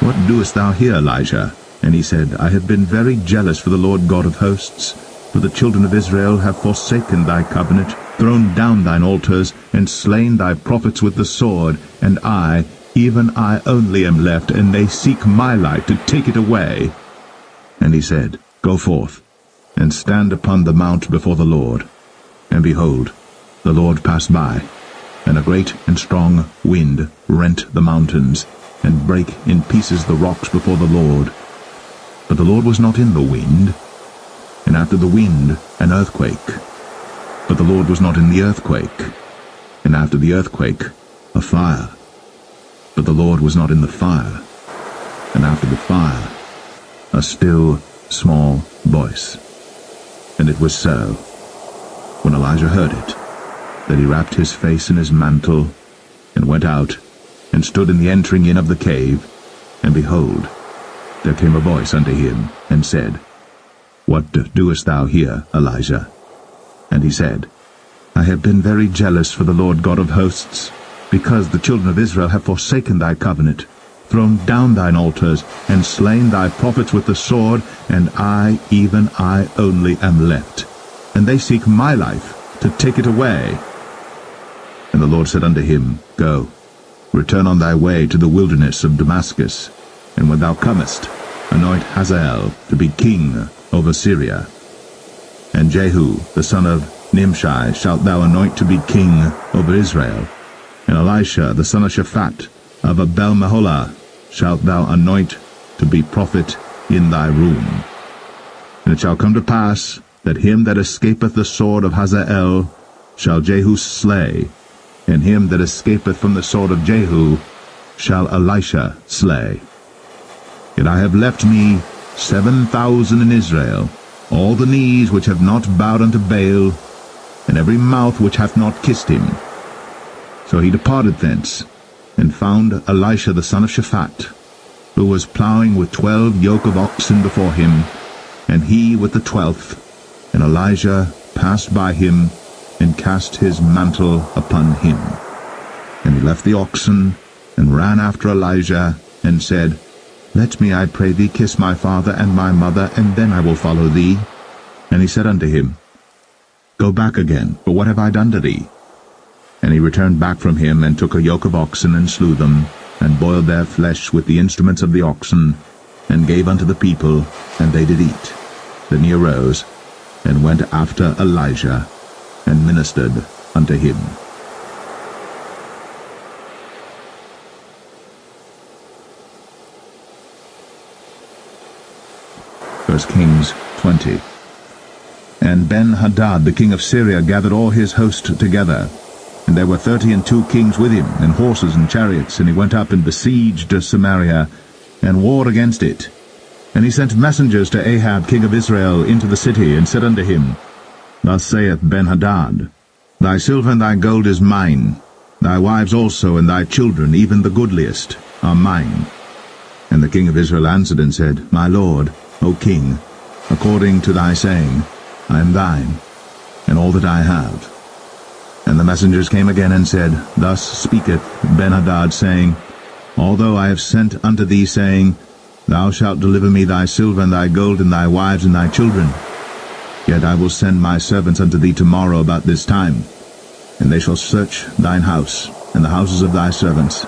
What doest thou here, Elijah? And he said, I have been very jealous for the Lord God of hosts, for the children of Israel have forsaken thy covenant, thrown down thine altars, and slain thy prophets with the sword, and I, even I only, am left, and they seek my life to take it away. And he said, Go forth, and stand upon the mount before the Lord. And behold, the Lord passed by, and a great and strong wind rent the mountains, and brake in pieces the rocks before the Lord. But the Lord was not in the wind, and after the wind an earthquake. But the Lord was not in the earthquake, and after the earthquake a fire. But the Lord was not in the fire, and after the fire a still small voice. And it was so, when Elijah heard it, that he wrapped his face in his mantle, and went out, and stood in the entering in of the cave. And behold, there came a voice unto him, and said, What doest thou here, Elijah? And he said, I have been very jealous for the Lord God of hosts, because the children of Israel have forsaken thy covenant, thrown down thine altars, and slain thy prophets with the sword, and I, even I only, am left, and they seek my life to take it away. And the Lord said unto him, Go, return on thy way to the wilderness of Damascus, and when thou comest, anoint Hazael to be king over Syria. And Jehu the son of Nimshi shalt thou anoint to be king over Israel, and Elisha the son of Shaphat of Abel-Meholah shalt thou anoint to be prophet in thy room. And it shall come to pass that him that escapeth the sword of Hazael shall Jehu slay, and him that escapeth from the sword of Jehu shall Elisha slay. Yet I have left me 7,000 in Israel, all the knees which have not bowed unto Baal, and every mouth which hath not kissed him. So he departed thence, and found Elisha the son of Shaphat, who was ploughing with 12 yoke of oxen before him, and he with the 12th. And Elijah passed by him, and cast his mantle upon him. And he left the oxen, and ran after Elijah, and said, Let me, I pray thee, kiss my father and my mother, and then I will follow thee. And he said unto him, Go back again, for what have I done to thee? And he returned back from him, and took a yoke of oxen, and slew them, and boiled their flesh with the instruments of the oxen, and gave unto the people, and they did eat. Then he arose, and went after Elijah, and ministered unto him. First Kings 20. And Ben-Hadad the king of Syria gathered all his host together, and there were 32 kings with him, and horses and chariots, and he went up and besieged Samaria, and warred against it. And he sent messengers to Ahab king of Israel into the city, and said unto him, Thus saith Ben-Hadad, Thy silver and thy gold is mine, thy wives also and thy children, even the goodliest, are mine. And the king of Israel answered and said, My lord, O king, according to thy saying, I am thine, and all that I have. And the messengers came again and said, Thus speaketh Ben-Hadad, saying, Although I have sent unto thee, saying, Thou shalt deliver me thy silver and thy gold and thy wives and thy children, yet I will send my servants unto thee tomorrow about this time, and they shall search thine house, and the houses of thy servants.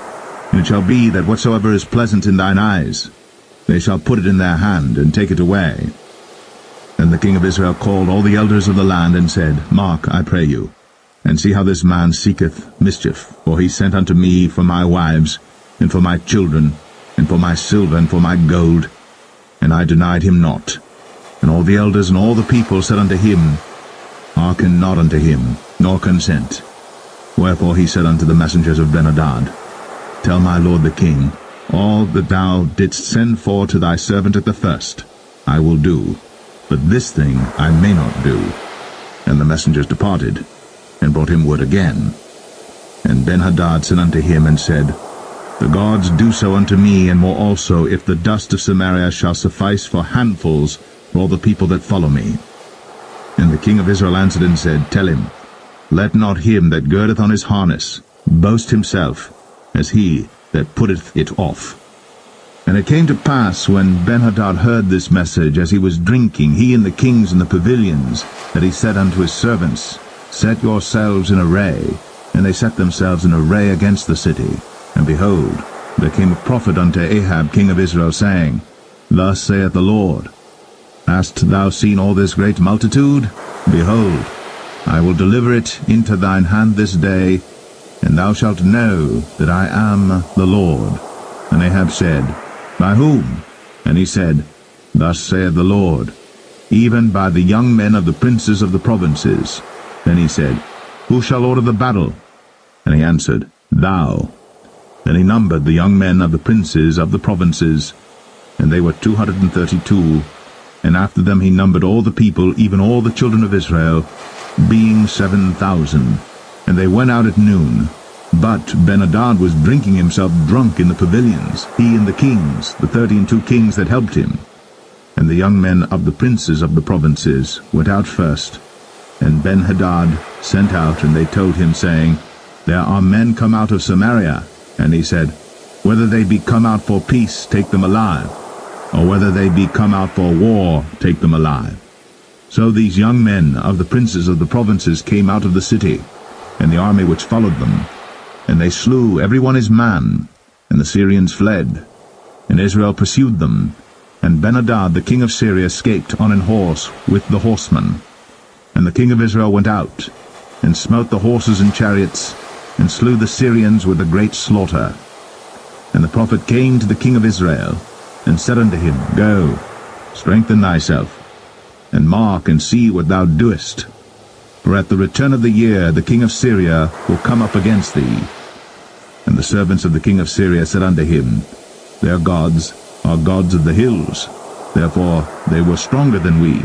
And it shall be that whatsoever is pleasant in thine eyes, they shall put it in their hand, and take it away. And the king of Israel called all the elders of the land, and said, Mark, I pray you, and see how this man seeketh mischief, for he sent unto me for my wives, and for my children, and for my silver, and for my gold, and I denied him not. And all the elders and all the people said unto him, Hearken not unto him, nor consent. Wherefore he said unto the messengers of Ben-Hadad, Tell my lord the king, all that thou didst send for to thy servant at the first, I will do, but this thing I may not do. And the messengers departed, and brought him word again. And Ben-Hadad sent unto him, and said, The gods do so unto me, and more also, if the dust of Samaria shall suffice for handfuls for all the people that follow me. And the king of Israel answered and said, Tell him, Let not him that girdeth on his harness boast himself, as he that putteth it off. And it came to pass, when Ben-Hadad heard this message, as he was drinking, he and the kings in the pavilions, that he said unto his servants, Set yourselves in array. And they set themselves in array against the city. And behold, there came a prophet unto Ahab king of Israel, saying, Thus saith the Lord, Hast thou seen all this great multitude? Behold, I will deliver it into thine hand this day, and thou shalt know that I am the Lord. And Ahab said, By whom? And he said, Thus saith the Lord, Even by the young men of the princes of the provinces. Then he said, Who shall order the battle? And he answered, Thou. Then he numbered the young men of the princes of the provinces, and they were 232, and after them he numbered all the people, even all the children of Israel, being 7,000. And they went out at noon. But Ben-Hadad was drinking himself drunk in the pavilions, he and the kings, the 32 kings that helped him. And the young men of the princes of the provinces went out first, and Ben-Hadad sent out, and they told him, saying, There are men come out of Samaria. And he said, Whether they be come out for peace, take them alive, or whether they be come out for war, take them alive. So these young men of the princes of the provinces came out of the city, and the army which followed them, and they slew every one his man, and the Syrians fled, and Israel pursued them, and Ben-Hadad the king of Syria escaped on an horse with the horsemen. And the king of Israel went out, and smote the horses and chariots, and slew the Syrians with a great slaughter. And the prophet came to the king of Israel, and said unto him, Go, strengthen thyself, and mark and see what thou doest. For at the return of the year the king of Syria will come up against thee. And the servants of the king of Syria said unto him, Their gods are gods of the hills, therefore they were stronger than we.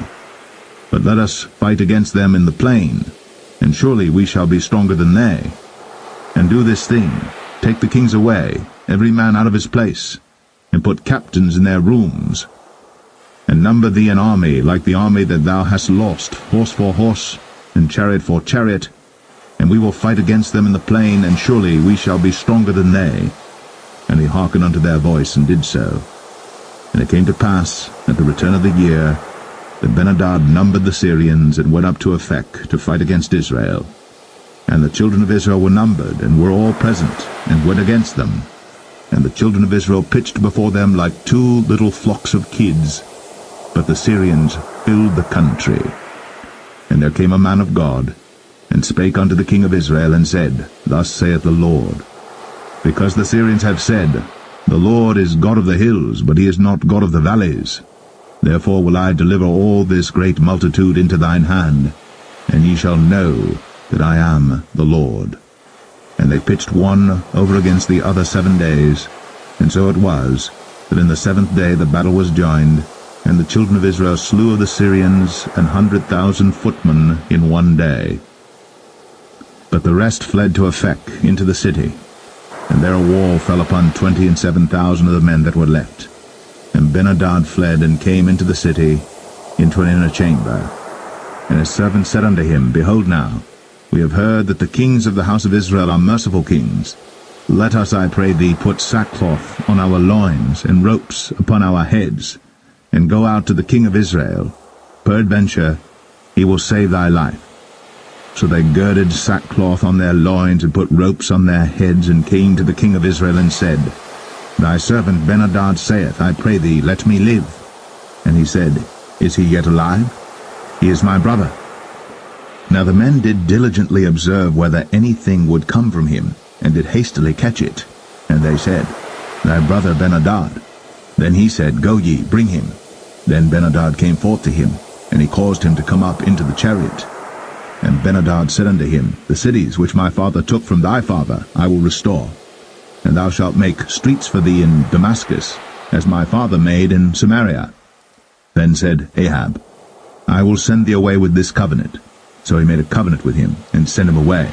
But let us fight against them in the plain, and surely we shall be stronger than they. And do this thing, take the kings away, every man out of his place, and put captains in their rooms, and number thee an army like the army that thou hast lost, horse for horse, and chariot for chariot, and we will fight against them in the plain, and surely we shall be stronger than they. And he hearkened unto their voice, and did so. And it came to pass, at the return of the year, that Ben-Hadad numbered the Syrians, and went up to Aphek to fight against Israel. And the children of Israel were numbered, and were all present, and went against them. and the children of Israel pitched before them like two little flocks of kids. But the Syrians filled the country. And there came a man of God, and spake unto the king of Israel, and said, Thus saith the Lord, Because the Syrians have said, The Lord is God of the hills, but he is not God of the valleys. Therefore will I deliver all this great multitude into thine hand, and ye shall know that I am the Lord. And they pitched one over against the other 7 days. And so it was, that in the 7th day the battle was joined, and the children of Israel slew of the Syrians 100,000 footmen in one day. But the rest fled to Aphek into the city, and there a wall fell upon 27,000 of the men that were left. And Ben-Hadad fled and came into the city, into an inner chamber. And his servant said unto him, Behold now, we have heard that the kings of the house of Israel are merciful kings. Let us, I pray thee, put sackcloth on our loins, and ropes upon our heads, and go out to the king of Israel. Peradventure, he will save thy life. So they girded sackcloth on their loins, and put ropes on their heads, and came to the king of Israel, and said, Thy servant Ben-Hadad saith, I pray thee, let me live. And he said, Is he yet alive? He is my brother. Now the men did diligently observe whether anything would come from him, and did hastily catch it. And they said, Thy brother Ben-Hadad. Then he said, Go ye, bring him. Then Ben-Hadad came forth to him, and he caused him to come up into the chariot. And Ben-Hadad said unto him, The cities which my father took from thy father I will restore, and thou shalt make streets for thee in Damascus, as my father made in Samaria. Then said Ahab, I will send thee away with this covenant. So he made a covenant with him, and sent him away.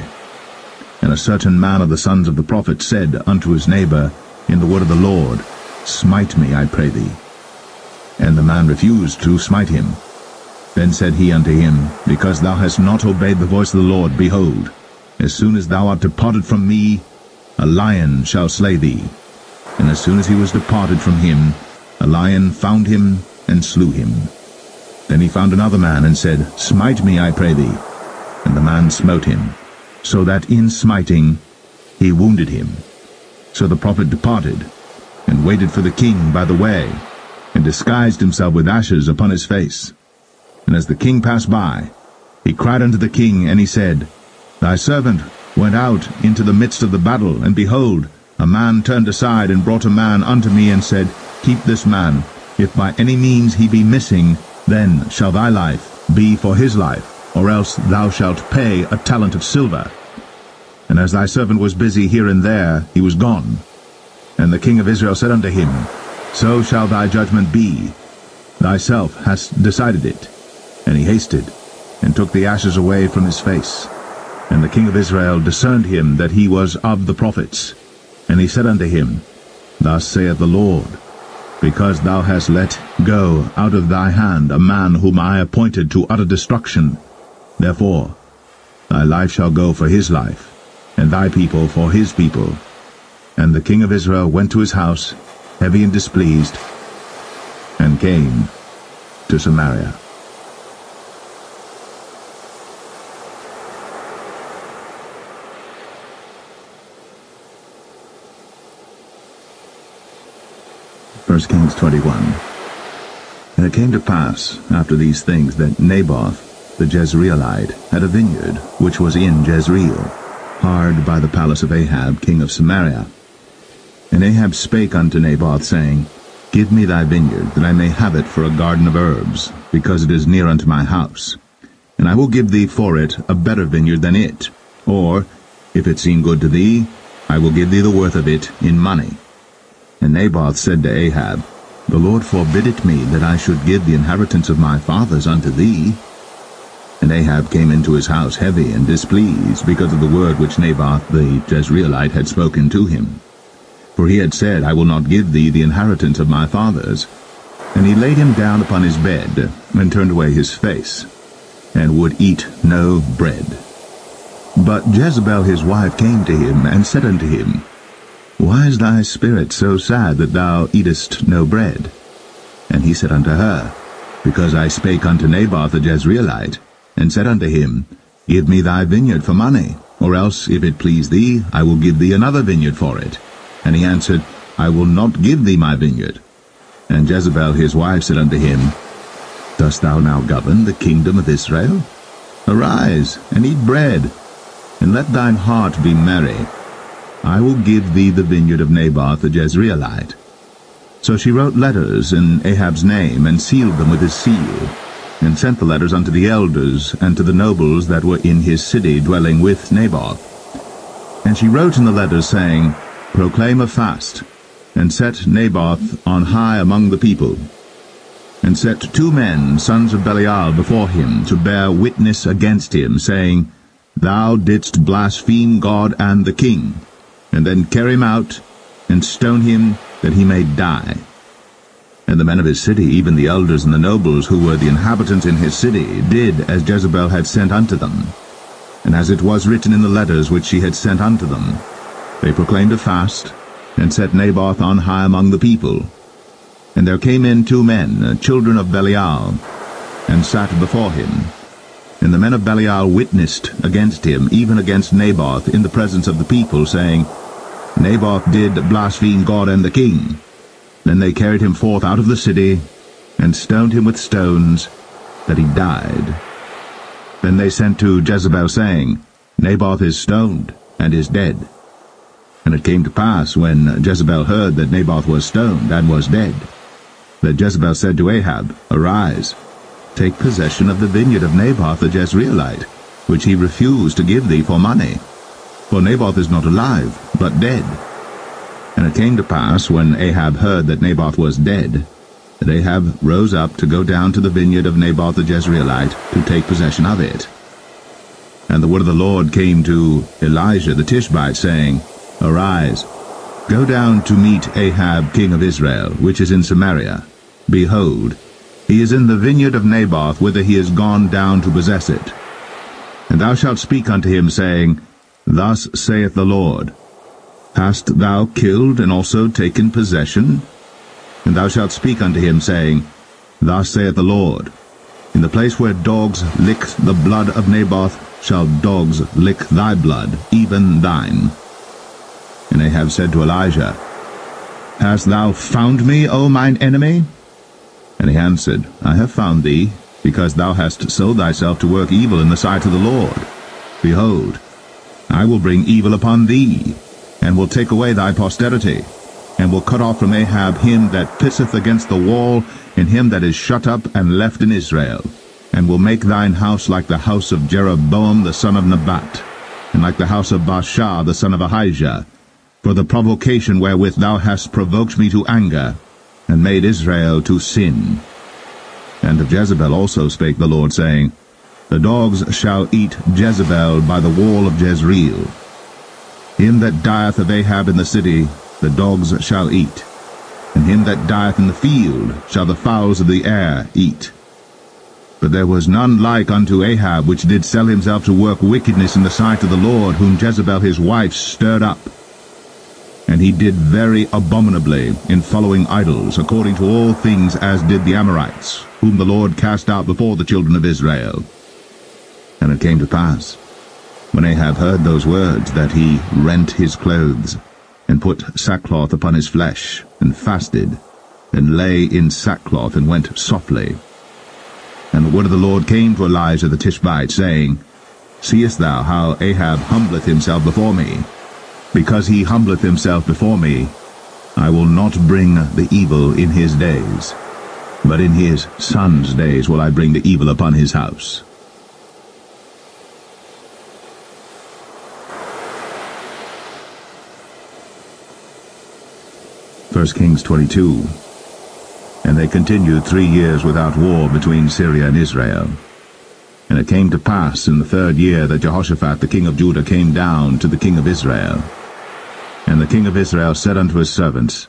And a certain man of the sons of the prophet said unto his neighbor, In the word of the Lord, Smite me, I pray thee. And the man refused to smite him. Then said he unto him, Because thou hast not obeyed the voice of the Lord, behold, as soon as thou art departed from me, a lion shall slay thee. And as soon as he was departed from him, a lion found him, and slew him. Then he found another man, and said, Smite me, I pray thee. And the man smote him, so that in smiting he wounded him. So the prophet departed, and waited for the king by the way, and disguised himself with ashes upon his face. And as the king passed by, he cried unto the king, and he said, Thy servant went out into the midst of the battle, and behold, a man turned aside, and brought a man unto me, and said, Keep this man, if by any means he be missing, then shall thy life be for his life, or else thou shalt pay a talent of silver. And as thy servant was busy here and there, he was gone. And the king of Israel said unto him, So shall thy judgment be. Thyself hast decided it. And he hasted, and took the ashes away from his face. And the king of Israel discerned him that he was of the prophets. And he said unto him, Thus saith the Lord, Because thou hast let go out of thy hand a man whom I appointed to utter destruction, therefore thy life shall go for his life, and thy people for his people. And the king of Israel went to his house, heavy and displeased, and came to Samaria. First Kings 21. And it came to pass, after these things, that Naboth the Jezreelite had a vineyard, which was in Jezreel, hard by the palace of Ahab king of Samaria. And Ahab spake unto Naboth, saying, Give me thy vineyard, that I may have it for a garden of herbs, because it is near unto my house. And I will give thee for it a better vineyard than it, or, if it seem good to thee, I will give thee the worth of it in money. And Naboth said to Ahab, The Lord forbid it me that I should give the inheritance of my fathers unto thee. And Ahab came into his house heavy and displeased, because of the word which Naboth the Jezreelite had spoken to him. For he had said, I will not give thee the inheritance of my fathers. And he laid him down upon his bed, and turned away his face, and would eat no bread. But Jezebel his wife came to him, and said unto him, Why is thy spirit so sad that thou eatest no bread? And he said unto her, Because I spake unto Naboth the Jezreelite, and said unto him, Give me thy vineyard for money, or else, if it please thee, I will give thee another vineyard for it. And he answered, I will not give thee my vineyard. And Jezebel his wife said unto him, Dost thou now govern the kingdom of Israel? Arise, and eat bread, and let thine heart be merry. I will give thee the vineyard of Nebat the Jezreelite. So she wrote letters in Ahab's name, and sealed them with his seal, and sent the letters unto the elders, and to the nobles that were in his city dwelling with Naboth. And she wrote in the letters, saying, Proclaim a fast, and set Naboth on high among the people, and set two men, sons of Belial, before him, to bear witness against him, saying, Thou didst blaspheme God and the king, and then carry him out, and stone him, that he may die. And the men of his city, even the elders and the nobles who were the inhabitants in his city, did as Jezebel had sent unto them, and as it was written in the letters which she had sent unto them. They proclaimed a fast, and set Naboth on high among the people. And there came in two men, children of Belial, and sat before him. And the men of Belial witnessed against him, even against Naboth, in the presence of the people, saying, Naboth did blaspheme God and the king. Then they carried him forth out of the city, and stoned him with stones, that he died. Then they sent to Jezebel, saying, Naboth is stoned, and is dead. And it came to pass, when Jezebel heard that Naboth was stoned, and was dead, that Jezebel said to Ahab, Arise, take possession of the vineyard of Naboth the Jezreelite, which he refused to give thee for money. For Naboth is not alive, but dead. And it came to pass, when Ahab heard that Naboth was dead, that Ahab rose up to go down to the vineyard of Naboth the Jezreelite, to take possession of it. And the word of the Lord came to Elijah the Tishbite, saying, Arise, go down to meet Ahab king of Israel, which is in Samaria. Behold, he is in the vineyard of Naboth, whither he is gone down to possess it. And thou shalt speak unto him, saying, Thus saith the Lord, Hast thou killed, and also taken possession? And thou shalt speak unto him, saying, Thus saith the Lord, In the place where dogs lick the blood of Naboth shall dogs lick thy blood, even thine. And Ahab said to Elijah, Hast thou found me, O mine enemy? And he answered, I have found thee, because thou hast sold thyself to work evil in the sight of the Lord. Behold, I will bring evil upon thee, and will take away thy posterity, and will cut off from Ahab him that pisseth against the wall, and him that is shut up and left in Israel, and will make thine house like the house of Jeroboam the son of Nebat, and like the house of Baasha the son of Ahijah, for the provocation wherewith thou hast provoked me to anger, and made Israel to sin. And of Jezebel also spake the Lord, saying, The dogs shall eat Jezebel by the wall of Jezreel. Him that dieth of Ahab in the city, the dogs shall eat, and him that dieth in the field shall the fowls of the air eat. But there was none like unto Ahab, which did sell himself to work wickedness in the sight of the Lord, whom Jezebel his wife stirred up. And he did very abominably in following idols, according to all things as did the Amorites, whom the Lord cast out before the children of Israel. And it came to pass, when Ahab heard those words, that he rent his clothes, and put sackcloth upon his flesh, and fasted, and lay in sackcloth, and went softly. And the word of the Lord came to Elijah the Tishbite, saying, Seest thou how Ahab humbleth himself before me? Because he humbleth himself before me, I will not bring the evil in his days, but in his son's days will I bring the evil upon his house. First Kings 22. And they continued 3 years without war between Syria and Israel. And it came to pass in the third year that Jehoshaphat the king of Judah came down to the king of Israel. And the king of Israel said unto his servants,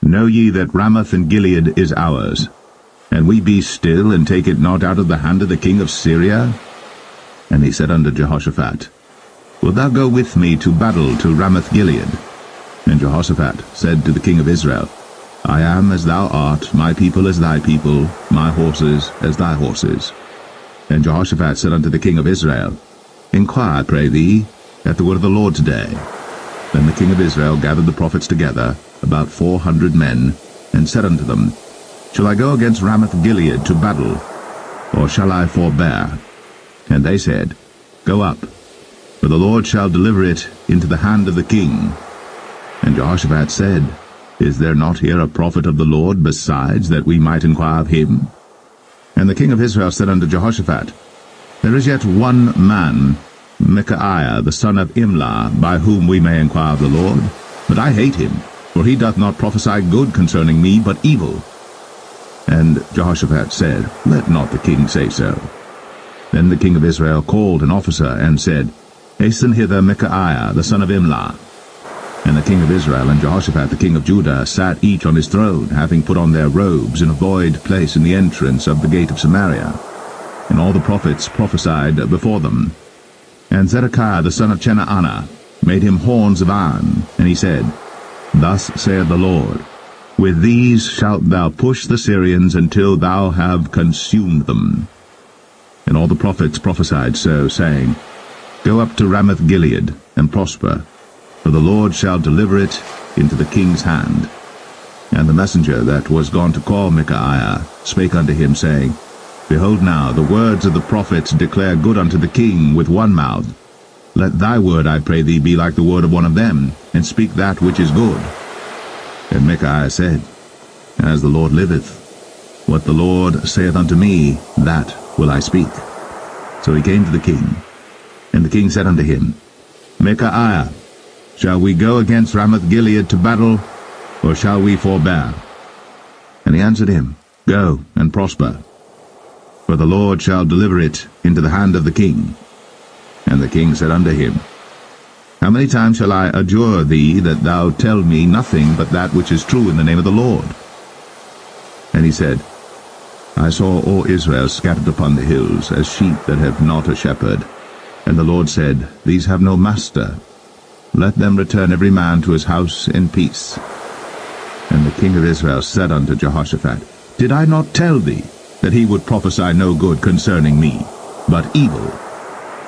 Know ye that Ramoth and Gilead is ours, and we be still, and take it not out of the hand of the king of Syria? And he said unto Jehoshaphat, Wilt thou go with me to battle to Ramoth-Gilead? And Jehoshaphat said to the king of Israel, I am as thou art, my people as thy people, my horses as thy horses. And Jehoshaphat said unto the king of Israel, Inquire, I pray thee, at the word of the Lord today, Then the king of Israel gathered the prophets together, about 400 men, and said unto them, Shall I go against Ramoth-Gilead to battle, or shall I forbear? And they said, Go up, for the Lord shall deliver it into the hand of the king. And Jehoshaphat said, Is there not here a prophet of the Lord besides, that we might inquire of him? And the king of Israel said unto Jehoshaphat, There is yet one man, Micaiah the son of Imlah, by whom we may inquire of the Lord, but I hate him, for he doth not prophesy good concerning me, but evil. And Jehoshaphat said, Let not the king say so. Then the king of Israel called an officer, and said, Hasten hither Micaiah the son of Imlah. And the king of Israel and Jehoshaphat the king of Judah sat each on his throne, having put on their robes, in a void place in the entrance of the gate of Samaria. And all the prophets prophesied before them. And Zedekiah the son of Chenaanah made him horns of iron, and he said, Thus saith the Lord, With these shalt thou push the Syrians until thou have consumed them. And all the prophets prophesied so, saying, Go up to Ramoth-Gilead, and prosper, for the Lord shall deliver it into the king's hand. And the messenger that was gone to call Micaiah spake unto him, saying, Behold now, the words of the prophets declare good unto the king with one mouth. Let thy word, I pray thee, be like the word of one of them, and speak that which is good. And Micaiah said, As the Lord liveth, what the Lord saith unto me, that will I speak. So he came to the king. And the king said unto him, Micaiah, Shall we go against Ramoth-Gilead to battle, or shall we forbear? And he answered him, Go and prosper, for the Lord shall deliver it into the hand of the king. And the king said unto him, How many times shall I adjure thee that thou tell me nothing but that which is true in the name of the Lord? And he said, I saw all Israel scattered upon the hills, as sheep that have not a shepherd. And the Lord said, These have no master. Let them return every man to his house in peace. And the king of Israel said unto Jehoshaphat, Did I not tell thee that he would prophesy no good concerning me, but evil?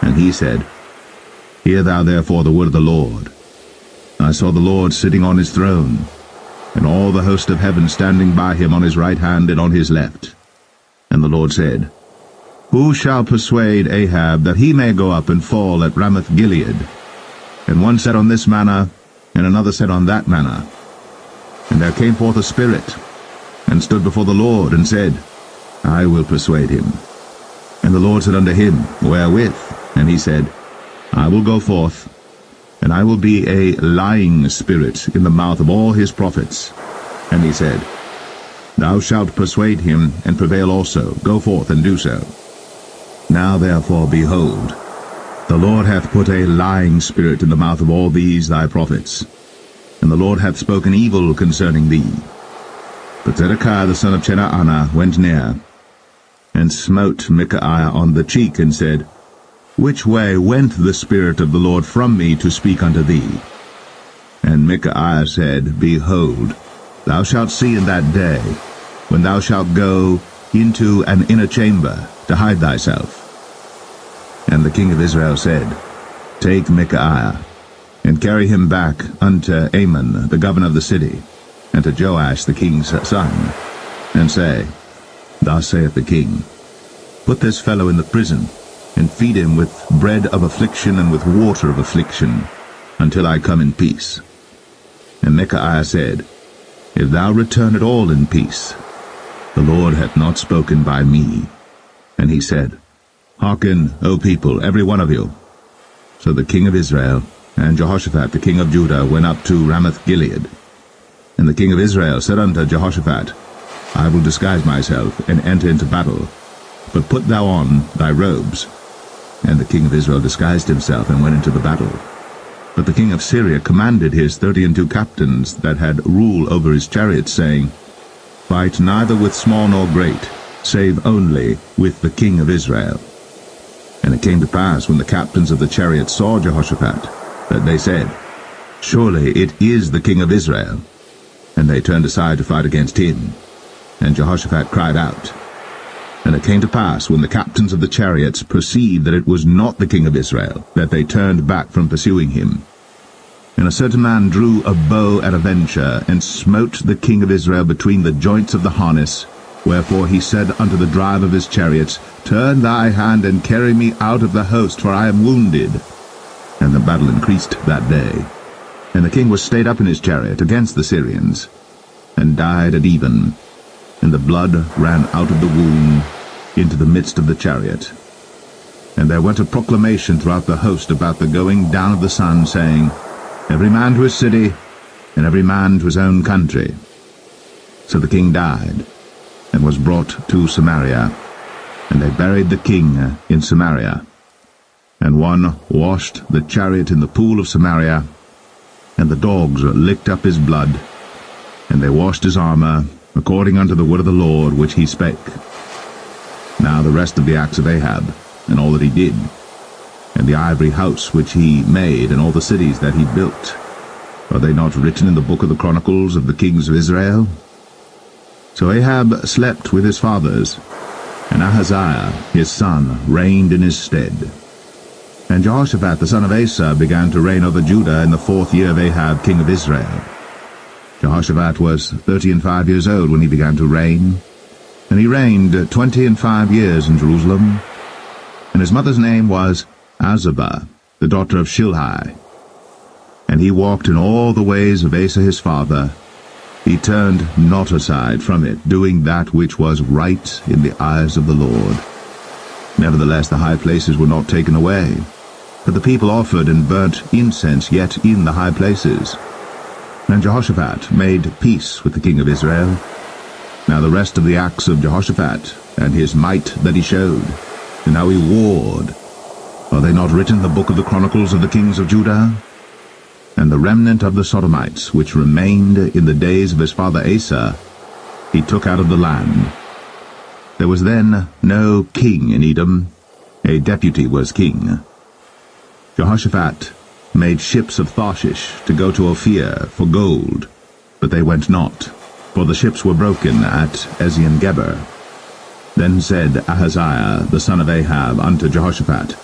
And he said, Hear thou therefore the word of the Lord. I saw the Lord sitting on his throne, and all the host of heaven standing by him on his right hand and on his left. And the Lord said, Who shall persuade Ahab that he may go up and fall at Ramoth-Gilead? And one said on this manner, and another said on that manner. And there came forth a spirit, and stood before the Lord, and said, I will persuade him. And the Lord said unto him, Wherewith? And he said, I will go forth, and I will be a lying spirit in the mouth of all his prophets. And he said, Thou shalt persuade him, and prevail also. Go forth, and do so. Now therefore, behold, the Lord hath put a lying spirit in the mouth of all these thy prophets, and the Lord hath spoken evil concerning thee. But Zedekiah the son of Chenaanah went near, and smote Micaiah on the cheek, and said, Which way went the Spirit of the Lord from me to speak unto thee? And Micaiah said, Behold, thou shalt see in that day, when thou shalt go into an inner chamber to hide thyself. And the king of Israel said, Take Micaiah, and carry him back unto Amon, the governor of the city, and to Joash, the king's son, and say, Thus saith the king, Put this fellow in the prison, and feed him with bread of affliction and with water of affliction, until I come in peace. And Micaiah said, If thou return at all in peace, the Lord hath not spoken by me. And he said, Hearken, O people, every one of you. So the king of Israel and Jehoshaphat the king of Judah went up to Ramoth-Gilead. And the king of Israel said unto Jehoshaphat, I will disguise myself, and enter into battle, but put thou on thy robes. And the king of Israel disguised himself, and went into the battle. But the king of Syria commanded his 32 captains that had rule over his chariots, saying, Fight neither with small nor great, save only with the king of Israel. And it came to pass, when the captains of the chariots saw Jehoshaphat, that they said, Surely it is the king of Israel. And they turned aside to fight against him. And Jehoshaphat cried out. And it came to pass, when the captains of the chariots perceived that it was not the king of Israel, that they turned back from pursuing him. And a certain man drew a bow at a venture, and smote the king of Israel between the joints of the harness. Wherefore he said unto the driver of his chariots, Turn thy hand, and carry me out of the host, for I am wounded. And the battle increased that day. And the king was stayed up in his chariot against the Syrians, and died at even. And the blood ran out of the wound into the midst of the chariot. And there went a proclamation throughout the host about the going down of the sun, saying, Every man to his city, and every man to his own country. So the king died, and was brought to Samaria. And they buried the king in Samaria. And one washed the chariot in the pool of Samaria, and the dogs licked up his blood. And they washed his armor, according unto the word of the Lord which he spake. Now the rest of the acts of Ahab, and all that he did, and the ivory house which he made, and all the cities that he built, are they not written in the book of the chronicles of the kings of Israel? So Ahab slept with his fathers, and Ahaziah his son reigned in his stead. And Jehoshaphat the son of Asa began to reign over Judah in the 4th year of Ahab king of Israel. Jehoshaphat was 35 years old when he began to reign, and he reigned 25 years in Jerusalem. And his mother's name was Azubah, the daughter of Shilhi. And he walked in all the ways of Asa his father. He turned not aside from it, doing that which was right in the eyes of the Lord. Nevertheless the high places were not taken away, but the people offered and burnt incense yet in the high places. And Jehoshaphat made peace with the king of Israel. Now the rest of the acts of Jehoshaphat, and his might that he showed, and how he warred, are they not written in the book of the chronicles of the kings of Judah? And the remnant of the Sodomites, which remained in the days of his father Asa, he took out of the land. There was then no king in Edom, a deputy was king. Jehoshaphat made ships of Tarshish to go to Ophir for gold, but they went not, for the ships were broken at Ezion-Geber. Then said Ahaziah the son of Ahab unto Jehoshaphat,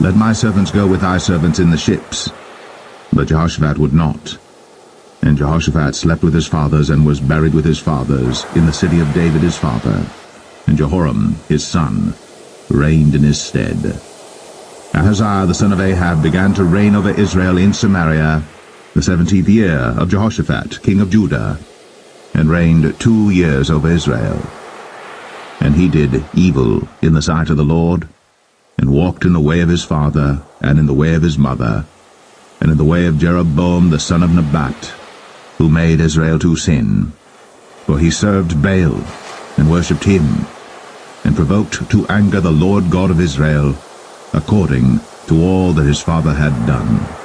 Let my servants go with thy servants in the ships. But Jehoshaphat would not. And Jehoshaphat slept with his fathers, and was buried with his fathers in the city of David his father. And Jehoram his son reigned in his stead. Ahaziah the son of Ahab began to reign over Israel in Samaria, the 17th year of Jehoshaphat king of Judah, and reigned 2 years over Israel. And he did evil in the sight of the Lord, and walked in the way of his father, and in the way of his mother, and in the way of Jeroboam the son of Nebat, who made Israel to sin. For he served Baal, and worshipped him, and provoked to anger the Lord God of Israel, according to all that his father had done.